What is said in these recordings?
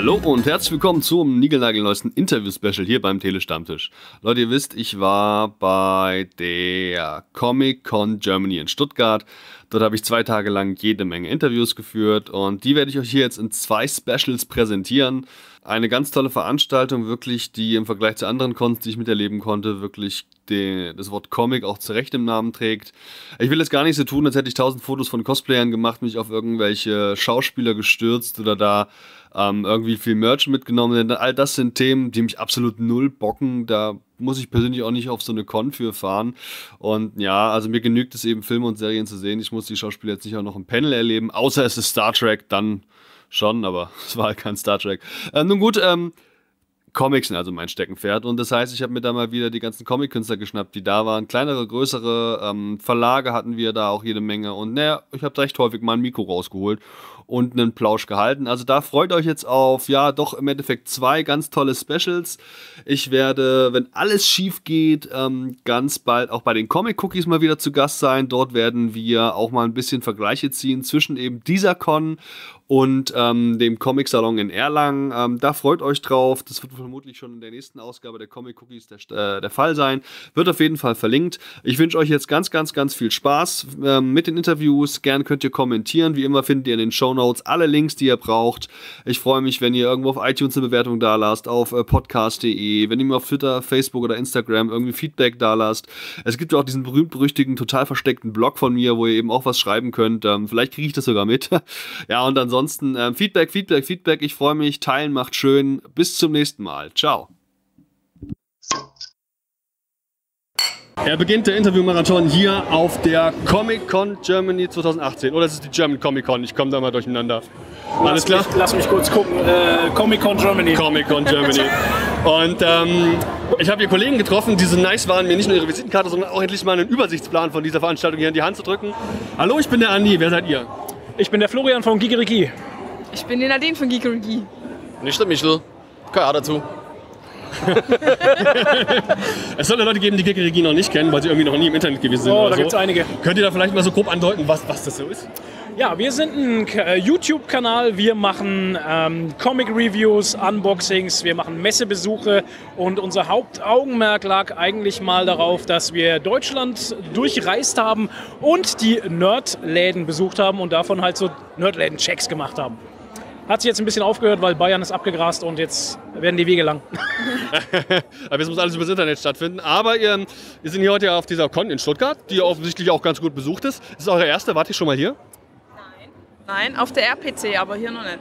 Hallo und herzlich willkommen zum niegelnagelneuesten Interview-Special hier beim Telestammtisch. Leute, ihr wisst, ich war bei der Comic Con Germany in Stuttgart. Dort habe ich 2 Tage lang jede Menge Interviews geführt und die werde ich euch hier jetzt in 2 Specials präsentieren. Eine ganz tolle Veranstaltung, wirklich, die im Vergleich zu anderen Cons, die ich miterleben konnte, wirklich das Wort Comic auch zu Recht im Namen trägt. Ich will jetzt gar nicht so tun, als hätte ich 1000 Fotos von Cosplayern gemacht, mich auf irgendwelche Schauspieler gestürzt oder da irgendwie viel Merch mitgenommen, denn all das sind Themen, die mich absolut null bocken, da muss ich persönlich auch nicht auf so eine Con für fahren und ja, also mir genügt es eben Filme und Serien zu sehen, ich muss die Schauspieler jetzt nicht auch noch im Panel erleben, außer es ist Star Trek, dann schon, aber es war halt kein Star Trek. Nun gut, Comics sind also mein Steckenpferd und das heißt, ich habe mir da mal wieder die ganzen Comic-Künstler geschnappt, die da waren. Kleinere, größere Verlage hatten wir da auch jede Menge und naja, ich habe recht häufig mal ein Mikro rausgeholt und einen Plausch gehalten. Also da freut euch jetzt auf, ja doch im Endeffekt 2 ganz tolle Specials. Ich werde, wenn alles schief geht, ganz bald auch bei den Comic Cookies mal wieder zu Gast sein. Dort werden wir auch mal ein bisschen Vergleiche ziehen zwischen eben dieser Con und dem Comic Salon in Erlangen. Da freut euch drauf. Das wird vermutlich schon in der nächsten Ausgabe der Comic Cookies der Fall sein. Wird auf jeden Fall verlinkt. Ich wünsche euch jetzt ganz, ganz, ganz viel Spaß mit den Interviews. Gern könnt ihr kommentieren. Wie immer findet ihr in den Show Notes alle Links, die ihr braucht. Ich freue mich, wenn ihr irgendwo auf iTunes eine Bewertung da lasst, auf podcast.de, wenn ihr mir auf Twitter, Facebook oder Instagram irgendwie Feedback da lasst. Es gibt ja auch diesen berühmt-berüchtigten, total versteckten Blog von mir, wo ihr eben auch was schreiben könnt. Vielleicht kriege ich das sogar mit. Ja, und ansonsten Feedback, Feedback, Feedback. Ich freue mich. Teilen macht schön. Bis zum nächsten Mal. Ciao. Er beginnt der Interviewmarathon hier auf der Comic Con Germany 2018. Oder es ist die German Comic Con, ich komme da mal durcheinander. Alles klar? Lass mich kurz gucken. Comic Con Germany. Comic Con Germany. Und ich habe hier Kollegen getroffen, die so nice waren, mir nicht nur ihre Visitenkarte, sondern auch endlich mal einen Übersichtsplan von dieser Veranstaltung hier in die Hand zu drücken. Hallo, ich bin der Andi, wer seid ihr? Ich bin der Florian von Geekeriki. Ich bin die Nadine von Geekeriki. Nicht der Michel, keine dazu. Es soll ja Leute geben, die Geekeriki noch nicht kennen, weil sie irgendwie noch nie im Internet gewesen sind. Oh, da gibt es einige. Könnt ihr da vielleicht mal so grob andeuten, was das so ist? Ja, wir sind ein YouTube-Kanal, wir machen Comic-Reviews, Unboxings, wir machen Messebesuche und unser Hauptaugenmerk lag eigentlich mal darauf, dass wir Deutschland durchreist haben und die Nerdläden besucht haben und davon halt so Nerdläden-Checks gemacht haben. Hat sich jetzt ein bisschen aufgehört, weil Bayern ist abgegrast und jetzt werden die Wege lang. Aber jetzt muss alles über das Internet stattfinden. Aber wir sind hier heute auf dieser Con in Stuttgart, die offensichtlich auch ganz gut besucht ist. Ist das eure erste? Wart ihr schon mal hier? Nein, auf der RPC, aber hier noch nicht.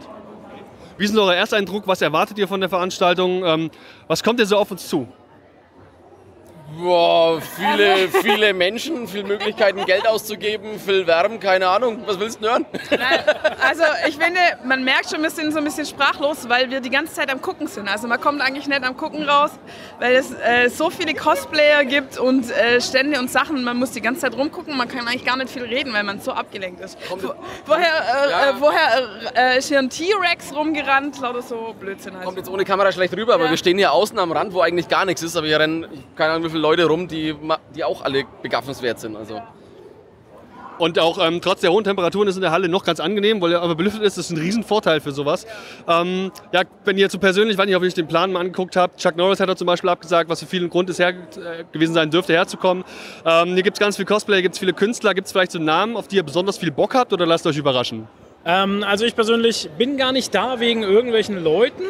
Wie ist denn euer Ersteindruck? Was erwartet ihr von der Veranstaltung? Was kommt denn so auf uns zu? Boah, viele Menschen, viele Möglichkeiten, Geld auszugeben, viel Wärme, keine Ahnung. Was willst du hören? Nein, also ich finde, man merkt schon, wir sind so ein bisschen sprachlos, weil wir die ganze Zeit am Gucken sind. Also man kommt eigentlich nicht am Gucken raus, weil es so viele Cosplayer gibt und Stände und Sachen. Man muss die ganze Zeit rumgucken, man kann eigentlich gar nicht viel reden, weil man so abgelenkt ist. Vorher ist hier ein T-Rex rumgerannt, lauter so Blödsinn halt. Kommt jetzt ohne Kamera schlecht rüber, aber wir stehen hier außen am Rand, wo eigentlich gar nichts ist, aber hier rennen, keine Ahnung, wie viele Leute rum, die auch alle begaffenswert sind. Also. Und auch trotz der hohen Temperaturen ist in der Halle noch ganz angenehm, weil er aber belüftet ist. Das ist ein Riesenvorteil für sowas. Ja, wenn ihr jetzt so persönlich, weiß nicht, ob ich den Plan mal angeguckt habe, Chuck Norris hat da zum Beispiel abgesagt, was für vielen Grund es gewesen sein dürfte, herzukommen. Hier gibt es ganz viel Cosplay, gibt es viele Künstler, gibt es vielleicht so Namen, auf die ihr besonders viel Bock habt oder lasst euch überraschen? Also ich persönlich bin gar nicht da wegen irgendwelchen Leuten.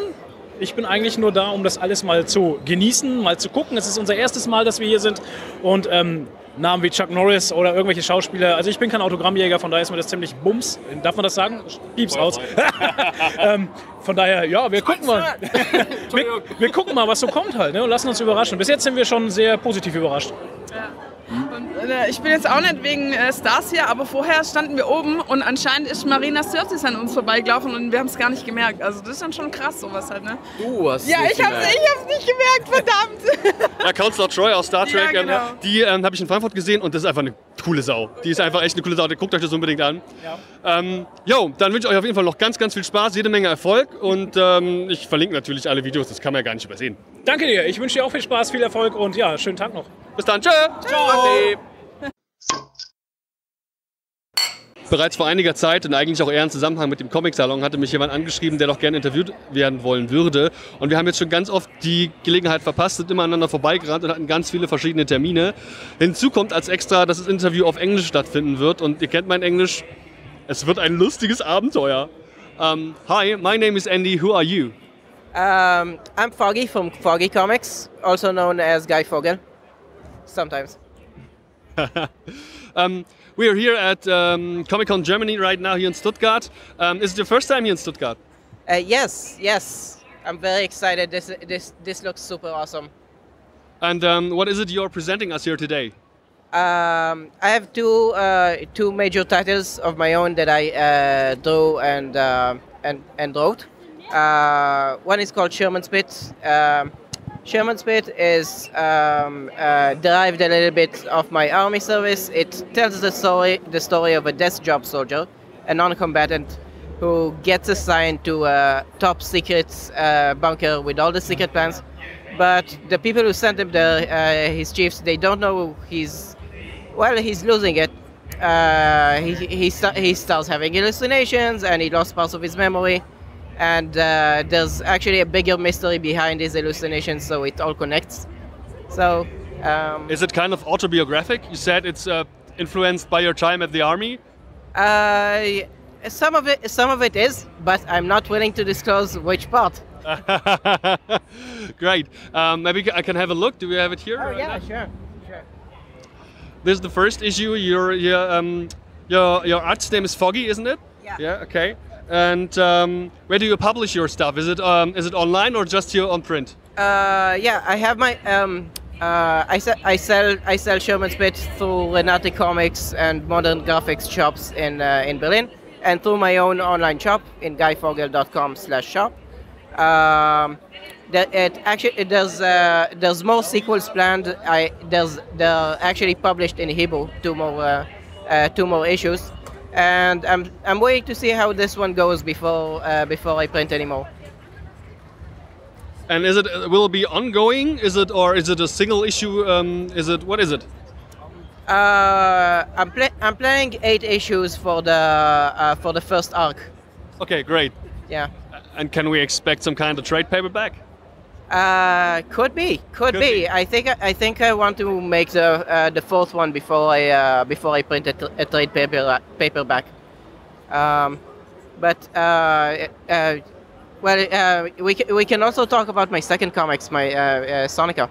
Ich bin eigentlich nur da, um das alles mal zu genießen, mal zu gucken. Es ist unser erstes Mal, dass wir hier sind und Namen wie Chuck Norris oder irgendwelche Schauspieler. Also ich bin kein Autogrammjäger, von daher ist mir das ziemlich bums. Darf man das sagen? Pieps aus. Von daher, ja, wir gucken mal. wir gucken mal, was so kommt halt, ne, und lassen uns überraschen. Bis jetzt sind wir schon sehr positiv überrascht. Ja. Und, ich bin jetzt auch nicht wegen Stars hier, aber vorher standen wir oben und anscheinend ist Marina Sirtis an uns vorbeigelaufen und wir haben es gar nicht gemerkt. Also das ist dann schon krass sowas halt, ne? Du hast ich hab's nicht gemerkt, verdammt! Ja, Counselor Troy aus Star Trek, ja, genau. Die habe ich in Frankfurt gesehen und das ist einfach eine coole Sau. Die ist einfach echt eine coole Sau, guckt euch das unbedingt an. Ja. Jo, dann wünsche ich euch auf jeden Fall noch ganz, ganz viel Spaß, jede Menge Erfolg und ich verlinke natürlich alle Videos, das kann man ja gar nicht übersehen. Danke dir, ich wünsche dir auch viel Spaß, viel Erfolg und ja, schönen Tag noch. Bis dann, tschö! Ciao! bereits vor einiger Zeit und eigentlich auch eher im Zusammenhang mit dem Comic Salon hatte mich jemand angeschrieben, der doch gerne interviewt werden wollen würde. Und wir haben jetzt schon ganz oft die Gelegenheit verpasst, sind immer aneinander vorbeigerannt und hatten ganz viele verschiedene Termine. Hinzu kommt als extra, dass das Interview auf Englisch stattfinden wird. Und ihr kennt mein Englisch. Es wird ein lustiges Abenteuer. Hi, my name is Andy. Who are you? I'm Foggy from Foggy Comics, also known as Guy Fogel. Sometimes. We are here at Comic Con Germany right now here in Stuttgart. Is it your first time here in Stuttgart? Yes. I'm very excited. This looks super awesome. And what is it you're presenting us here today? I have two major titles of my own that I drew and wrote. One is called Sherman's Pit. Sherman's Pit is derived a little bit of my army service. It tells the story of a desk job soldier, a non-combatant, who gets assigned to a top secret bunker with all the secret plans. But the people who sent him there, his chiefs, they don't know he's losing it. He starts having hallucinations and he lost parts of his memory. And there's actually a bigger mystery behind these hallucinations, so it all connects. So, is it kind of autobiographic? You said it's influenced by your time at the army? Some of it is, but I'm not willing to disclose which part. Great. Maybe I can have a look. Do we have it here? Oh yeah, sure. This is the first issue. Your art's name is Foggy, isn't it? Yeah. Okay. And where do you publish your stuff? Is it online or just here on print? I have my I sell Sherman's Pit through Renate Comics and Modern Graphics shops in Berlin, and through my own online shop in guyfogel.com/shop. There's more sequels planned. They're actually published in Hebrew. Two more issues. And I'm waiting to see how this one goes before I print anymore. And will it be ongoing? Is it a single issue? What is it? I'm planning 8 issues for the first arc. Okay, great. Yeah. And can we expect some kind of trade paperback? Could be. I think I want to make the 4th one before I print a trade paperback. We can also talk about my second comics, my Sonica.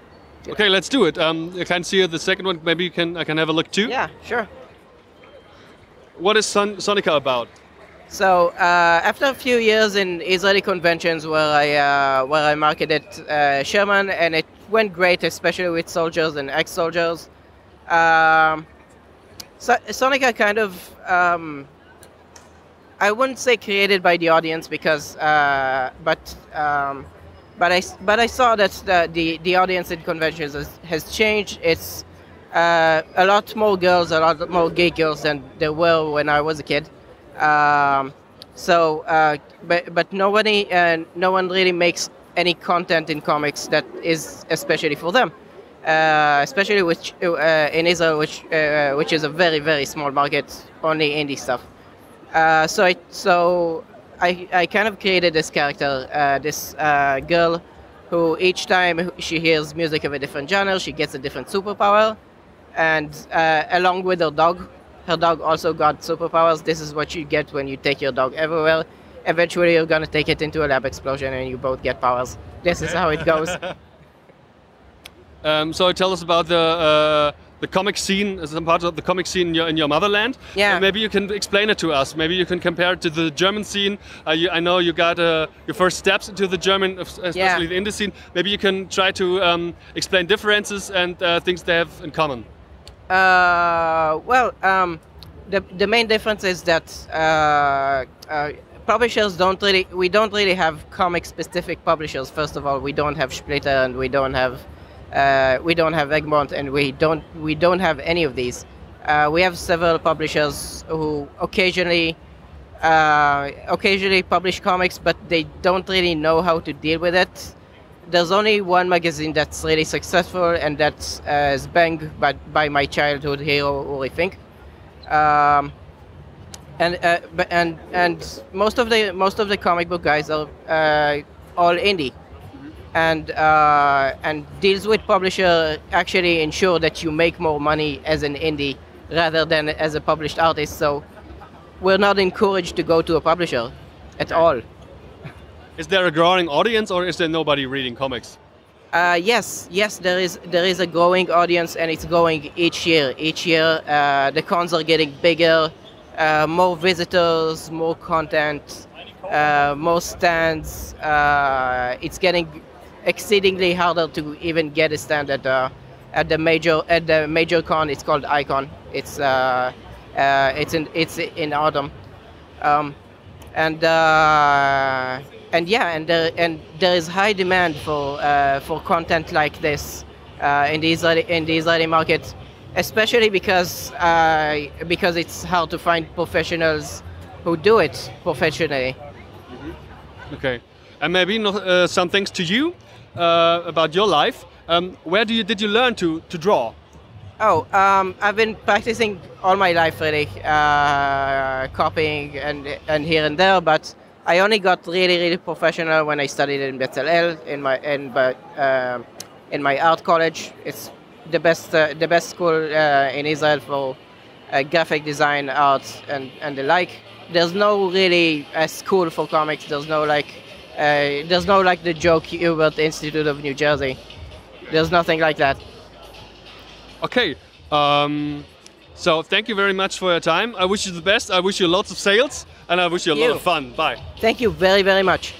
Okay, let's do it. I can't see the second one. Maybe I can have a look too. Yeah, sure. What is Sonica about? So after a few years in Israeli conventions where I marketed Sherman, and it went great, especially with soldiers and ex-soldiers, Sonica kind of, I wouldn't say created by the audience, because but I saw that the audience in conventions has changed. It's a lot more girls, a lot more gay girls than there were when I was a kid. But nobody, no one really makes any content in comics that is especially for them, especially in Israel, which is a very, very small market, only indie stuff. So I kind of created this character, this girl, who each time she hears music of a different genre, she gets a different superpower, and along with her dog. Her dog also got superpowers. This is what you get when you take your dog everywhere. Eventually, you're gonna take it into a lab explosion, and you both get powers. This is how it goes. So tell us about the comic scene, some part of the comic scene in your motherland. Yeah. Maybe you can explain it to us. Maybe you can compare it to the German scene. I know you got your first steps into the German, especially the indie scene. Maybe you can try to explain differences and things they have in common. The main difference is that publishers we don't really have comic-specific publishers. First of all, we don't have Splitter, and we don't have Egmont, and we don't have any of these. We have several publishers who occasionally publish comics, but they don't really know how to deal with it. There's only one magazine that's really successful, and that's is banged by my childhood hero, Uri Fink. and most of the comic book guys are all indie, and deals with publisher actually ensure that you make more money as an indie rather than as a published artist. So we're not encouraged to go to a publisher at all. Is there a growing audience, or is there nobody reading comics? Yes, there is a growing audience, and it's growing each year. Each year, the cons are getting bigger, more visitors, more content, more stands. It's getting exceedingly harder to even get a stand at the major con. It's called Icon. It's in autumn, and there is high demand for content like this in the Israeli market, especially because it's hard to find professionals who do it professionally. Mm-hmm. Okay, and maybe some things to you about your life. Where did you learn to draw? Oh, I've been practicing all my life, really, copying and here and there. But I only got really professional when I studied in Bezalel in my art college. It's the best school in Israel for graphic design, art, and the like. There's no really a school for comics. There's no like the Joe Kubert Institute of New Jersey. There's nothing like that. Okay, so thank you very much for your time. I wish you the best. I wish you lots of sales, and I wish you a lot of fun. Bye. Thank you very, very much.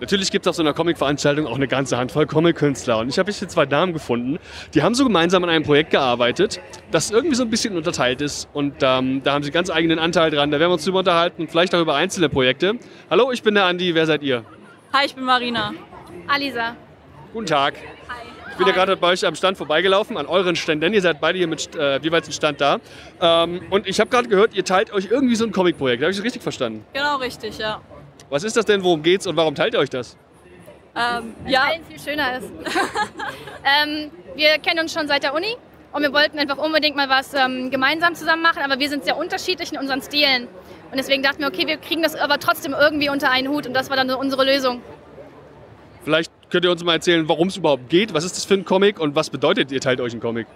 Natürlich gibt es auf so einer Comic-Veranstaltung auch eine ganze Handvoll Comic-Künstler. Und ich habe hier zwei Damen gefunden, die haben so gemeinsam an einem Projekt gearbeitet, das irgendwie so ein bisschen unterteilt ist. Und da haben sie ganz eigenen Anteil dran. Da werden wir uns drüber unterhalten, vielleicht auch über einzelne Projekte. Hallo, ich bin der Andi. Wer seid ihr? Hi, ich bin Marina. Alisa. Guten Tag. Hi. Ich bin ja gerade bei euch am Stand vorbeigelaufen, an euren Ständen. Ihr seid beide hier mit jeweils einen Stand da. Und ich habe gerade gehört, ihr teilt euch irgendwie so ein Comic-Projekt. Habe ich das richtig verstanden? Genau, richtig, ja. Was ist das denn? Worum geht's und warum teilt ihr euch das? Ja, weil es viel schöner ist. Wir kennen uns schon seit der Uni und wir wollten einfach unbedingt mal was gemeinsam zusammen machen. Aber wir sind sehr unterschiedlich in unseren Stilen. Und deswegen dachten wir, okay, wir kriegen das aber trotzdem irgendwie unter einen Hut. Und das war dann so unsere Lösung. Vielleicht könnt ihr uns mal erzählen, worum es überhaupt geht? Was ist das für ein Comic und was bedeutet, ihr teilt euch einen Comic?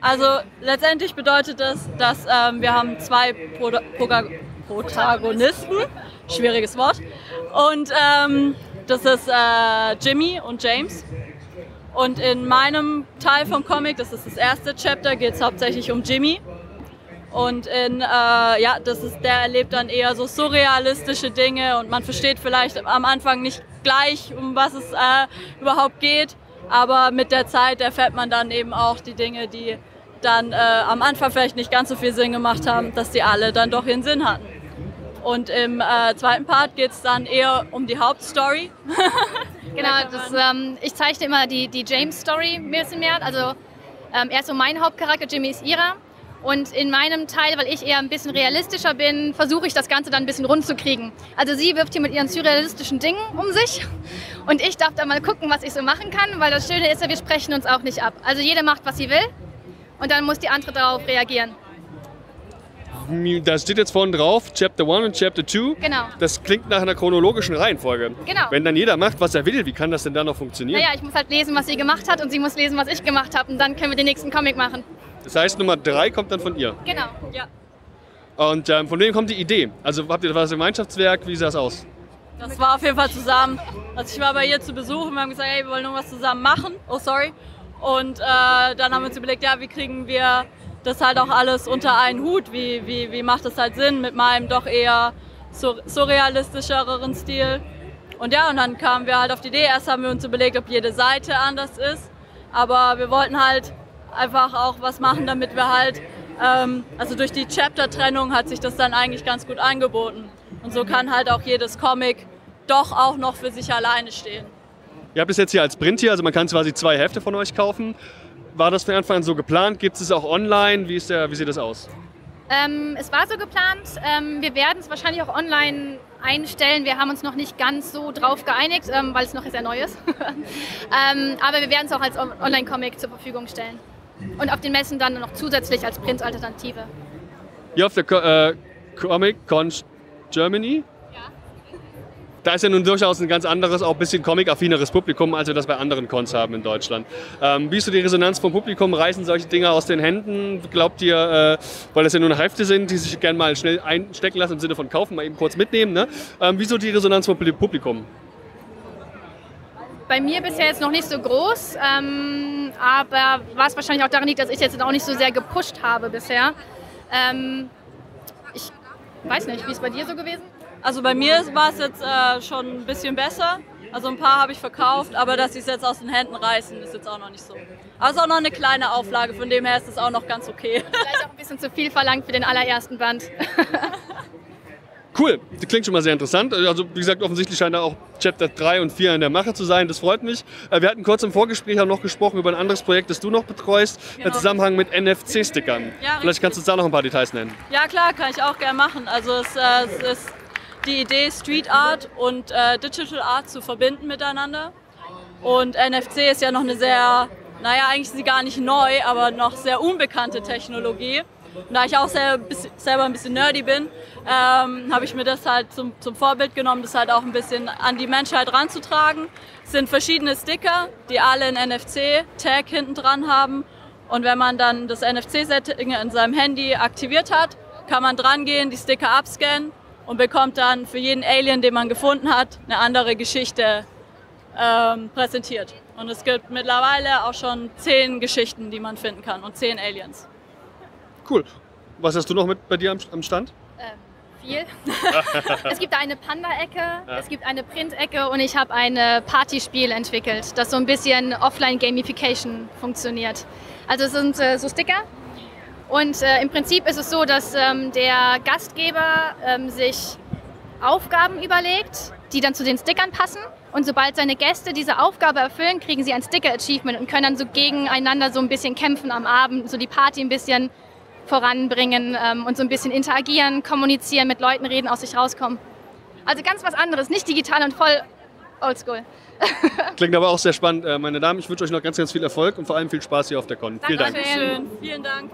Also letztendlich bedeutet das, dass wir haben zwei Protagonisten, schwieriges Wort, und das ist Jimmy und James. Und in meinem Teil vom Comic, das ist das erste Chapter, geht es hauptsächlich um Jimmy. Und der erlebt dann eher so surrealistische Dinge und man versteht vielleicht am Anfang nicht gleich, um was es überhaupt geht, aber mit der Zeit erfährt man dann eben auch die Dinge, die dann am Anfang vielleicht nicht ganz so viel Sinn gemacht haben, dass die alle dann doch ihren Sinn hatten. Und im zweiten Part geht es dann eher um die Hauptstory. Genau, ich zeichne immer die James-Story mehr und mehr. Also er ist so mein Hauptcharakter, Jimmy ist ihrer. Und in meinem Teil, weil ich eher ein bisschen realistischer bin, versuche ich das Ganze dann ein bisschen rund zu kriegen. Also sie wirft hier mit ihren surrealistischen Dingen um sich und ich darf dann mal gucken, was ich so machen kann, weil das Schöne ist ja, wir sprechen uns auch nicht ab. Also jeder macht, was sie will und dann muss die andere darauf reagieren. Da steht jetzt vorne drauf, Chapter 1 und Chapter 2. Genau. Das klingt nach einer chronologischen Reihenfolge. Genau. Wenn dann jeder macht, was er will, wie kann das denn dann noch funktionieren? Naja, ich muss halt lesen, was sie gemacht hat und sie muss lesen, was ich gemacht habe und dann können wir den nächsten Comic machen. Das heißt, Nummer 3 kommt dann von ihr? Genau, ja. Und von wem kommt die Idee? Also habt ihr das Gemeinschaftswerk, wie sah es aus? Das war auf jeden Fall zusammen. Also ich war bei ihr zu Besuch und wir haben gesagt, hey, wir wollen irgendwas zusammen machen. Oh, sorry. Und dann haben wir uns überlegt, ja, wie kriegen wir das halt auch alles unter einen Hut? Wie macht das halt Sinn mit meinem doch eher surrealistischeren Stil? Und ja, und dann kamen wir halt auf die Idee. Erst haben wir uns überlegt, ob jede Seite anders ist. Aber wir wollten halt einfach auch was machen, damit wir halt, also durch die Chapter-Trennung hat sich das dann eigentlich ganz gut angeboten. Und so kann halt auch jedes Comic doch auch noch für sich alleine stehen. Ihr habt es jetzt hier als Print hier, also man kann quasi 2 Hefte von euch kaufen. War das von Anfang an so geplant? Gibt es auch online? Wie sieht das aus? Es war so geplant. Wir werden es wahrscheinlich auch online einstellen. Wir haben uns noch nicht ganz so drauf geeinigt, weil es noch sehr neu ist. Aber wir werden es auch als Online-Comic zur Verfügung stellen. und auf den Messen dann noch zusätzlich als Print-Alternative. Hier auf der Comic Con Germany? Ja. Da ist ja nun durchaus ein ganz anderes, auch ein bisschen comic-affineres Publikum, als wir das bei anderen Cons haben in Deutschland. Wie ist so die Resonanz vom Publikum? Reißen solche Dinge aus den Händen? Glaubt ihr, weil das ja nur Hefte sind, die sich gerne mal schnell einstecken lassen, im Sinne von kaufen, mal eben kurz mitnehmen, ne? Wie ist so die Resonanz vom Publikum? Bei mir bisher jetzt noch nicht so groß, aber was wahrscheinlich auch daran liegt, dass ich jetzt auch nicht so sehr gepusht habe bisher. Ich weiß nicht, wie ist es bei dir so gewesen? Also bei mir war es jetzt schon ein bisschen besser. Also ein paar habe ich verkauft, aber dass sie es jetzt aus den Händen reißen, ist jetzt auch noch nicht so. Also auch noch eine kleine Auflage, von dem her ist es auch noch ganz okay. Vielleicht auch ein bisschen zu viel verlangt für den allerersten Band. Cool, das klingt schon mal sehr interessant. Also wie gesagt, offensichtlich scheinen da auch Chapter 3 und 4 in der Mache zu sein, das freut mich. Wir hatten kurz im Vorgespräch auch noch gesprochen über ein anderes Projekt, das du noch betreust, genau, im Zusammenhang mit NFC-Stickern. Ja, vielleicht kannst du uns da noch ein paar Details nennen. Ja klar, kann ich auch gerne machen. Also es ist die Idee, Street Art und Digital Art zu verbinden miteinander. Und NFC ist ja noch eine sehr, naja, eigentlich ist sie gar nicht neu, aber noch sehr unbekannte Technologie. Und da ich auch selber ein bisschen nerdy bin, habe ich mir das halt zum Vorbild genommen, das halt auch ein bisschen an die Menschheit ranzutragen. Es sind verschiedene Sticker, die alle einen NFC-Tag hinten dran haben. Und wenn man dann das NFC-Setting in seinem Handy aktiviert hat, kann man dran gehen, die Sticker abscannen und bekommt dann für jeden Alien, den man gefunden hat, eine andere Geschichte präsentiert. Und es gibt mittlerweile auch schon 10 Geschichten, die man finden kann und 10 Aliens. Cool. Was hast du noch mit bei dir am Stand? Viel. Es gibt eine Panda-Ecke, ja, es gibt eine Print-Ecke und ich habe ein Partyspiel entwickelt, das so ein bisschen Offline-Gamification funktioniert. Also es sind so Sticker und im Prinzip ist es so, dass der Gastgeber sich Aufgaben überlegt, die dann zu den Stickern passen. Und sobald seine Gäste diese Aufgabe erfüllen, kriegen sie ein Sticker-Achievement und können dann so gegeneinander so ein bisschen kämpfen am Abend, so die Party ein bisschen voranbringen und so ein bisschen interagieren, kommunizieren, mit Leuten reden, aus sich rauskommen. Also ganz was anderes, nicht digital und voll oldschool. Klingt aber auch sehr spannend. Meine Damen, ich wünsche euch noch ganz, ganz viel Erfolg und vor allem viel Spaß hier auf der Con. Vielen Dank. Dankeschön. Vielen Dank.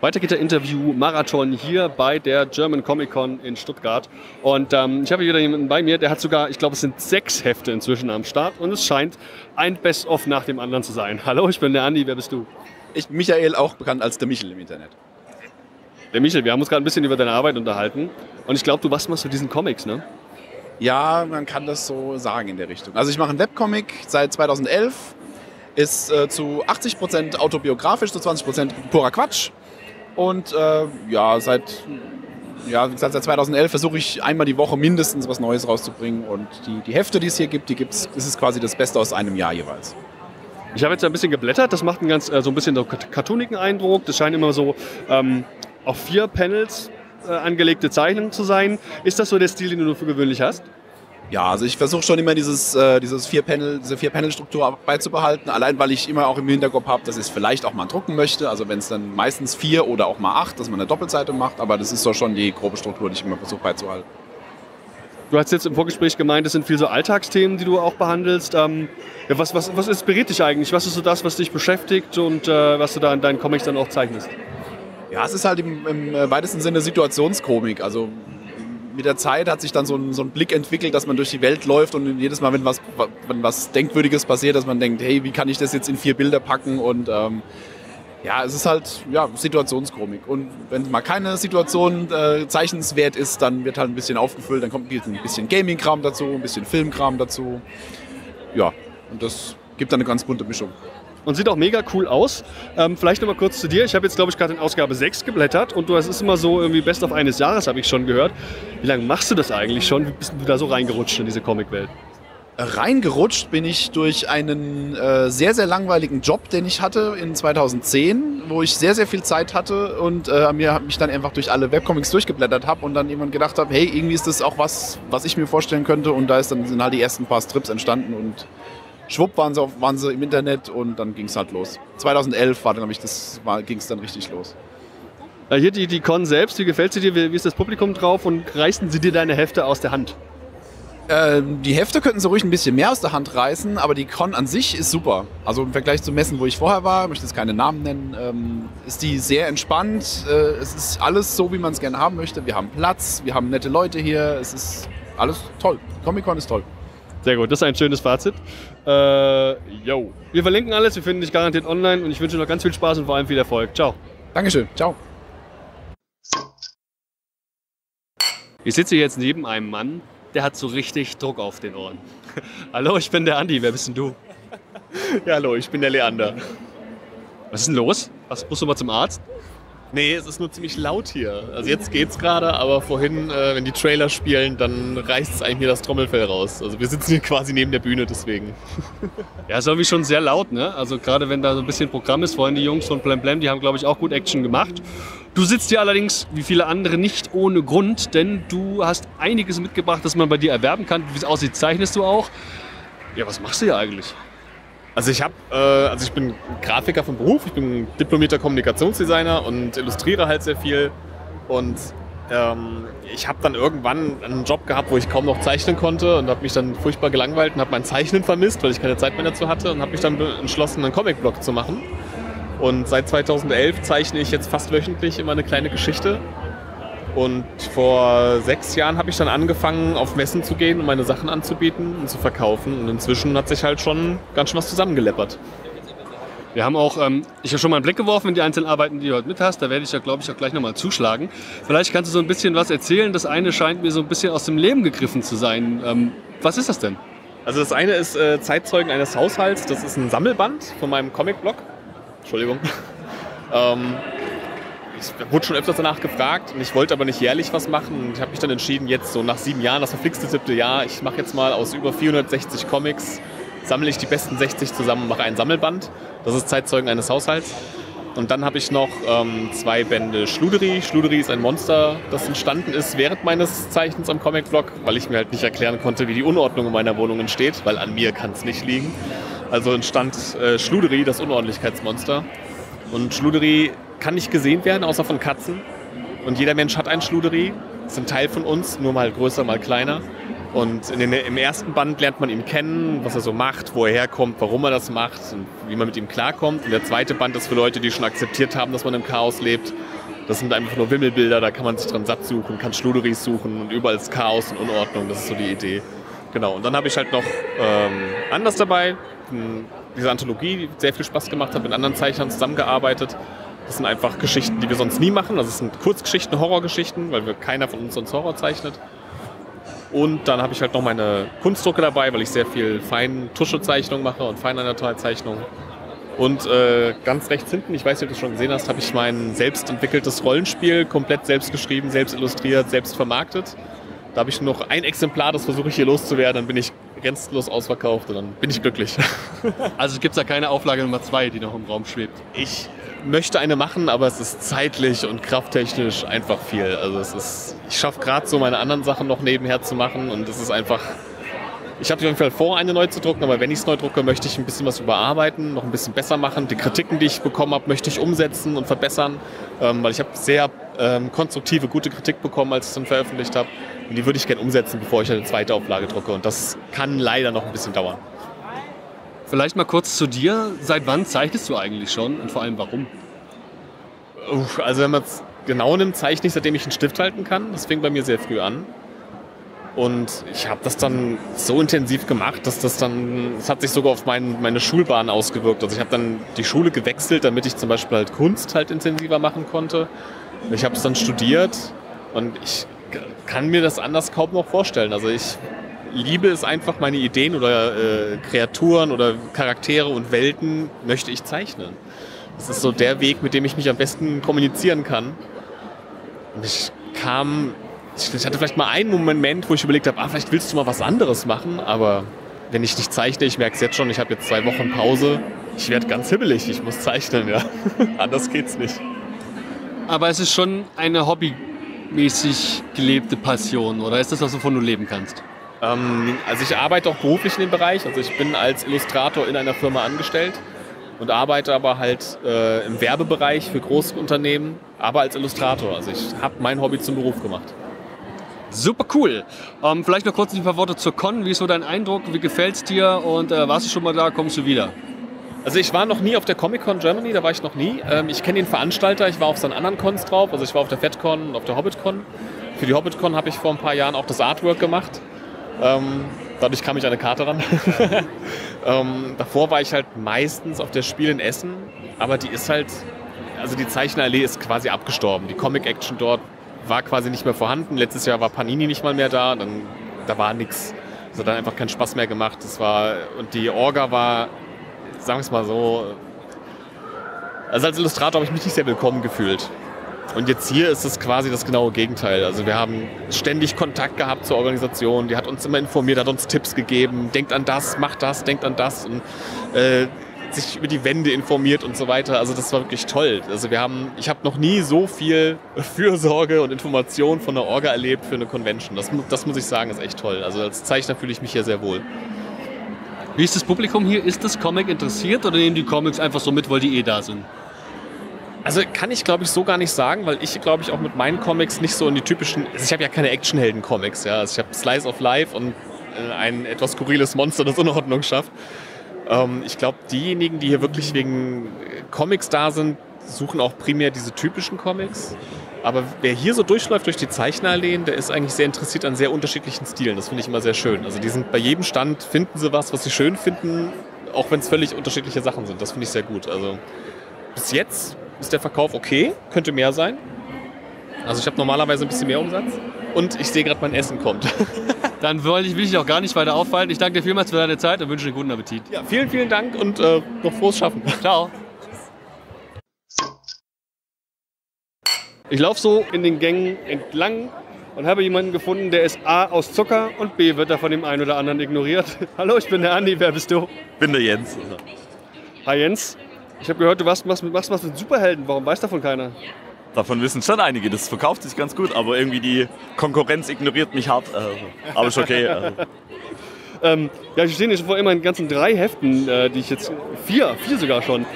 Weiter geht der Interview-Marathon hier bei der German Comic Con in Stuttgart. Und ich habe hier wieder jemanden bei mir, der hat sogar, ich glaube, es sind 6 Hefte inzwischen am Start. Und es scheint ein Best-of nach dem anderen zu sein. Hallo, ich bin der Andi, wer bist du? Ich bin Michael, auch bekannt als der Michel im Internet. Der Michel, wir haben uns gerade ein bisschen über deine Arbeit unterhalten. Und ich glaube, du machst zu diesen Comics, ne? Ja, man kann das so sagen in der Richtung. Also ich mache einen Webcomic seit 2011. Ist zu 80% autobiografisch, zu 20% purer Quatsch. Und seit 2011 versuche ich einmal die Woche mindestens was Neues rauszubringen. Und die Hefte, die es hier gibt, das ist quasi das Beste aus einem Jahr jeweils. Ich habe jetzt ein bisschen geblättert. Das macht einen ganz so ein bisschen so cartoonigen Eindruck. Das scheinen immer so auf 4 Panels angelegte Zeichnungen zu sein. Ist das so der Stil, den du für gewöhnlich hast? Ja, also ich versuche schon immer diese 4-Panel-Struktur beizubehalten, allein weil ich immer auch im Hinterkopf habe, dass ich es vielleicht auch mal drucken möchte. Also wenn es dann meistens 4 oder auch mal 8, dass man eine Doppelseite macht, aber das ist doch schon die grobe Struktur, die ich immer versuche beizubehalten. Du hast jetzt im Vorgespräch gemeint, das sind viel so Alltagsthemen, die du auch behandelst. Was inspiriert dich eigentlich? Was ist so das, was dich beschäftigt und was du da in deinen Comics dann auch zeichnest? Ja, es ist halt im weitesten Sinne Situationskomik, also mit der Zeit hat sich dann so ein Blick entwickelt, dass man durch die Welt läuft und jedes Mal, wenn was Denkwürdiges passiert, dass man denkt, hey, wie kann ich das jetzt in 4 Bilder packen? Und es ist halt Situationskomik. Und wenn mal keine Situation zeichnenswert ist, dann wird halt ein bisschen aufgefüllt, dann kommt ein bisschen Gaming-Kram dazu, ein bisschen Film-Kram dazu. Ja, und das gibt dann eine ganz bunte Mischung. Und sieht auch mega cool aus. Vielleicht nochmal kurz zu dir. Ich habe jetzt, glaube ich, gerade in Ausgabe 6 geblättert. Und das ist immer so irgendwie Best of eines Jahres, habe ich schon gehört. Wie lange machst du das eigentlich schon? Wie bist du da so reingerutscht in diese Comicwelt? Reingerutscht bin ich durch einen sehr, sehr langweiligen Job, den ich hatte in 2010, wo ich sehr, sehr viel Zeit hatte und mich dann einfach durch alle Webcomics durchgeblättert habe und dann jemand gedacht habe, hey, irgendwie ist das auch was ich mir vorstellen könnte. Und da sind halt die ersten paar Strips entstanden und schwupp waren sie im Internet und dann ging es halt los. 2011 ging es dann richtig los. Ja, hier die Con selbst, wie gefällt sie dir? Wie ist das Publikum drauf und reißen sie dir deine Hefte aus der Hand? Die Hefte könnten so ruhig ein bisschen mehr aus der Hand reißen, aber die Con an sich ist super. Also im Vergleich zu Messen, wo ich vorher war, möchte jetzt keine Namen nennen, ist die sehr entspannt. Es ist alles so, wie man es gerne haben möchte. Wir haben Platz, wir haben nette Leute hier. Es ist alles toll. Comic-Con ist toll. Sehr gut, das ist ein schönes Fazit. Yo. Wir verlinken alles, wir finden dich garantiert online und ich wünsche dir noch ganz viel Spaß und vor allem viel Erfolg. Ciao. Dankeschön, ciao. Ich sitze jetzt neben einem Mann, der hat so richtig Druck auf den Ohren. Hallo, ich bin der Andi, wer bist denn du? Ja, hallo, ich bin der Leander. Was ist denn los? Musst du mal zum Arzt? Nee, es ist nur ziemlich laut hier. Also jetzt geht's gerade, aber vorhin, wenn die Trailer spielen, dann reißt es eigentlich hier das Trommelfell raus. Also wir sitzen hier quasi neben der Bühne, deswegen. Ja, ist irgendwie schon sehr laut, ne? Also gerade wenn da so ein bisschen Programm ist, vorhin die Jungs von Plem Plem, die haben, glaube ich, auch gut Action gemacht. Du sitzt hier allerdings, wie viele andere, nicht ohne Grund, denn du hast einiges mitgebracht, das man bei dir erwerben kann. Wie es aussieht, zeichnest du auch. Ja, was machst du hier eigentlich? Also ich bin Grafiker von Beruf, ich bin diplomierter Kommunikationsdesigner und illustriere halt sehr viel. Und ich habe dann irgendwann einen Job gehabt, wo ich kaum noch zeichnen konnte und habe mich dann furchtbar gelangweilt und habe mein Zeichnen vermisst, weil ich keine Zeit mehr dazu hatte und habe mich dann entschlossen, einen Comicblog zu machen. Und seit 2011 zeichne ich jetzt fast wöchentlich immer eine kleine Geschichte. Und vor 6 Jahren habe ich dann angefangen, auf Messen zu gehen, um meine Sachen anzubieten und zu verkaufen. Und inzwischen hat sich halt schon ganz schön was zusammengeleppert. Wir haben auch, ich habe schon mal einen Blick geworfen in die einzelnen Arbeiten, die du heute mit hast. Da werde ich ja, glaube ich, auch gleich nochmal zuschlagen. Vielleicht kannst du so ein bisschen was erzählen. Das eine scheint mir so ein bisschen aus dem Leben gegriffen zu sein. Was ist das denn? Also das eine ist Zeitzeugen eines Haushalts. Das ist ein Sammelband von meinem Comic-Blog. Entschuldigung. Ich wurde schon öfters danach gefragt und ich wollte aber nicht jährlich was machen und ich habe mich dann entschieden, jetzt so nach 7 Jahren, das verflixte 7. Jahr, ich mache jetzt mal aus über 460 Comics, sammle ich die besten 60 zusammen und mache ein Sammelband. Das ist Zeitzeugen eines Haushalts. Und dann habe ich noch 2 Bände Schluderi. Schluderi ist ein Monster, das entstanden ist während meines Zeichens am Comic-Blog, weil ich mir halt nicht erklären konnte, wie die Unordnung in meiner Wohnung entsteht, weil an mir kann es nicht liegen. Also entstand Schluderi, das Unordentlichkeitsmonster. Und Schluderi kann nicht gesehen werden, außer von Katzen. Und jeder Mensch hat ein Schluderi. Das ist ein Teil von uns, nur mal größer, mal kleiner. Und im ersten Band lernt man ihn kennen, was er so macht, wo er herkommt, warum er das macht und wie man mit ihm klarkommt. Und der zweite Band ist für Leute, die schon akzeptiert haben, dass man im Chaos lebt. Das sind einfach nur Wimmelbilder, da kann man sich dran satt suchen, kann Schluderis suchen und überall ist Chaos und Unordnung. Das ist so die Idee. Genau, und dann habe ich halt noch anders dabei. Diese Anthologie, die sehr viel Spaß gemacht hat, mit anderen Zeichnern zusammengearbeitet. Das sind einfach Geschichten, die wir sonst nie machen. Also es sind Kurzgeschichten, Horrorgeschichten, weil keiner von uns sonst Horror zeichnet. Und dann habe ich halt noch meine Kunstdrucke dabei, weil ich sehr viel Feintuschezeichnung mache und Feinanatorzeichnung. Und ganz rechts hinten, ich weiß nicht, ob du es schon gesehen hast, habe ich mein selbst entwickeltes Rollenspiel komplett selbst geschrieben, selbst illustriert, selbst vermarktet. Da habe ich nur noch ein Exemplar, das versuche ich hier loszuwerden, dann bin ich restlos ausverkauft und dann bin ich glücklich. Also gibt es da keine Auflage Nummer 2, die noch im Raum schwebt? Ich möchte eine machen, aber es ist zeitlich und krafttechnisch einfach viel. Also ich schaffe gerade so meine anderen Sachen noch nebenher zu machen und es ist einfach, ich habe auf jeden Fall vor, eine neu zu drucken, aber wenn ich es neu drucke, möchte ich ein bisschen was überarbeiten, noch ein bisschen besser machen. Die Kritiken, die ich bekommen habe, möchte ich umsetzen und verbessern, weil ich habe sehr konstruktive, gute Kritik bekommen, als ich es dann veröffentlicht habe. Und die würde ich gerne umsetzen, bevor ich eine zweite Auflage drucke. Und das kann leider noch ein bisschen dauern. Vielleicht mal kurz zu dir. Seit wann zeichnest du eigentlich schon und vor allem warum? Also wenn man es genau nimmt, zeichne ich, seitdem ich einen Stift halten kann. Das fing bei mir sehr früh an. Und ich habe das dann so intensiv gemacht, dass das hat sich sogar auf meine Schulbahn ausgewirkt. Also ich habe dann die Schule gewechselt, damit ich zum Beispiel halt Kunst halt intensiver machen konnte. Ich habe es dann studiert und ich kann mir das anders kaum noch vorstellen. Also ich liebe es einfach, meine Ideen oder Kreaturen oder Charaktere und Welten möchte ich zeichnen. Das ist so der Weg, mit dem ich mich am besten kommunizieren kann. Und ich hatte vielleicht mal einen Moment, wo ich überlegt habe, vielleicht willst du mal was anderes machen, aber wenn ich nicht zeichne, ich merke es jetzt schon, ich habe jetzt 2 Wochen Pause, ich werde ganz hibbelig, ich muss zeichnen, ja. Anders geht's nicht. Aber es ist schon eine hobbymäßig gelebte Passion, oder ist das was, wovon du leben kannst? Also ich arbeite auch beruflich in dem Bereich, also ich bin als Illustrator in einer Firma angestellt und arbeite aber halt im Werbebereich für große Unternehmen, aber als Illustrator. Also ich habe mein Hobby zum Beruf gemacht. Super cool. Vielleicht noch kurz ein paar Worte zur Con. Wie ist so dein Eindruck? Wie gefällt es dir? Und warst du schon mal da? Kommst du wieder? Also ich war noch nie auf der Comic Con Germany, da war ich noch nie. Ich kenne den Veranstalter, ich war auf seinen anderen Cons drauf. Also ich war auf der FatCon und auf der HobbitCon. Für die HobbitCon habe ich vor ein paar Jahren auch das Artwork gemacht. Dadurch kam ich an eine Karte ran. Davor war ich halt meistens auf der Spiel in Essen, aber die ist halt, also die Zeichnerallee ist quasi abgestorben. Die Comic-Action dort war quasi nicht mehr vorhanden. Letztes Jahr war Panini nicht mal mehr da, da war nichts. Also dann einfach keinen Spaß mehr gemacht. Und die Orga war, sagen wir es mal so, also als Illustrator habe ich mich nicht sehr willkommen gefühlt. Und jetzt hier ist es quasi das genaue Gegenteil. Also wir haben ständig Kontakt gehabt zur Organisation, die hat uns immer informiert, hat uns Tipps gegeben, denkt an das, macht das, denkt an das und sich über die Wände informiert und so weiter. Also das war wirklich toll. Also ich habe noch nie so viel Fürsorge und Information von der Orga erlebt für eine Convention. Das muss ich sagen, ist echt toll. Also als Zeichner fühle ich mich hier sehr wohl. Wie ist das Publikum hier? Ist das Comic interessiert oder nehmen die Comics einfach so mit, weil die eh da sind? Also kann ich, glaube ich, so gar nicht sagen, weil ich, glaube ich, auch mit meinen Comics nicht so in die typischen... Also ich habe ja keine Actionhelden-Comics, ja. Also ich habe Slice of Life und ein etwas skurriles Monster, das Unordnung schafft. Ich glaube, diejenigen, die hier wirklich wegen Comics da sind, suchen auch primär diese typischen Comics. Aber wer hier so durchläuft durch die Zeichneralleen, der ist eigentlich sehr interessiert an sehr unterschiedlichen Stilen. Das finde ich immer sehr schön. Also die sind bei jedem Stand, finden sie was, was sie schön finden, auch wenn es völlig unterschiedliche Sachen sind. Das finde ich sehr gut. Also bis jetzt... ist der Verkauf okay, könnte mehr sein. Also ich habe normalerweise ein bisschen mehr Umsatz und ich sehe gerade, mein Essen kommt. Dann will ich dich auch gar nicht weiter aufhalten. Ich danke dir vielmals für deine Zeit und wünsche dir einen guten Appetit. Ja, vielen, vielen Dank und noch frohes Schaffen. Ciao. Ich laufe so in den Gängen entlang und habe jemanden gefunden, der ist A aus Zucker und B wird er von dem einen oder anderen ignoriert. Hallo, ich bin der Andi, wer bist du? Ich bin der Jens. Hi Jens. Ich habe gehört, du machst was mit Superhelden. Warum weiß davon keiner? Davon wissen schon einige. Das verkauft sich ganz gut, aber irgendwie die Konkurrenz ignoriert mich hart. Aber ist okay. Also. Ja, ich stehe hier vor immerhin ganzen 3 Heften, die ich jetzt... 4 sogar schon.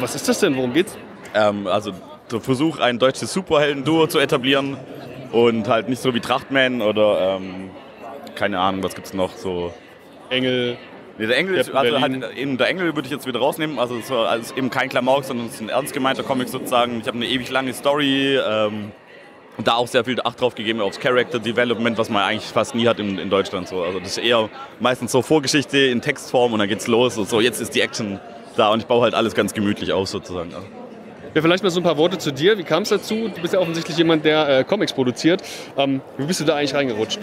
Was ist das denn? Worum geht's? Also der Versuch, ein deutsches Superhelden-Duo zu etablieren und halt nicht so wie Trachtman oder... keine Ahnung, was gibt's noch? So Engel... Nee, der Engel, also halt eben der Engel würde ich jetzt wieder rausnehmen, also es war also eben kein Klamauk, sondern es ist ein ernst gemeinter Comic sozusagen. Ich habe eine ewig lange Story, da auch sehr viel Acht drauf gegeben aufs Character Development, was man eigentlich fast nie hat in Deutschland. So. Also das ist eher meistens so Vorgeschichte in Textform und dann geht's los und so, jetzt ist die Action da und ich baue halt alles ganz gemütlich auf sozusagen. Also. Ja, vielleicht mal so ein paar Worte zu dir. Wie kam es dazu? Du bist ja offensichtlich jemand, der Comics produziert. Wie bist du da eigentlich reingerutscht?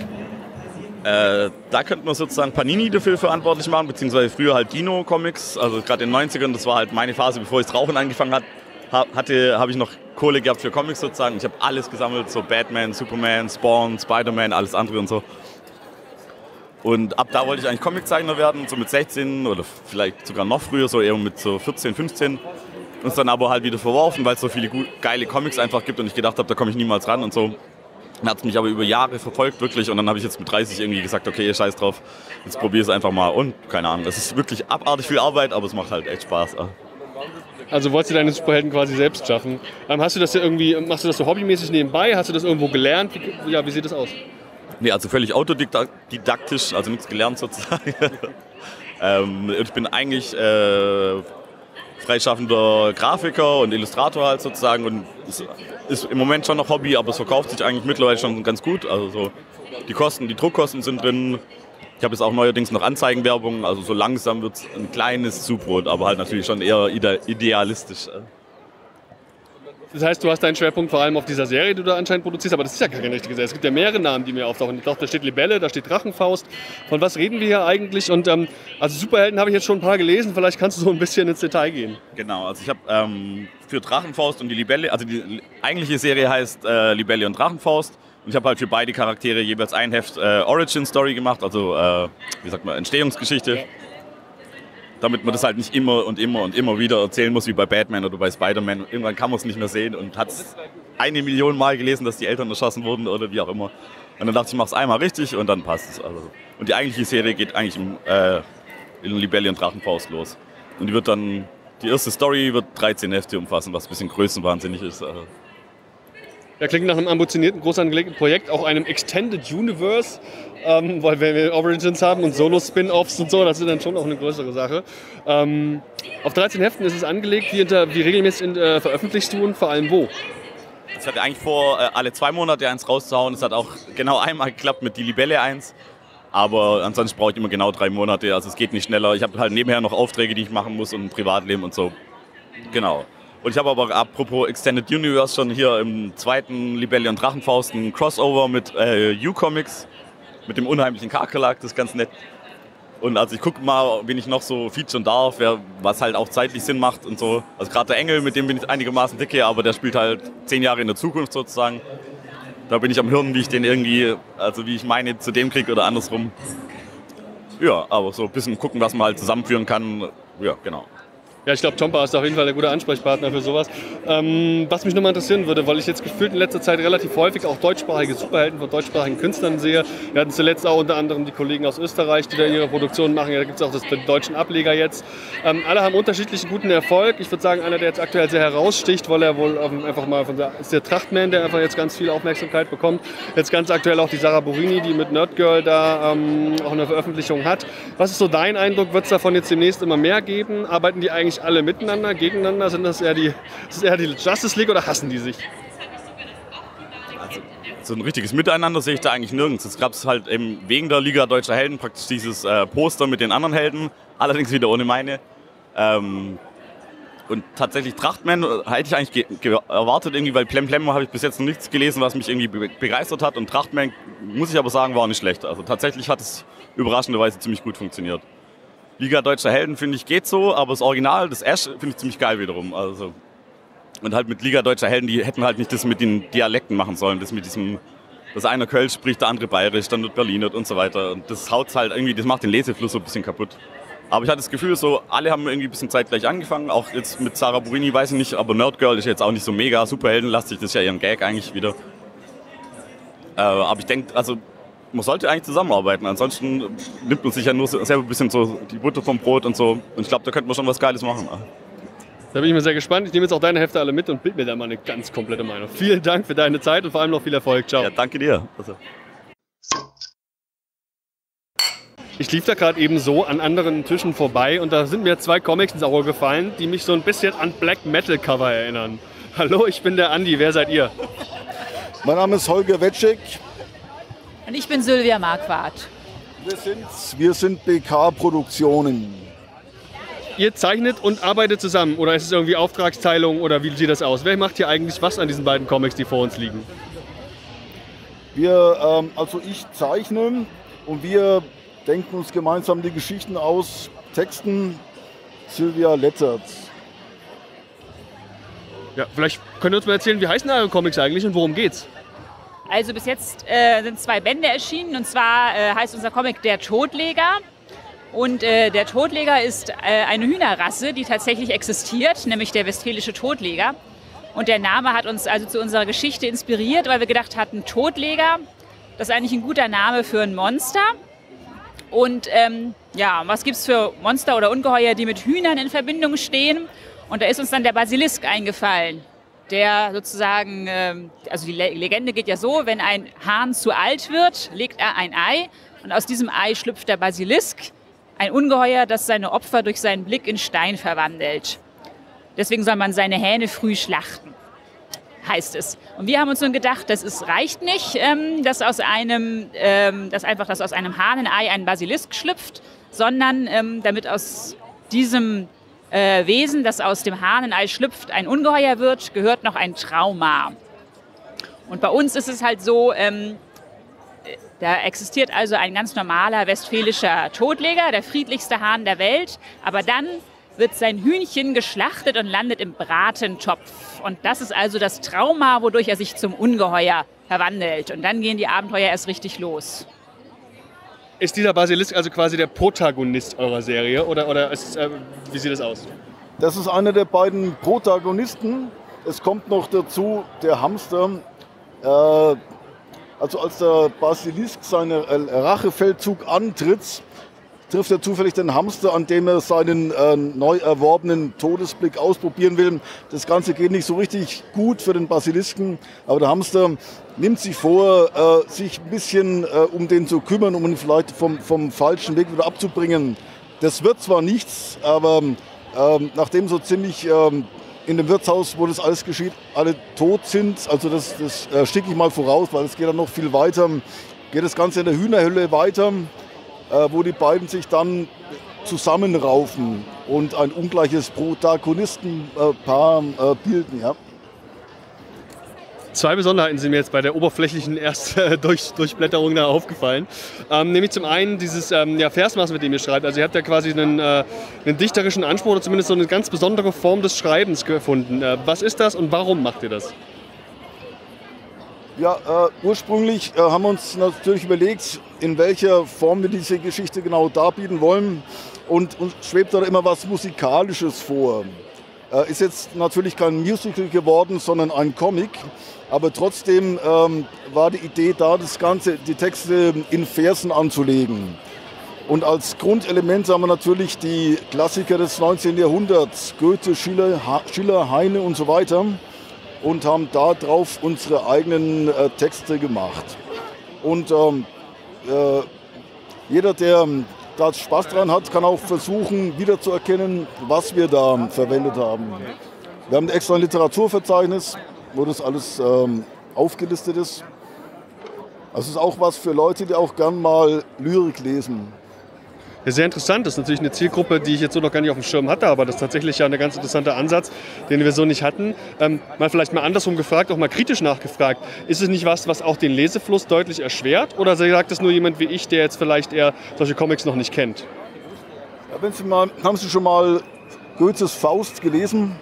Da könnte man sozusagen Panini dafür verantwortlich machen, beziehungsweise früher halt Dino-Comics, also gerade in den 90ern, das war halt meine Phase, bevor ich das Rauchen angefangen habe ich noch Kohle gehabt für Comics sozusagen. Ich habe alles gesammelt, so Batman, Superman, Spawn, Spider-Man, alles andere und so. Und ab da wollte ich eigentlich Comiczeichner werden, so mit 16 oder vielleicht sogar noch früher, so eher mit so 14, 15. Und dann aber halt wieder verworfen, weil es so viele geile Comics einfach gibt und ich gedacht habe, da komme ich niemals ran und so. Dann hat es mich aber über Jahre verfolgt, wirklich. Und dann habe ich jetzt mit 30 irgendwie gesagt, okay, ihr scheiß drauf, jetzt probier es einfach mal. Und keine Ahnung, es ist wirklich abartig viel Arbeit, aber es macht halt echt Spaß. Also wolltest du deine Superhelden quasi selbst schaffen. Hast du das ja irgendwie, machst du das so hobbymäßig nebenbei? Hast du das irgendwo gelernt? Ja, wie sieht das aus? Nee, also völlig autodidaktisch, also nichts gelernt sozusagen. Ich bin eigentlich freischaffender Grafiker und Illustrator halt sozusagen und ist im Moment schon noch Hobby, aber es verkauft sich eigentlich mittlerweile schon ganz gut. Also so die Druckkosten sind drin. Ich habe jetzt auch neuerdings noch Anzeigenwerbung, also so langsam wird es ein kleines Zubrot, aber halt natürlich schon eher idealistisch. Das heißt, du hast deinen Schwerpunkt vor allem auf dieser Serie, die du da anscheinend produzierst, aber das ist ja gar keine richtige Serie. Es gibt ja mehrere Namen, die mir auftauchen. Ich glaube, da steht Libelle, da steht Drachenfaust. Von was reden wir hier eigentlich? Und also Superhelden habe ich jetzt schon ein paar gelesen, vielleicht kannst du so ein bisschen ins Detail gehen. Genau, also ich habe für Drachenfaust und die Libelle, also die eigentliche Serie heißt Libelle und Drachenfaust. Und ich habe halt für beide Charaktere jeweils ein Heft Origin Story gemacht, also wie sagt man, Entstehungsgeschichte. Okay. Damit man das halt nicht immer und immer und immer wieder erzählen muss, wie bei Batman oder bei Spider-Man. Irgendwann kann man es nicht mehr sehen und hat es 1 Million Mal gelesen, dass die Eltern erschossen wurden oder wie auch immer. Und dann dachte ich, ich mache es einmal richtig und dann passt es. Also. Und die eigentliche Serie geht eigentlich in Libelle und Drachenfaust los. Und die erste Story wird 13 Hefte umfassen, was ein bisschen größenwahnsinnig ist. Also. Ja, klingt nach einem ambitionierten, groß angelegten Projekt, auch einem Extended Universe, weil wir Origins haben und Solo-Spin-Offs und so, das ist dann schon auch eine größere Sache. Auf 13 Heften ist es angelegt, wie regelmäßig veröffentlichst du und vor allem wo? Ich hatte eigentlich vor, alle 2 Monate eins rauszuhauen, es hat auch genau einmal geklappt mit Die Libelle 1. Aber ansonsten brauche ich immer genau 3 Monate, also es geht nicht schneller. Ich habe halt nebenher noch Aufträge, die ich machen muss und ein Privatleben und so. Genau. Und ich habe aber, apropos Extended Universe, schon hier im 2. Libelle und Drachenfaust ein Crossover mit U-Comics, mit dem unheimlichen Kakerlak, das ist ganz nett. Und also ich gucke mal, wen ich noch so featuren darf, was halt auch zeitlich Sinn macht und so. Also gerade der Engel, mit dem bin ich einigermaßen dicke, aber der spielt halt 10 Jahre in der Zukunft sozusagen. Da bin ich am Hirn, wie ich den irgendwie, also wie ich meine, zu dem kriege oder andersrum. Ja, aber so ein bisschen gucken, was man halt zusammenführen kann. Ja, genau. Ja, ich glaube, Tompa ist auf jeden Fall der gute Ansprechpartner für sowas. Was mich nochmal interessieren würde, weil ich jetzt gefühlt in letzter Zeit relativ häufig auch deutschsprachige Superhelden von deutschsprachigen Künstlern sehe. Wir hatten zuletzt auch unter anderem die Kollegen aus Österreich, die da ihre Produktionen machen. Ja, da gibt es auch den deutschen Ableger jetzt. Alle haben unterschiedlichen guten Erfolg. Ich würde sagen, einer, der jetzt aktuell sehr heraussticht, weil er wohl einfach mal ist der Trachtman, der einfach jetzt ganz viel Aufmerksamkeit bekommt. Jetzt ganz aktuell auch die Sarah Burrini, die mit Nerdgirl da auch eine Veröffentlichung hat. Was ist so dein Eindruck? Wird es davon jetzt demnächst immer mehr geben? Arbeiten die eigentlich alle miteinander, gegeneinander? Ist das eher die Justice League oder hassen die sich? Also, so ein richtiges Miteinander sehe ich da eigentlich nirgends. Es gab es halt eben wegen der Liga Deutscher Helden praktisch dieses Poster mit den anderen Helden, allerdings wieder ohne meine. Und tatsächlich Trachtman hätte ich eigentlich erwartet, irgendwie, weil Plem Plem habe ich bis jetzt noch nichts gelesen, was mich irgendwie begeistert hat. Und Trachtman, muss ich aber sagen, war nicht schlecht. Also tatsächlich hat es überraschenderweise ziemlich gut funktioniert. Liga Deutscher Helden, finde ich, geht so, aber das Original, das Ash, finde ich ziemlich geil wiederum. Also. Und halt mit Liga Deutscher Helden, die hätten halt nicht das mit den Dialekten machen sollen, das mit diesem, dass einer Kölsch spricht, der andere Bayerisch, dann wird Berliner und so weiter. Und das haut's halt irgendwie, das macht den Lesefluss so ein bisschen kaputt. Aber ich hatte das Gefühl, so alle haben irgendwie ein bisschen zeitgleich angefangen, auch jetzt mit Sarah Burini, weiß ich nicht, aber Nerdgirl ist jetzt auch nicht so mega superheldenlastig, das ist ja ihren Gag eigentlich wieder. Aber ich denke, also man sollte eigentlich zusammenarbeiten, ansonsten nimmt man sich ja nur selber ein bisschen so die Butter vom Brot und so. Und ich glaube, da könnte man schon was Geiles machen. Da bin ich mir sehr gespannt. Ich nehme jetzt auch deine Hefte alle mit und bild mir da mal eine ganz komplette Meinung. Vielen Dank für deine Zeit und vor allem noch viel Erfolg. Ciao. Ja, danke dir. Also. Ich lief da gerade eben so an anderen Tischen vorbei und da sind mir 2 Comics ins Auge gefallen, die mich so ein bisschen an Black Metal Cover erinnern. Hallo, ich bin der Andi. Wer seid ihr? Mein Name ist Holger Wetschek. Und ich bin Sylvia Marquardt. Wir sind BK Produktionen. Ihr zeichnet und arbeitet zusammen oder ist es irgendwie Auftragsteilung oder wie sieht das aus? Wer macht hier eigentlich was an diesen beiden Comics, die vor uns liegen? Also ich zeichne und wir denken uns gemeinsam die Geschichten aus, texten. Sylvia lettert. Ja, vielleicht könnt ihr uns mal erzählen, wie heißen eure Comics eigentlich und worum geht's? Also bis jetzt sind 2 Bände erschienen und zwar heißt unser Comic Der Totleger. Und der Totleger ist eine Hühnerrasse, die tatsächlich existiert, nämlich der westfälische Totleger. Und der Name hat uns also zu unserer Geschichte inspiriert, weil wir gedacht hatten, Totleger, das ist eigentlich ein guter Name für ein Monster. Und ja, was gibt es für Monster oder Ungeheuer, die mit Hühnern in Verbindung stehen? Und da ist uns dann der Basilisk eingefallen. Der sozusagen, also die Legende geht ja so, wenn ein Hahn zu alt wird, legt er ein Ei und aus diesem Ei schlüpft der Basilisk, ein Ungeheuer, das seine Opfer durch seinen Blick in Stein verwandelt. Deswegen soll man seine Hähne früh schlachten, heißt es. Und wir haben uns nun gedacht, das reicht nicht, dass aus einem Hahnenei ein Basilisk schlüpft, sondern damit aus diesem Wesen, das aus dem Hahnenei schlüpft, ein Ungeheuer wird, gehört noch ein Trauma. Und bei uns ist es halt so, da existiert also ein ganz normaler westfälischer Totleger, der friedlichste Hahn der Welt, aber dann wird sein Hühnchen geschlachtet und landet im Bratentopf. Und das ist also das Trauma, wodurch er sich zum Ungeheuer verwandelt. Und dann gehen die Abenteuer erst richtig los. Ist dieser Basilisk also quasi der Protagonist eurer Serie oder ist es, wie sieht das aus? Das ist einer der beiden Protagonisten. Es kommt noch dazu der Hamster. Also als der Basilisk seinen Rachefeldzug antritt, trifft er zufällig den Hamster, an dem er seinen neu erworbenen Todesblick ausprobieren will. Das Ganze geht nicht so richtig gut für den Basilisken, aber der Hamster nimmt sich vor, sich ein bisschen um den zu kümmern, um ihn vielleicht vom falschen Weg wieder abzubringen. Das wird zwar nichts, aber nachdem so ziemlich in dem Wirtshaus, wo das alles geschieht, alle tot sind, also das schicke ich mal voraus, weil es geht dann noch viel weiter, geht das Ganze in der Hühnerhölle weiter, wo die beiden sich dann zusammenraufen und ein ungleiches Protagonistenpaar bilden. Ja. Zwei Besonderheiten sind mir jetzt bei der oberflächlichen Erstdurchblätterung da aufgefallen. Nämlich zum einen dieses Versmaß, mit dem ihr schreibt. Also ihr habt ja quasi einen dichterischen Anspruch oder zumindest so eine ganz besondere Form des Schreibens gefunden. Was ist das und warum macht ihr das? Ja, ursprünglich haben wir uns natürlich überlegt, in welcher Form wir diese Geschichte genau darbieten wollen. Und uns schwebt da immer was Musikalisches vor. Ist jetzt natürlich kein Musical geworden, sondern ein Comic. Aber trotzdem war die Idee da, das Ganze, die Texte in Versen anzulegen. Und als Grundelemente haben wir natürlich die Klassiker des 19. Jahrhunderts, Goethe, Schiller, Heine und so weiter. Und haben darauf unsere eigenen Texte gemacht. Und jeder, der da Spaß dran hat, kann auch versuchen, wiederzuerkennen, was wir da verwendet haben. Wir haben extra ein Literaturverzeichnis, wo das alles aufgelistet ist. Das ist auch was für Leute, die auch gern mal Lyrik lesen. Ja, sehr interessant. Das ist natürlich eine Zielgruppe, die ich jetzt so noch gar nicht auf dem Schirm hatte, aber das ist tatsächlich ja ein ganz interessanter Ansatz, den wir so nicht hatten. Mal vielleicht mal andersrum gefragt, auch mal kritisch nachgefragt. Ist es nicht was, was auch den Lesefluss deutlich erschwert? Oder sagt das nur jemand wie ich, der jetzt vielleicht eher solche Comics noch nicht kennt? Ja, haben Sie schon mal Goethes Faust gelesen?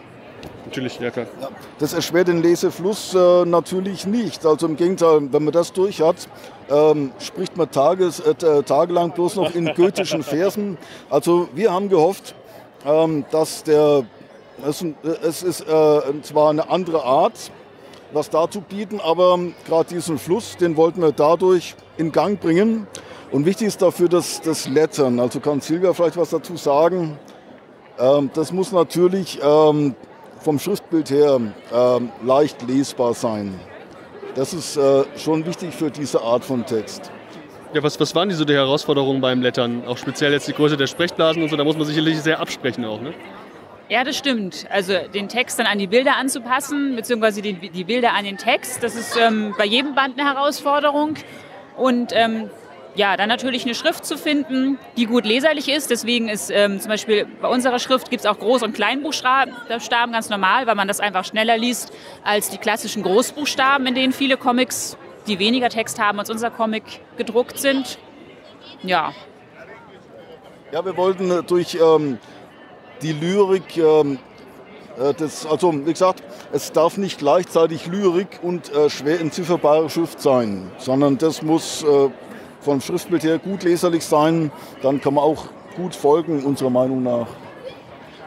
Natürlich, ja klar. Ja, das erschwert den Lesefluss natürlich nicht. Also im Gegenteil, wenn man das durch hat, spricht man tagelang bloß noch in goethischen Versen. Also wir haben gehofft, dass es ist zwar eine andere Art, was dazu bieten, aber gerade diesen Fluss, den wollten wir dadurch in Gang bringen. Und wichtig ist dafür das Lettern. Also kann Silvia vielleicht was dazu sagen. Das muss natürlich vom Schriftbild her leicht lesbar sein. Das ist schon wichtig für diese Art von Text. Ja, was waren die Herausforderungen beim Lettern? Auch speziell jetzt die Größe der Sprechblasen und so, da muss man sicherlich sehr absprechen auch, ne? Ja, das stimmt. Also den Text dann an die Bilder anzupassen, beziehungsweise die Bilder an den Text, das ist bei jedem Band eine Herausforderung. Und dann natürlich eine Schrift zu finden, die gut leserlich ist. Deswegen ist zum Beispiel bei unserer Schrift gibt es auch Groß- und Kleinbuchstaben ganz normal, weil man das einfach schneller liest als die klassischen Großbuchstaben, in denen viele Comics, die weniger Text haben als unser Comic, gedruckt sind. Ja. Ja, wir wollten durch die Lyrik, wie gesagt, es darf nicht gleichzeitig Lyrik und schwer entzifferbare Schrift sein, sondern das muss vom Schriftbild her gut leserlich sein, dann kann man auch gut folgen, unserer Meinung nach.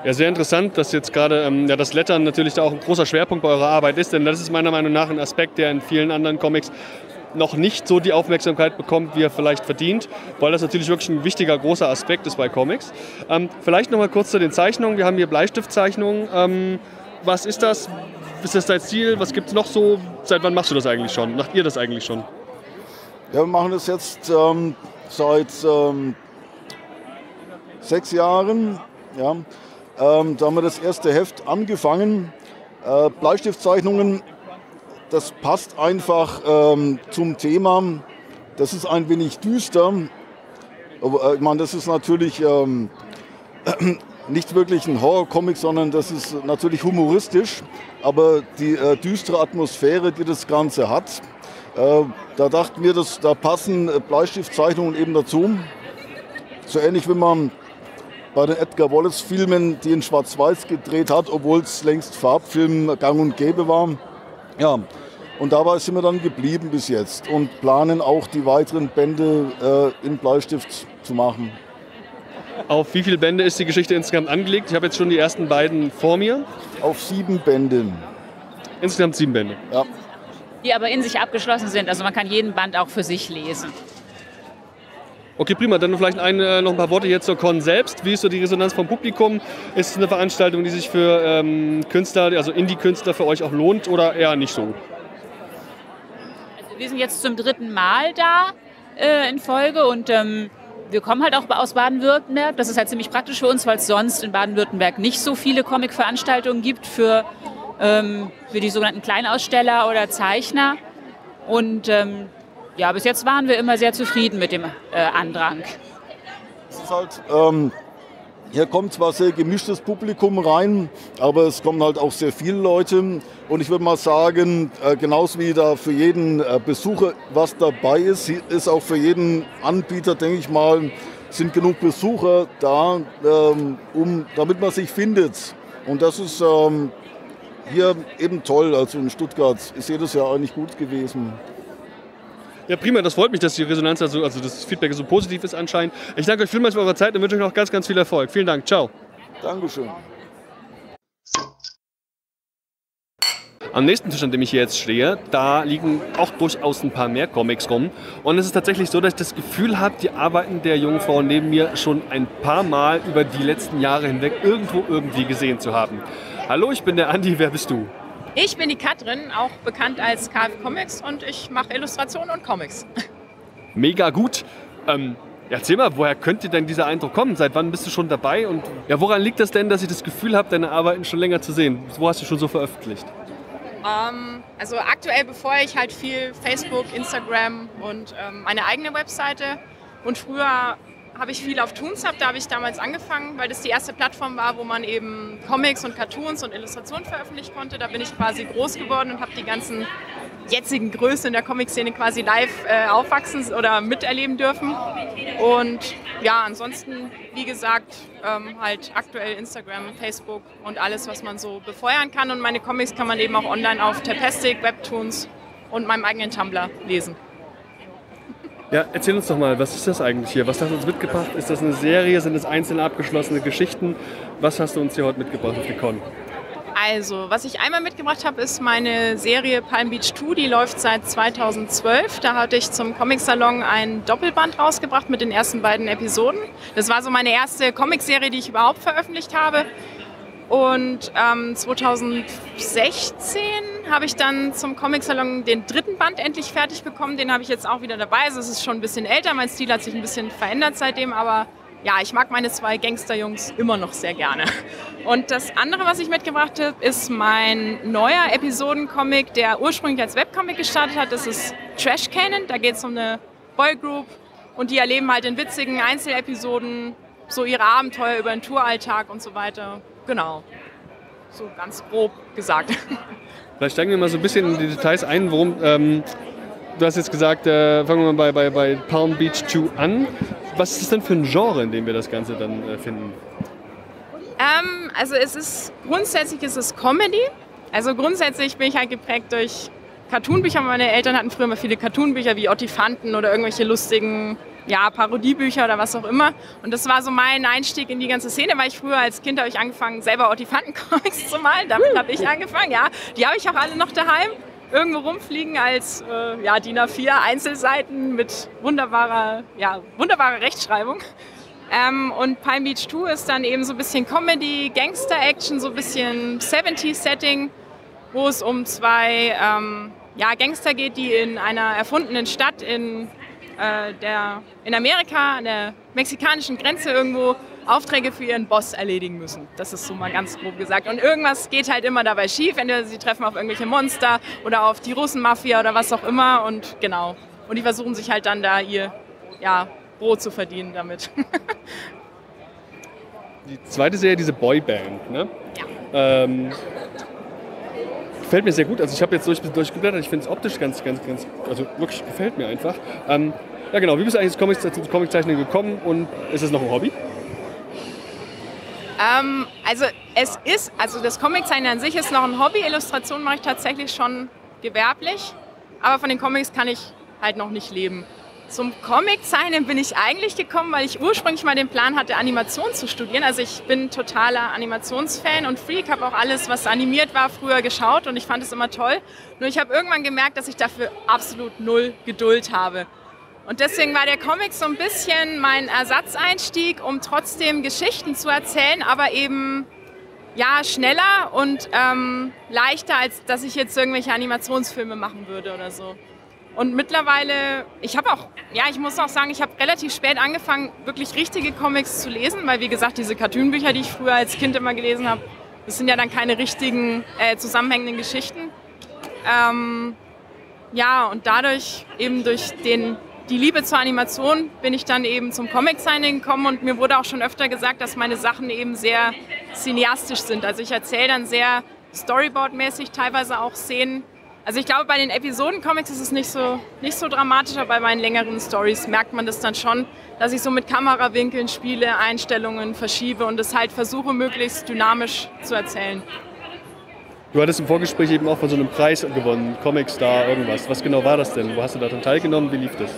Ja, sehr interessant, dass jetzt gerade das Lettern natürlich da auch ein großer Schwerpunkt bei eurer Arbeit ist, denn das ist meiner Meinung nach ein Aspekt, der in vielen anderen Comics noch nicht so die Aufmerksamkeit bekommt, wie er vielleicht verdient, weil das natürlich wirklich ein wichtiger, großer Aspekt ist bei Comics. Vielleicht noch mal kurz zu den Zeichnungen. Wir haben hier Bleistiftzeichnungen. Was ist das? Ist das dein Stil? Was gibt es noch so? Seit wann machst du das eigentlich schon? Macht ihr das eigentlich schon? Ja, wir machen das jetzt seit 6 Jahren. Ja. Da haben wir das erste Heft angefangen. Bleistiftzeichnungen, das passt einfach zum Thema. Das ist ein wenig düster. Aber, ich meine, das ist natürlich nicht wirklich ein Horrorcomic, sondern das ist natürlich humoristisch. Aber die düstere Atmosphäre, die das Ganze hat, da dachten wir, da passen Bleistiftzeichnungen eben dazu. So ähnlich wie man bei den Edgar Wallace-Filmen, die in Schwarz-Weiß gedreht hat, obwohl es längst Farbfilm gang und gäbe war. Ja, und dabei sind wir dann geblieben bis jetzt und planen auch die weiteren Bände in Bleistift zu machen. Auf wie viele Bände ist die Geschichte insgesamt angelegt? Ich habe jetzt schon die ersten beiden vor mir. Auf 7 Bände. Insgesamt 7 Bände? Ja. Die aber in sich abgeschlossen sind. Also man kann jeden Band auch für sich lesen. Okay, prima. Dann vielleicht noch ein paar Worte hier zur Con selbst. Wie ist so die Resonanz vom Publikum? Ist es eine Veranstaltung, die sich für Künstler, also Indie-Künstler für euch auch lohnt oder eher nicht so? Also wir sind jetzt zum 3. Mal da in Folge und wir kommen halt auch aus Baden-Württemberg. Das ist halt ziemlich praktisch für uns, weil es sonst in Baden-Württemberg nicht so viele Comic-Veranstaltungen gibt für die sogenannten Kleinaussteller oder Zeichner. Und ja, bis jetzt waren wir immer sehr zufrieden mit dem Andrang. Es ist halt, hier kommt zwar sehr gemischtes Publikum rein, aber es kommen halt auch sehr viele Leute. Und ich würde mal sagen, genauso wie da für jeden Besucher was dabei ist, ist auch für jeden Anbieter, denke ich mal, sind genug Besucher da, damit man sich findet. Und das ist hier eben toll. Also in Stuttgart ist jedes Jahr eigentlich gut gewesen. Ja, prima, das freut mich, dass die Resonanz, also das Feedback so positiv ist anscheinend. Ich danke euch vielmals für eure Zeit und wünsche euch noch ganz, ganz viel Erfolg. Vielen Dank, ciao. Dankeschön. Am nächsten Tisch, an dem ich hier jetzt stehe, da liegen auch durchaus ein paar mehr Comics rum. Und es ist tatsächlich so, dass ich das Gefühl habe, die Arbeiten der jungen Frau neben mir schon ein paar Mal über die letzten Jahre hinweg irgendwo irgendwie gesehen zu haben. Hallo, ich bin der Andi, wer bist du? Ich bin die Katrin, auch bekannt als KF Comics, und ich mache Illustrationen und Comics. Mega gut. Erzähl mal, woher könnte denn dieser Eindruck kommen? Seit wann bist du schon dabei? Und ja, woran liegt das denn, dass ich das Gefühl habe, deine Arbeiten schon länger zu sehen? Wo hast du schon so veröffentlicht? Also aktuell betreue ich halt viel Facebook, Instagram und meine eigene Webseite. Und früher habe ich viel auf Toonshop, da habe ich damals angefangen, weil das die erste Plattform war, wo man eben Comics und Cartoons und Illustrationen veröffentlichen konnte. Da bin ich quasi groß geworden und habe die ganzen jetzigen Größen in der Comic-Szene quasi live aufwachsen oder miterleben dürfen. Und ja, ansonsten, wie gesagt, halt aktuell Instagram, Facebook und alles, was man so befeuern kann. Und meine Comics kann man eben auch online auf Tapastic, Webtoons und meinem eigenen Tumblr lesen. Ja, erzähl uns doch mal, was ist das eigentlich hier? Was hast du uns mitgebracht? Ist das eine Serie? Sind es einzelne abgeschlossene Geschichten? Was hast du uns hier heute mitgebracht auf die Con? Also, was ich einmal mitgebracht habe, ist meine Serie Palm Beach 2. Die läuft seit 2012. Da hatte ich zum Comic Salon ein Doppelband rausgebracht mit den ersten beiden Episoden. Das war so meine erste Comicserie, die ich überhaupt veröffentlicht habe. Und 2016 habe ich dann zum Comic Salon den 3. Band endlich fertig bekommen. Den habe ich jetzt auch wieder dabei. Also es ist schon ein bisschen älter. Mein Stil hat sich ein bisschen verändert seitdem. Aber ja, ich mag meine 2 Gangsterjungs immer noch sehr gerne. Und das andere, was ich mitgebracht habe, ist mein neuer Episodencomic, der ursprünglich als Webcomic gestartet hat. Das ist Trash Cannon. Da geht es um eine Boygroup. Und die erleben halt in witzigen Einzelepisoden so ihre Abenteuer über den Touralltag und so weiter. Genau, so ganz grob gesagt. Vielleicht steigen wir mal so ein bisschen in die Details ein, worum, du hast jetzt gesagt, fangen wir mal bei Palm Beach 2 an. Was ist das denn für ein Genre, in dem wir das Ganze dann finden? Also es ist, grundsätzlich ist es Comedy. Also grundsätzlich bin ich halt geprägt durch Cartoonbücher. Meine Eltern hatten früher mal viele Cartoonbücher wie Ottifanten oder irgendwelche lustigen Parodiebücher oder was auch immer. Und das war so mein Einstieg in die ganze Szene, weil ich früher als Kind habe ich angefangen, selber Ottifanten-Comics zu malen. Damit habe ich angefangen, ja. Die habe ich auch alle noch daheim. Irgendwo rumfliegen als DIN A4 Einzelseiten mit wunderbarer Rechtschreibung. Und Palm Beach 2 ist dann eben so ein bisschen Comedy, Gangster-Action, so ein bisschen 70s-Setting, wo es um 2 Gangster geht, die in einer erfundenen Stadt in Amerika, an der mexikanischen Grenze irgendwo, Aufträge für ihren Boss erledigen müssen. Das ist so mal ganz grob gesagt. Und irgendwas geht halt immer dabei schief. Entweder sie treffen auf irgendwelche Monster oder auf die Russenmafia oder was auch immer. Und genau. Und die versuchen sich halt dann da ihr Brot zu verdienen damit. Die zweite Serie, diese Boyband, ne? Ja. Gefällt mir sehr gut. Also ich habe jetzt durchgeblättert. Ich finde es optisch ganz, also wirklich gefällt mir einfach. Ja genau, wie bist du eigentlich zum Comiczeichnen gekommen und ist es noch ein Hobby? Also das Comiczeichnen an sich ist noch ein Hobby. Illustrationen mache ich tatsächlich schon gewerblich, aber von den Comics kann ich halt noch nicht leben. Zum Comiczeichnen bin ich eigentlich gekommen, weil ich ursprünglich mal den Plan hatte, Animation zu studieren. Also ich bin totaler Animationsfan und Freak, habe auch alles, was animiert war, früher geschaut und ich fand es immer toll. Nur ich habe irgendwann gemerkt, dass ich dafür absolut null Geduld habe. Und deswegen war der Comic so ein bisschen mein Ersatzeinstieg, um trotzdem Geschichten zu erzählen, aber eben ja schneller und leichter, als dass ich jetzt irgendwelche Animationsfilme machen würde oder so. Und mittlerweile, ich muss auch sagen, ich habe relativ spät angefangen, wirklich richtige Comics zu lesen, weil wie gesagt, diese Cartoon-Bücher, die ich früher als Kind immer gelesen habe, das sind ja dann keine richtigen zusammenhängenden Geschichten. Und dadurch, eben durch die Liebe zur Animation, bin ich dann eben zum Comic-Signing gekommen und mir wurde auch schon öfter gesagt, dass meine Sachen eben sehr cineastisch sind. Also ich erzähle dann sehr Storyboard-mäßig teilweise auch Szenen. Also ich glaube, bei den Episoden-Comics ist es nicht so dramatisch, aber bei meinen längeren Stories merkt man das dann schon, dass ich so mit Kamerawinkeln spiele, Einstellungen verschiebe und es halt versuche, möglichst dynamisch zu erzählen. Du hattest im Vorgespräch eben auch von so einem Preis gewonnen, Comic-Star, irgendwas. Was genau war das denn? Wo hast du daran teilgenommen? Wie lief das?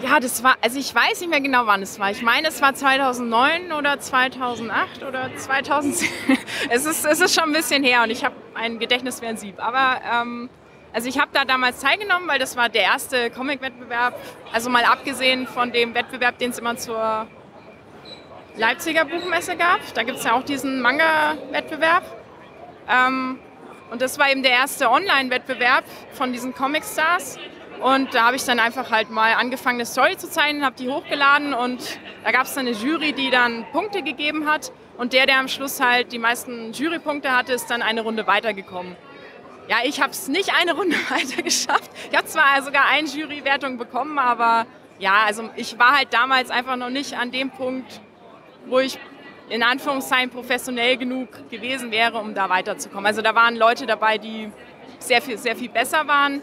Ja, das war, also ich weiß nicht mehr genau, wann es war. Ich meine, es war 2009 oder 2008 oder 2010. Es ist schon ein bisschen her und ich habe ein Gedächtnis wie ein Sieb. Aber ich habe da damals teilgenommen, weil das war der erste Comic-Wettbewerb. Also mal abgesehen von dem Wettbewerb, den es immer zur Leipziger Buchmesse gab. Da gibt es ja auch diesen Manga-Wettbewerb. Und das war eben der erste Online-Wettbewerb von diesen Comic-Stars. Und da habe ich dann einfach halt mal angefangen, eine Story zu zeichnen, habe die hochgeladen und da gab es dann eine Jury, die dann Punkte gegeben hat. Und der am Schluss halt die meisten Jurypunkte hatte, ist dann eine Runde weitergekommen. Ja, ich habe es nicht eine Runde weiter geschafft. Ich habe zwar sogar eine Jurywertung bekommen, aber ja, also ich war halt damals einfach noch nicht an dem Punkt, wo ich in Anführungszeichen professionell genug gewesen wäre, um da weiterzukommen. Also da waren Leute dabei, die sehr viel besser waren.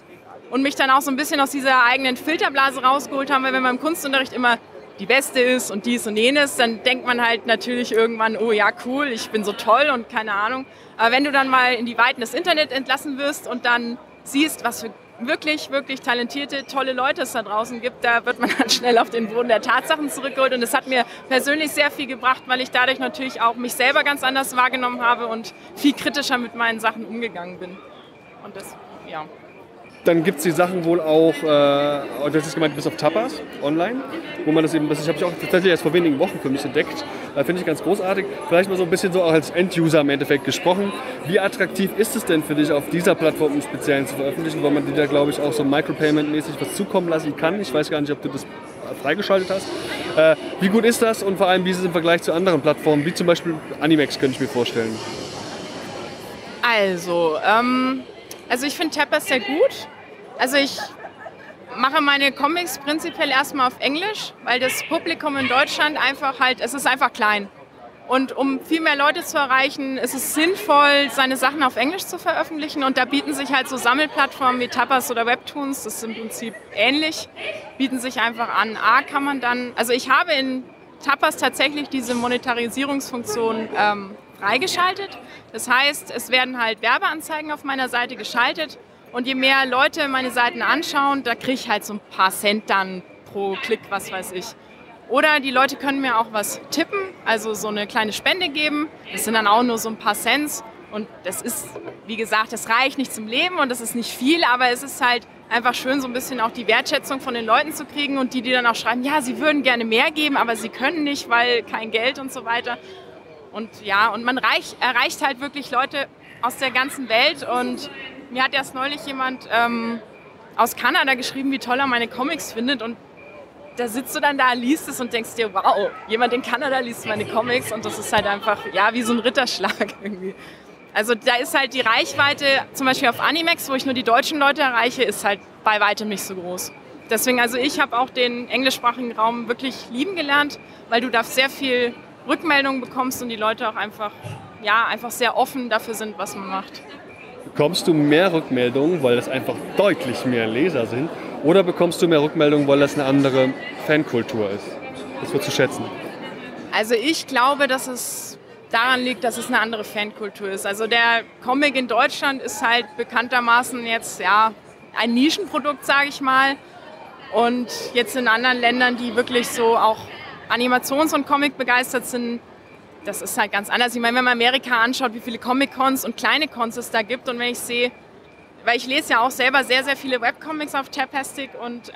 Und mich dann auch so ein bisschen aus dieser eigenen Filterblase rausgeholt haben, weil wenn man im Kunstunterricht immer die Beste ist und dies und jenes, dann denkt man halt natürlich irgendwann, oh ja, cool, ich bin so toll und keine Ahnung. Aber wenn du dann mal in die Weiten des Internets entlassen wirst und dann siehst, was für wirklich, wirklich talentierte, tolle Leute es da draußen gibt, da wird man dann schnell auf den Boden der Tatsachen zurückgeholt. Und das hat mir persönlich sehr viel gebracht, weil ich dadurch natürlich auch mich selber ganz anders wahrgenommen habe und viel kritischer mit meinen Sachen umgegangen bin. Und das, ja. Dann gibt es die Sachen wohl auch, das ist gemeint, bis auf Tapas online, wo man das eben, das habe ich auch tatsächlich erst vor wenigen Wochen für mich entdeckt, finde ich ganz großartig. Vielleicht mal so ein bisschen so auch als End-User im Endeffekt gesprochen. Wie attraktiv ist es denn für dich, auf dieser Plattform im Speziellen zu veröffentlichen, weil man dir da, glaube ich, auch so Micropayment-mäßig was zukommen lassen kann? Ich weiß gar nicht, ob du das freigeschaltet hast. Wie gut ist das und vor allem, wie ist es im Vergleich zu anderen Plattformen, wie zum Beispiel Animax, könnte ich mir vorstellen? Also ich finde Tapas sehr gut. Also ich mache meine Comics prinzipiell erstmal auf Englisch, weil das Publikum in Deutschland es ist einfach klein. Und um viel mehr Leute zu erreichen, ist es sinnvoll, seine Sachen auf Englisch zu veröffentlichen. Und da bieten sich halt so Sammelplattformen wie Tapas oder Webtoons, das ist im Prinzip ähnlich, bieten sich einfach an. Ich habe in Tapas tatsächlich diese Monetarisierungsfunktion freigeschaltet. Das heißt, es werden halt Werbeanzeigen auf meiner Seite geschaltet. Und je mehr Leute meine Seiten anschauen, da kriege ich halt so ein paar Cent dann pro Klick, was weiß ich. Oder die Leute können mir auch was tippen, also so eine kleine Spende geben. Das sind dann auch nur so ein paar Cents. Und das ist, wie gesagt, das reicht nicht zum Leben und das ist nicht viel, aber es ist halt einfach schön, so ein bisschen auch die Wertschätzung von den Leuten zu kriegen und die dann auch schreiben, ja, sie würden gerne mehr geben, aber sie können nicht, weil kein Geld und so weiter. Und ja, und man erreicht halt wirklich Leute aus der ganzen Welt und mir hat erst neulich jemand aus Kanada geschrieben, wie toll er meine Comics findet und da sitzt du dann da, liest es und denkst dir, wow, jemand in Kanada liest meine Comics und das ist halt einfach, ja, wie so ein Ritterschlag irgendwie. Also da ist halt die Reichweite, zum Beispiel auf Animax, wo ich nur die deutschen Leute erreiche, ist halt bei weitem nicht so groß. Deswegen, also ich habe auch den englischsprachigen Raum wirklich lieben gelernt, weil du da sehr viel Rückmeldungen bekommst und die Leute auch einfach sehr offen dafür sind, was man macht. Bekommst du mehr Rückmeldungen, weil das einfach deutlich mehr Leser sind? Oder bekommst du mehr Rückmeldungen, weil das eine andere Fankultur ist? Das wird zu schätzen. Also ich glaube, dass es daran liegt, dass es eine andere Fankultur ist. Also der Comic in Deutschland ist halt bekanntermaßen jetzt ja ein Nischenprodukt, sage ich mal. Und jetzt in anderen Ländern, die wirklich so auch Animations- und Comic begeistert sind, das ist halt ganz anders. Ich meine, wenn man Amerika anschaut, wie viele Comic-Cons und kleine Cons es da gibt und wenn ich sehe, weil ich lese ja auch selber sehr, sehr viele Webcomics auf Tapastic und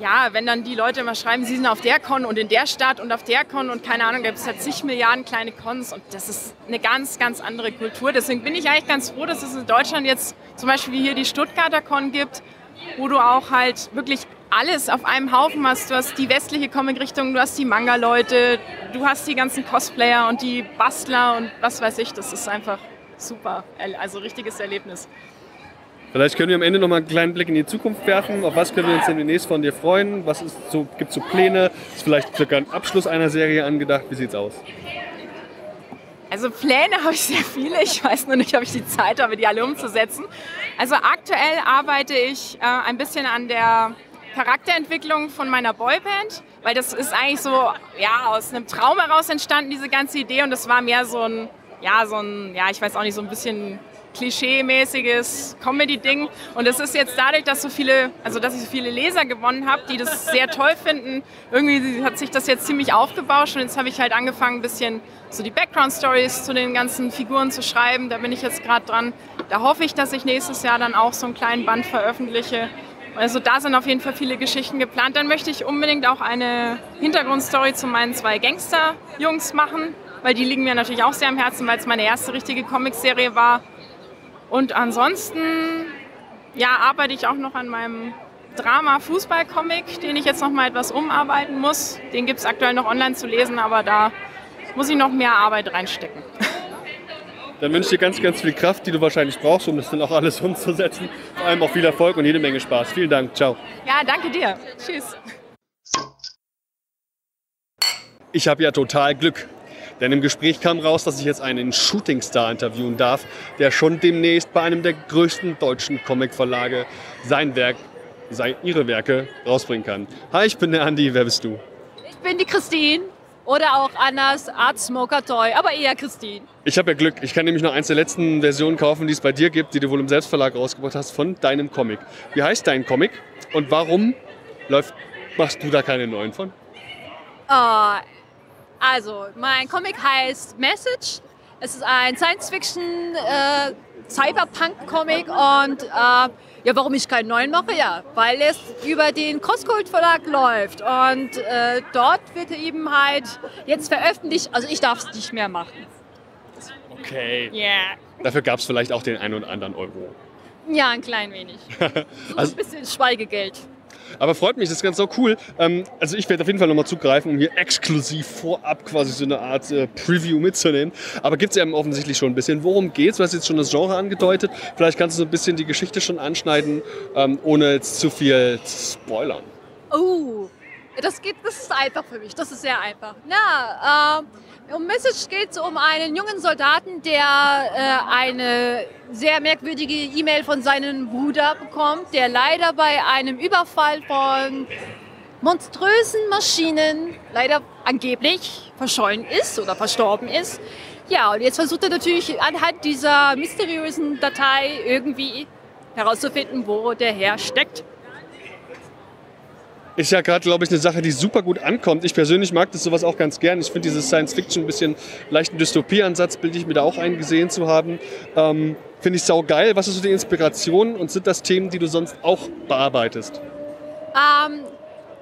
ja, wenn dann die Leute immer schreiben, sie sind auf der Con und in der Stadt und auf der Con und keine Ahnung, da gibt es halt zig Milliarden kleine Cons und das ist eine ganz, ganz andere Kultur. Deswegen bin ich eigentlich ganz froh, dass es in Deutschland jetzt zum Beispiel wie hier die Stuttgarter Con gibt, wo du auch halt wirklich alles auf einem Haufen hast. Du hast die westliche Comic-Richtung, du hast die Manga-Leute, du hast die ganzen Cosplayer und die Bastler und was weiß ich. Das ist einfach super, also richtiges Erlebnis. Vielleicht können wir am Ende noch mal einen kleinen Blick in die Zukunft werfen. Auf was können wir uns denn demnächst von dir freuen? Was ist so, gibt es so Pläne? Ist vielleicht sogar ein Abschluss einer Serie angedacht? Wie sieht's aus? Also Pläne habe ich sehr viele. Ich weiß nur nicht, ob ich die Zeit habe, die alle umzusetzen. Also aktuell arbeite ich ein bisschen an der Charakterentwicklung von meiner Boyband, weil das ist eigentlich so, ja, aus einem Traum heraus entstanden, diese ganze Idee. Und das war mehr so ein bisschen klischee-mäßiges Comedy-Ding. Und es ist jetzt dadurch, dass ich so viele Leser gewonnen habe, die das sehr toll finden. Irgendwie hat sich das jetzt ziemlich aufgebauscht und jetzt habe ich halt angefangen, ein bisschen so die Background-Stories zu den ganzen Figuren zu schreiben. Da bin ich jetzt gerade dran. Da hoffe ich, dass ich nächstes Jahr dann auch so einen kleinen Band veröffentliche. Also da sind auf jeden Fall viele Geschichten geplant. Dann möchte ich unbedingt auch eine Hintergrundstory zu meinen 2 Gangster-Jungs machen, weil die liegen mir natürlich auch sehr am Herzen, weil es meine erste richtige Comicserie war. Und ansonsten ja, arbeite ich auch noch an meinem Drama-Fußball-Comic, den ich jetzt noch mal etwas umarbeiten muss. Den gibt es aktuell noch online zu lesen, aber da muss ich noch mehr Arbeit reinstecken. Dann wünsche ich dir ganz, ganz viel Kraft, die du wahrscheinlich brauchst, um das dann auch alles umzusetzen. Vor allem auch viel Erfolg und jede Menge Spaß. Vielen Dank. Ciao. Ja, danke dir. Tschüss. Ich habe ja total Glück. Denn im Gespräch kam raus, dass ich jetzt einen Shootingstar interviewen darf, der schon demnächst bei einem der größten deutschen Comicverlage ihre Werke rausbringen kann. Hi, ich bin der Andi. Wer bist du? Ich bin die Christine. Oder auch Annas Art Smoker Toy, aber eher Christine. Ich habe ja Glück. Ich kann nämlich noch eins der letzten Versionen kaufen, die es bei dir gibt, die du wohl im Selbstverlag rausgebracht hast, von deinem Comic. Wie heißt dein Comic und warum machst du da keine neuen von? Also, mein Comic heißt Message. Es ist ein Science-Fiction, Cyberpunk-Comic und ja, warum ich keinen neuen mache? Ja, weil es über den Crosscult-Verlag läuft und dort wird eben halt jetzt veröffentlicht, also ich darf es nicht mehr machen. Okay. Yeah. Dafür gab es vielleicht auch den einen oder anderen Euro. Ja, ein klein wenig. So also, ein bisschen Schweigegeld. Aber freut mich, das ist ganz so cool. Also ich werde auf jeden Fall nochmal zugreifen, um hier exklusiv vorab quasi so eine Art Preview mitzunehmen. Aber gibt es eben offensichtlich schon ein bisschen. Worum geht's? Du hast jetzt schon das Genre angedeutet. Vielleicht kannst du so ein bisschen die Geschichte schon anschneiden, ohne jetzt zu viel zu spoilern. Oh, das ist einfach für mich. Das ist sehr einfach. Na, um Message geht es um einen jungen Soldaten, der eine sehr merkwürdige E-Mail von seinem Bruder bekommt, der leider bei einem Überfall von monströsen Maschinen leider angeblich verschollen ist oder verstorben ist. Ja, und jetzt versucht er natürlich anhand dieser mysteriösen Datei irgendwie herauszufinden, wo der Herr steckt. Ist ja gerade, glaube ich, eine Sache, die super gut ankommt. Ich persönlich mag das sowas auch ganz gern. Ich finde dieses Science-Fiction ein bisschen leichten Dystopie-Ansatz, bilde ich mir da auch ein, gesehen zu haben. Finde ich saugeil. Was ist so die Inspiration und sind das Themen, die du sonst auch bearbeitest?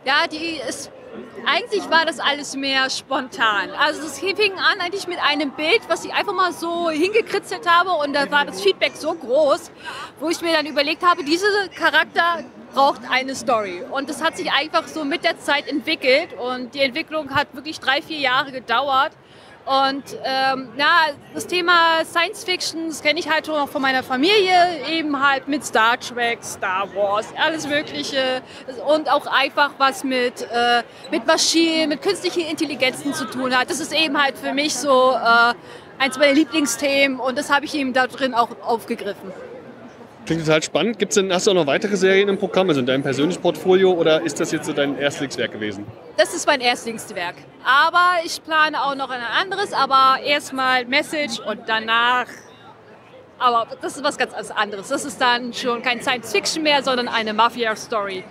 Eigentlich war das alles mehr spontan. Also es fing an eigentlich mit einem Bild, was ich einfach mal so hingekritzelt habe und da war das Feedback so groß, wo ich mir dann überlegt habe, diese Charakter braucht eine Story. Und das hat sich einfach so mit der Zeit entwickelt und die Entwicklung hat wirklich 3-4 Jahre gedauert. Und das Thema Science Fiction, das kenne ich halt schon auch von meiner Familie, eben halt mit Star Trek, Star Wars, alles Mögliche und auch einfach was mit Maschinen, mit künstlichen Intelligenzen zu tun hat. Das ist eben halt für mich so eins meiner Lieblingsthemen und das habe ich eben da drin auch aufgegriffen. Klingt total spannend. Hast du auch noch weitere Serien im Programm, also in deinem persönlichen Portfolio, oder ist das jetzt so dein Erstlingswerk gewesen? Das ist mein Erstlingswerk. Aber ich plane auch noch ein anderes, aber erstmal Message und danach. Aber das ist was ganz anderes. Das ist dann schon kein Science-Fiction mehr, sondern eine Mafia-Story.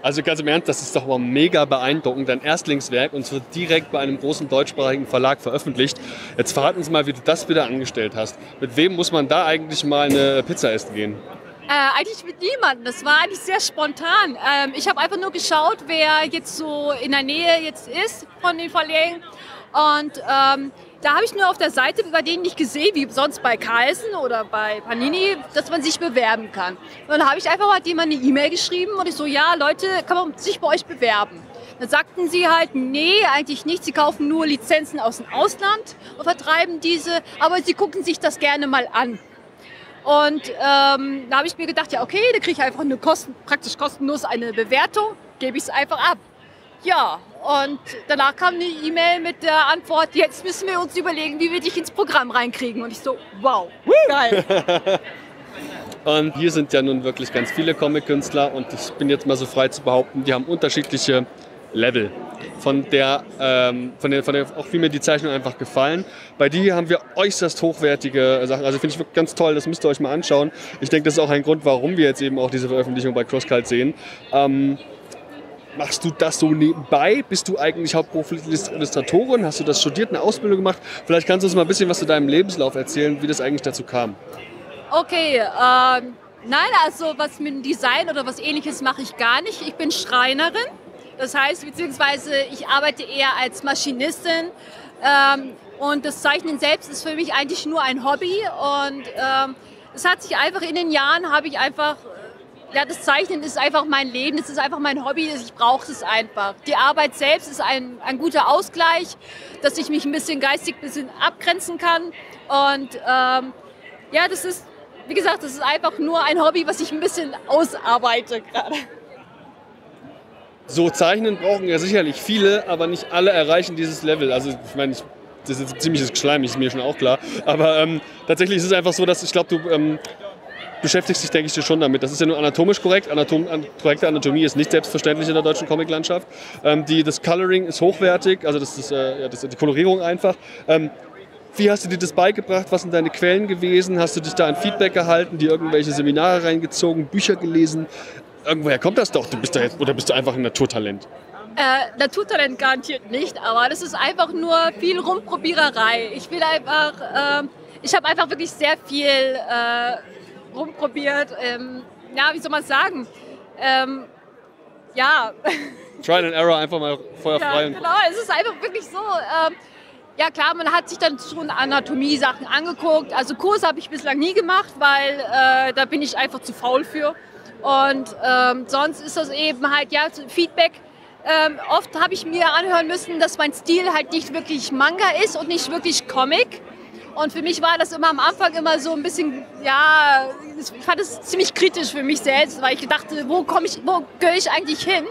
Also ganz im Ernst, das ist doch mal mega beeindruckend, dein Erstlingswerk und so direkt bei einem großen deutschsprachigen Verlag veröffentlicht. Jetzt verrat uns mal, wie du das wieder angestellt hast. Mit wem muss man da eigentlich mal eine Pizza essen gehen? Eigentlich mit niemandem. Das war eigentlich sehr spontan. Ich habe einfach nur geschaut, wer jetzt so in der Nähe jetzt ist von den Verlegen. Und da habe ich nur auf der Seite bei denen nicht gesehen, wie sonst bei Carlsen oder bei Panini, dass man sich bewerben kann. Und dann habe ich einfach mal jemand eine E-Mail geschrieben und ich so, ja Leute, kann man sich bei euch bewerben? Dann sagten sie halt, nee, eigentlich nicht, sie kaufen nur Lizenzen aus dem Ausland und vertreiben diese, aber sie gucken sich das gerne mal an. Und da habe ich mir gedacht, ja okay, da kriege ich einfach eine praktisch kostenlos eine Bewertung, gebe ich es einfach ab. Ja, und danach kam eine E-Mail mit der Antwort, jetzt müssen wir uns überlegen, wie wir dich ins Programm reinkriegen. Und ich so, wow, geil. Und hier sind ja nun wirklich ganz viele Comic-Künstler und ich bin jetzt mal so frei zu behaupten, die haben unterschiedliche Level. Von der auch viel mir die Zeichnungen einfach gefallen. Bei dir haben wir äußerst hochwertige Sachen. Also finde ich wirklich ganz toll, das müsst ihr euch mal anschauen. Ich denke, das ist auch ein Grund, warum wir jetzt eben auch diese Veröffentlichung bei CrossCult sehen. Machst du das so nebenbei? Bist du eigentlich hauptberuflich Illustratorin? Hast du das studiert, eine Ausbildung gemacht? Vielleicht kannst du uns mal ein bisschen was zu deinem Lebenslauf erzählen, wie das eigentlich dazu kam. Okay, nein, also was mit Design oder was Ähnliches mache ich gar nicht. Ich bin Schreinerin. Das heißt, beziehungsweise ich arbeite eher als Maschinistin und das Zeichnen selbst ist für mich eigentlich nur ein Hobby und es hat sich einfach in den Jahren, habe ich einfach, ja, das Zeichnen ist einfach mein Leben, es ist einfach mein Hobby, ich brauche es einfach. Die Arbeit selbst ist ein guter Ausgleich, dass ich mich ein bisschen geistig ein bisschen abgrenzen kann und ja, das ist, wie gesagt, das ist einfach nur ein Hobby, was ich ein bisschen ausarbeite gerade. So Zeichnen brauchen ja sicherlich viele, aber nicht alle erreichen dieses Level. Also ich meine, das ist ein ziemliches Geschleim, ist mir schon auch klar. Aber tatsächlich ist es einfach so, dass ich glaube, du beschäftigst dich, denke ich, schon damit. Das ist ja nur anatomisch korrekt. Korrekte Anatomie ist nicht selbstverständlich in der deutschen Comiclandschaft. Das Coloring ist hochwertig, also das ist, die Kolorierung einfach. Wie hast du dir das beigebracht? Was sind deine Quellen gewesen? Hast du dich da an Feedback gehalten, dir irgendwelche Seminare reingezogen, Bücher gelesen? Irgendwoher kommt das doch, du bist da jetzt, oder bist du einfach ein Naturtalent? Naturtalent garantiert nicht, aber das ist einfach nur viel Rumprobiererei. Ich will einfach, ich habe einfach wirklich sehr viel rumprobiert. Ja, wie soll man es sagen? Ja. Trial and Error, einfach mal Feuer frei. Ja, genau, es ist einfach wirklich so. Ja klar, man hat sich dann schon Anatomie-Sachen angeguckt. Also Kurse habe ich bislang nie gemacht, weil da bin ich einfach zu faul für. Und sonst ist das eben halt, ja, Feedback. Oft habe ich mir anhören müssen, dass mein Stil halt nicht wirklich Manga ist und nicht wirklich Comic. Und für mich war das immer am Anfang immer so ein bisschen, ja, ich fand es ziemlich kritisch für mich selbst, weil ich dachte, wo gehöre ich eigentlich hin?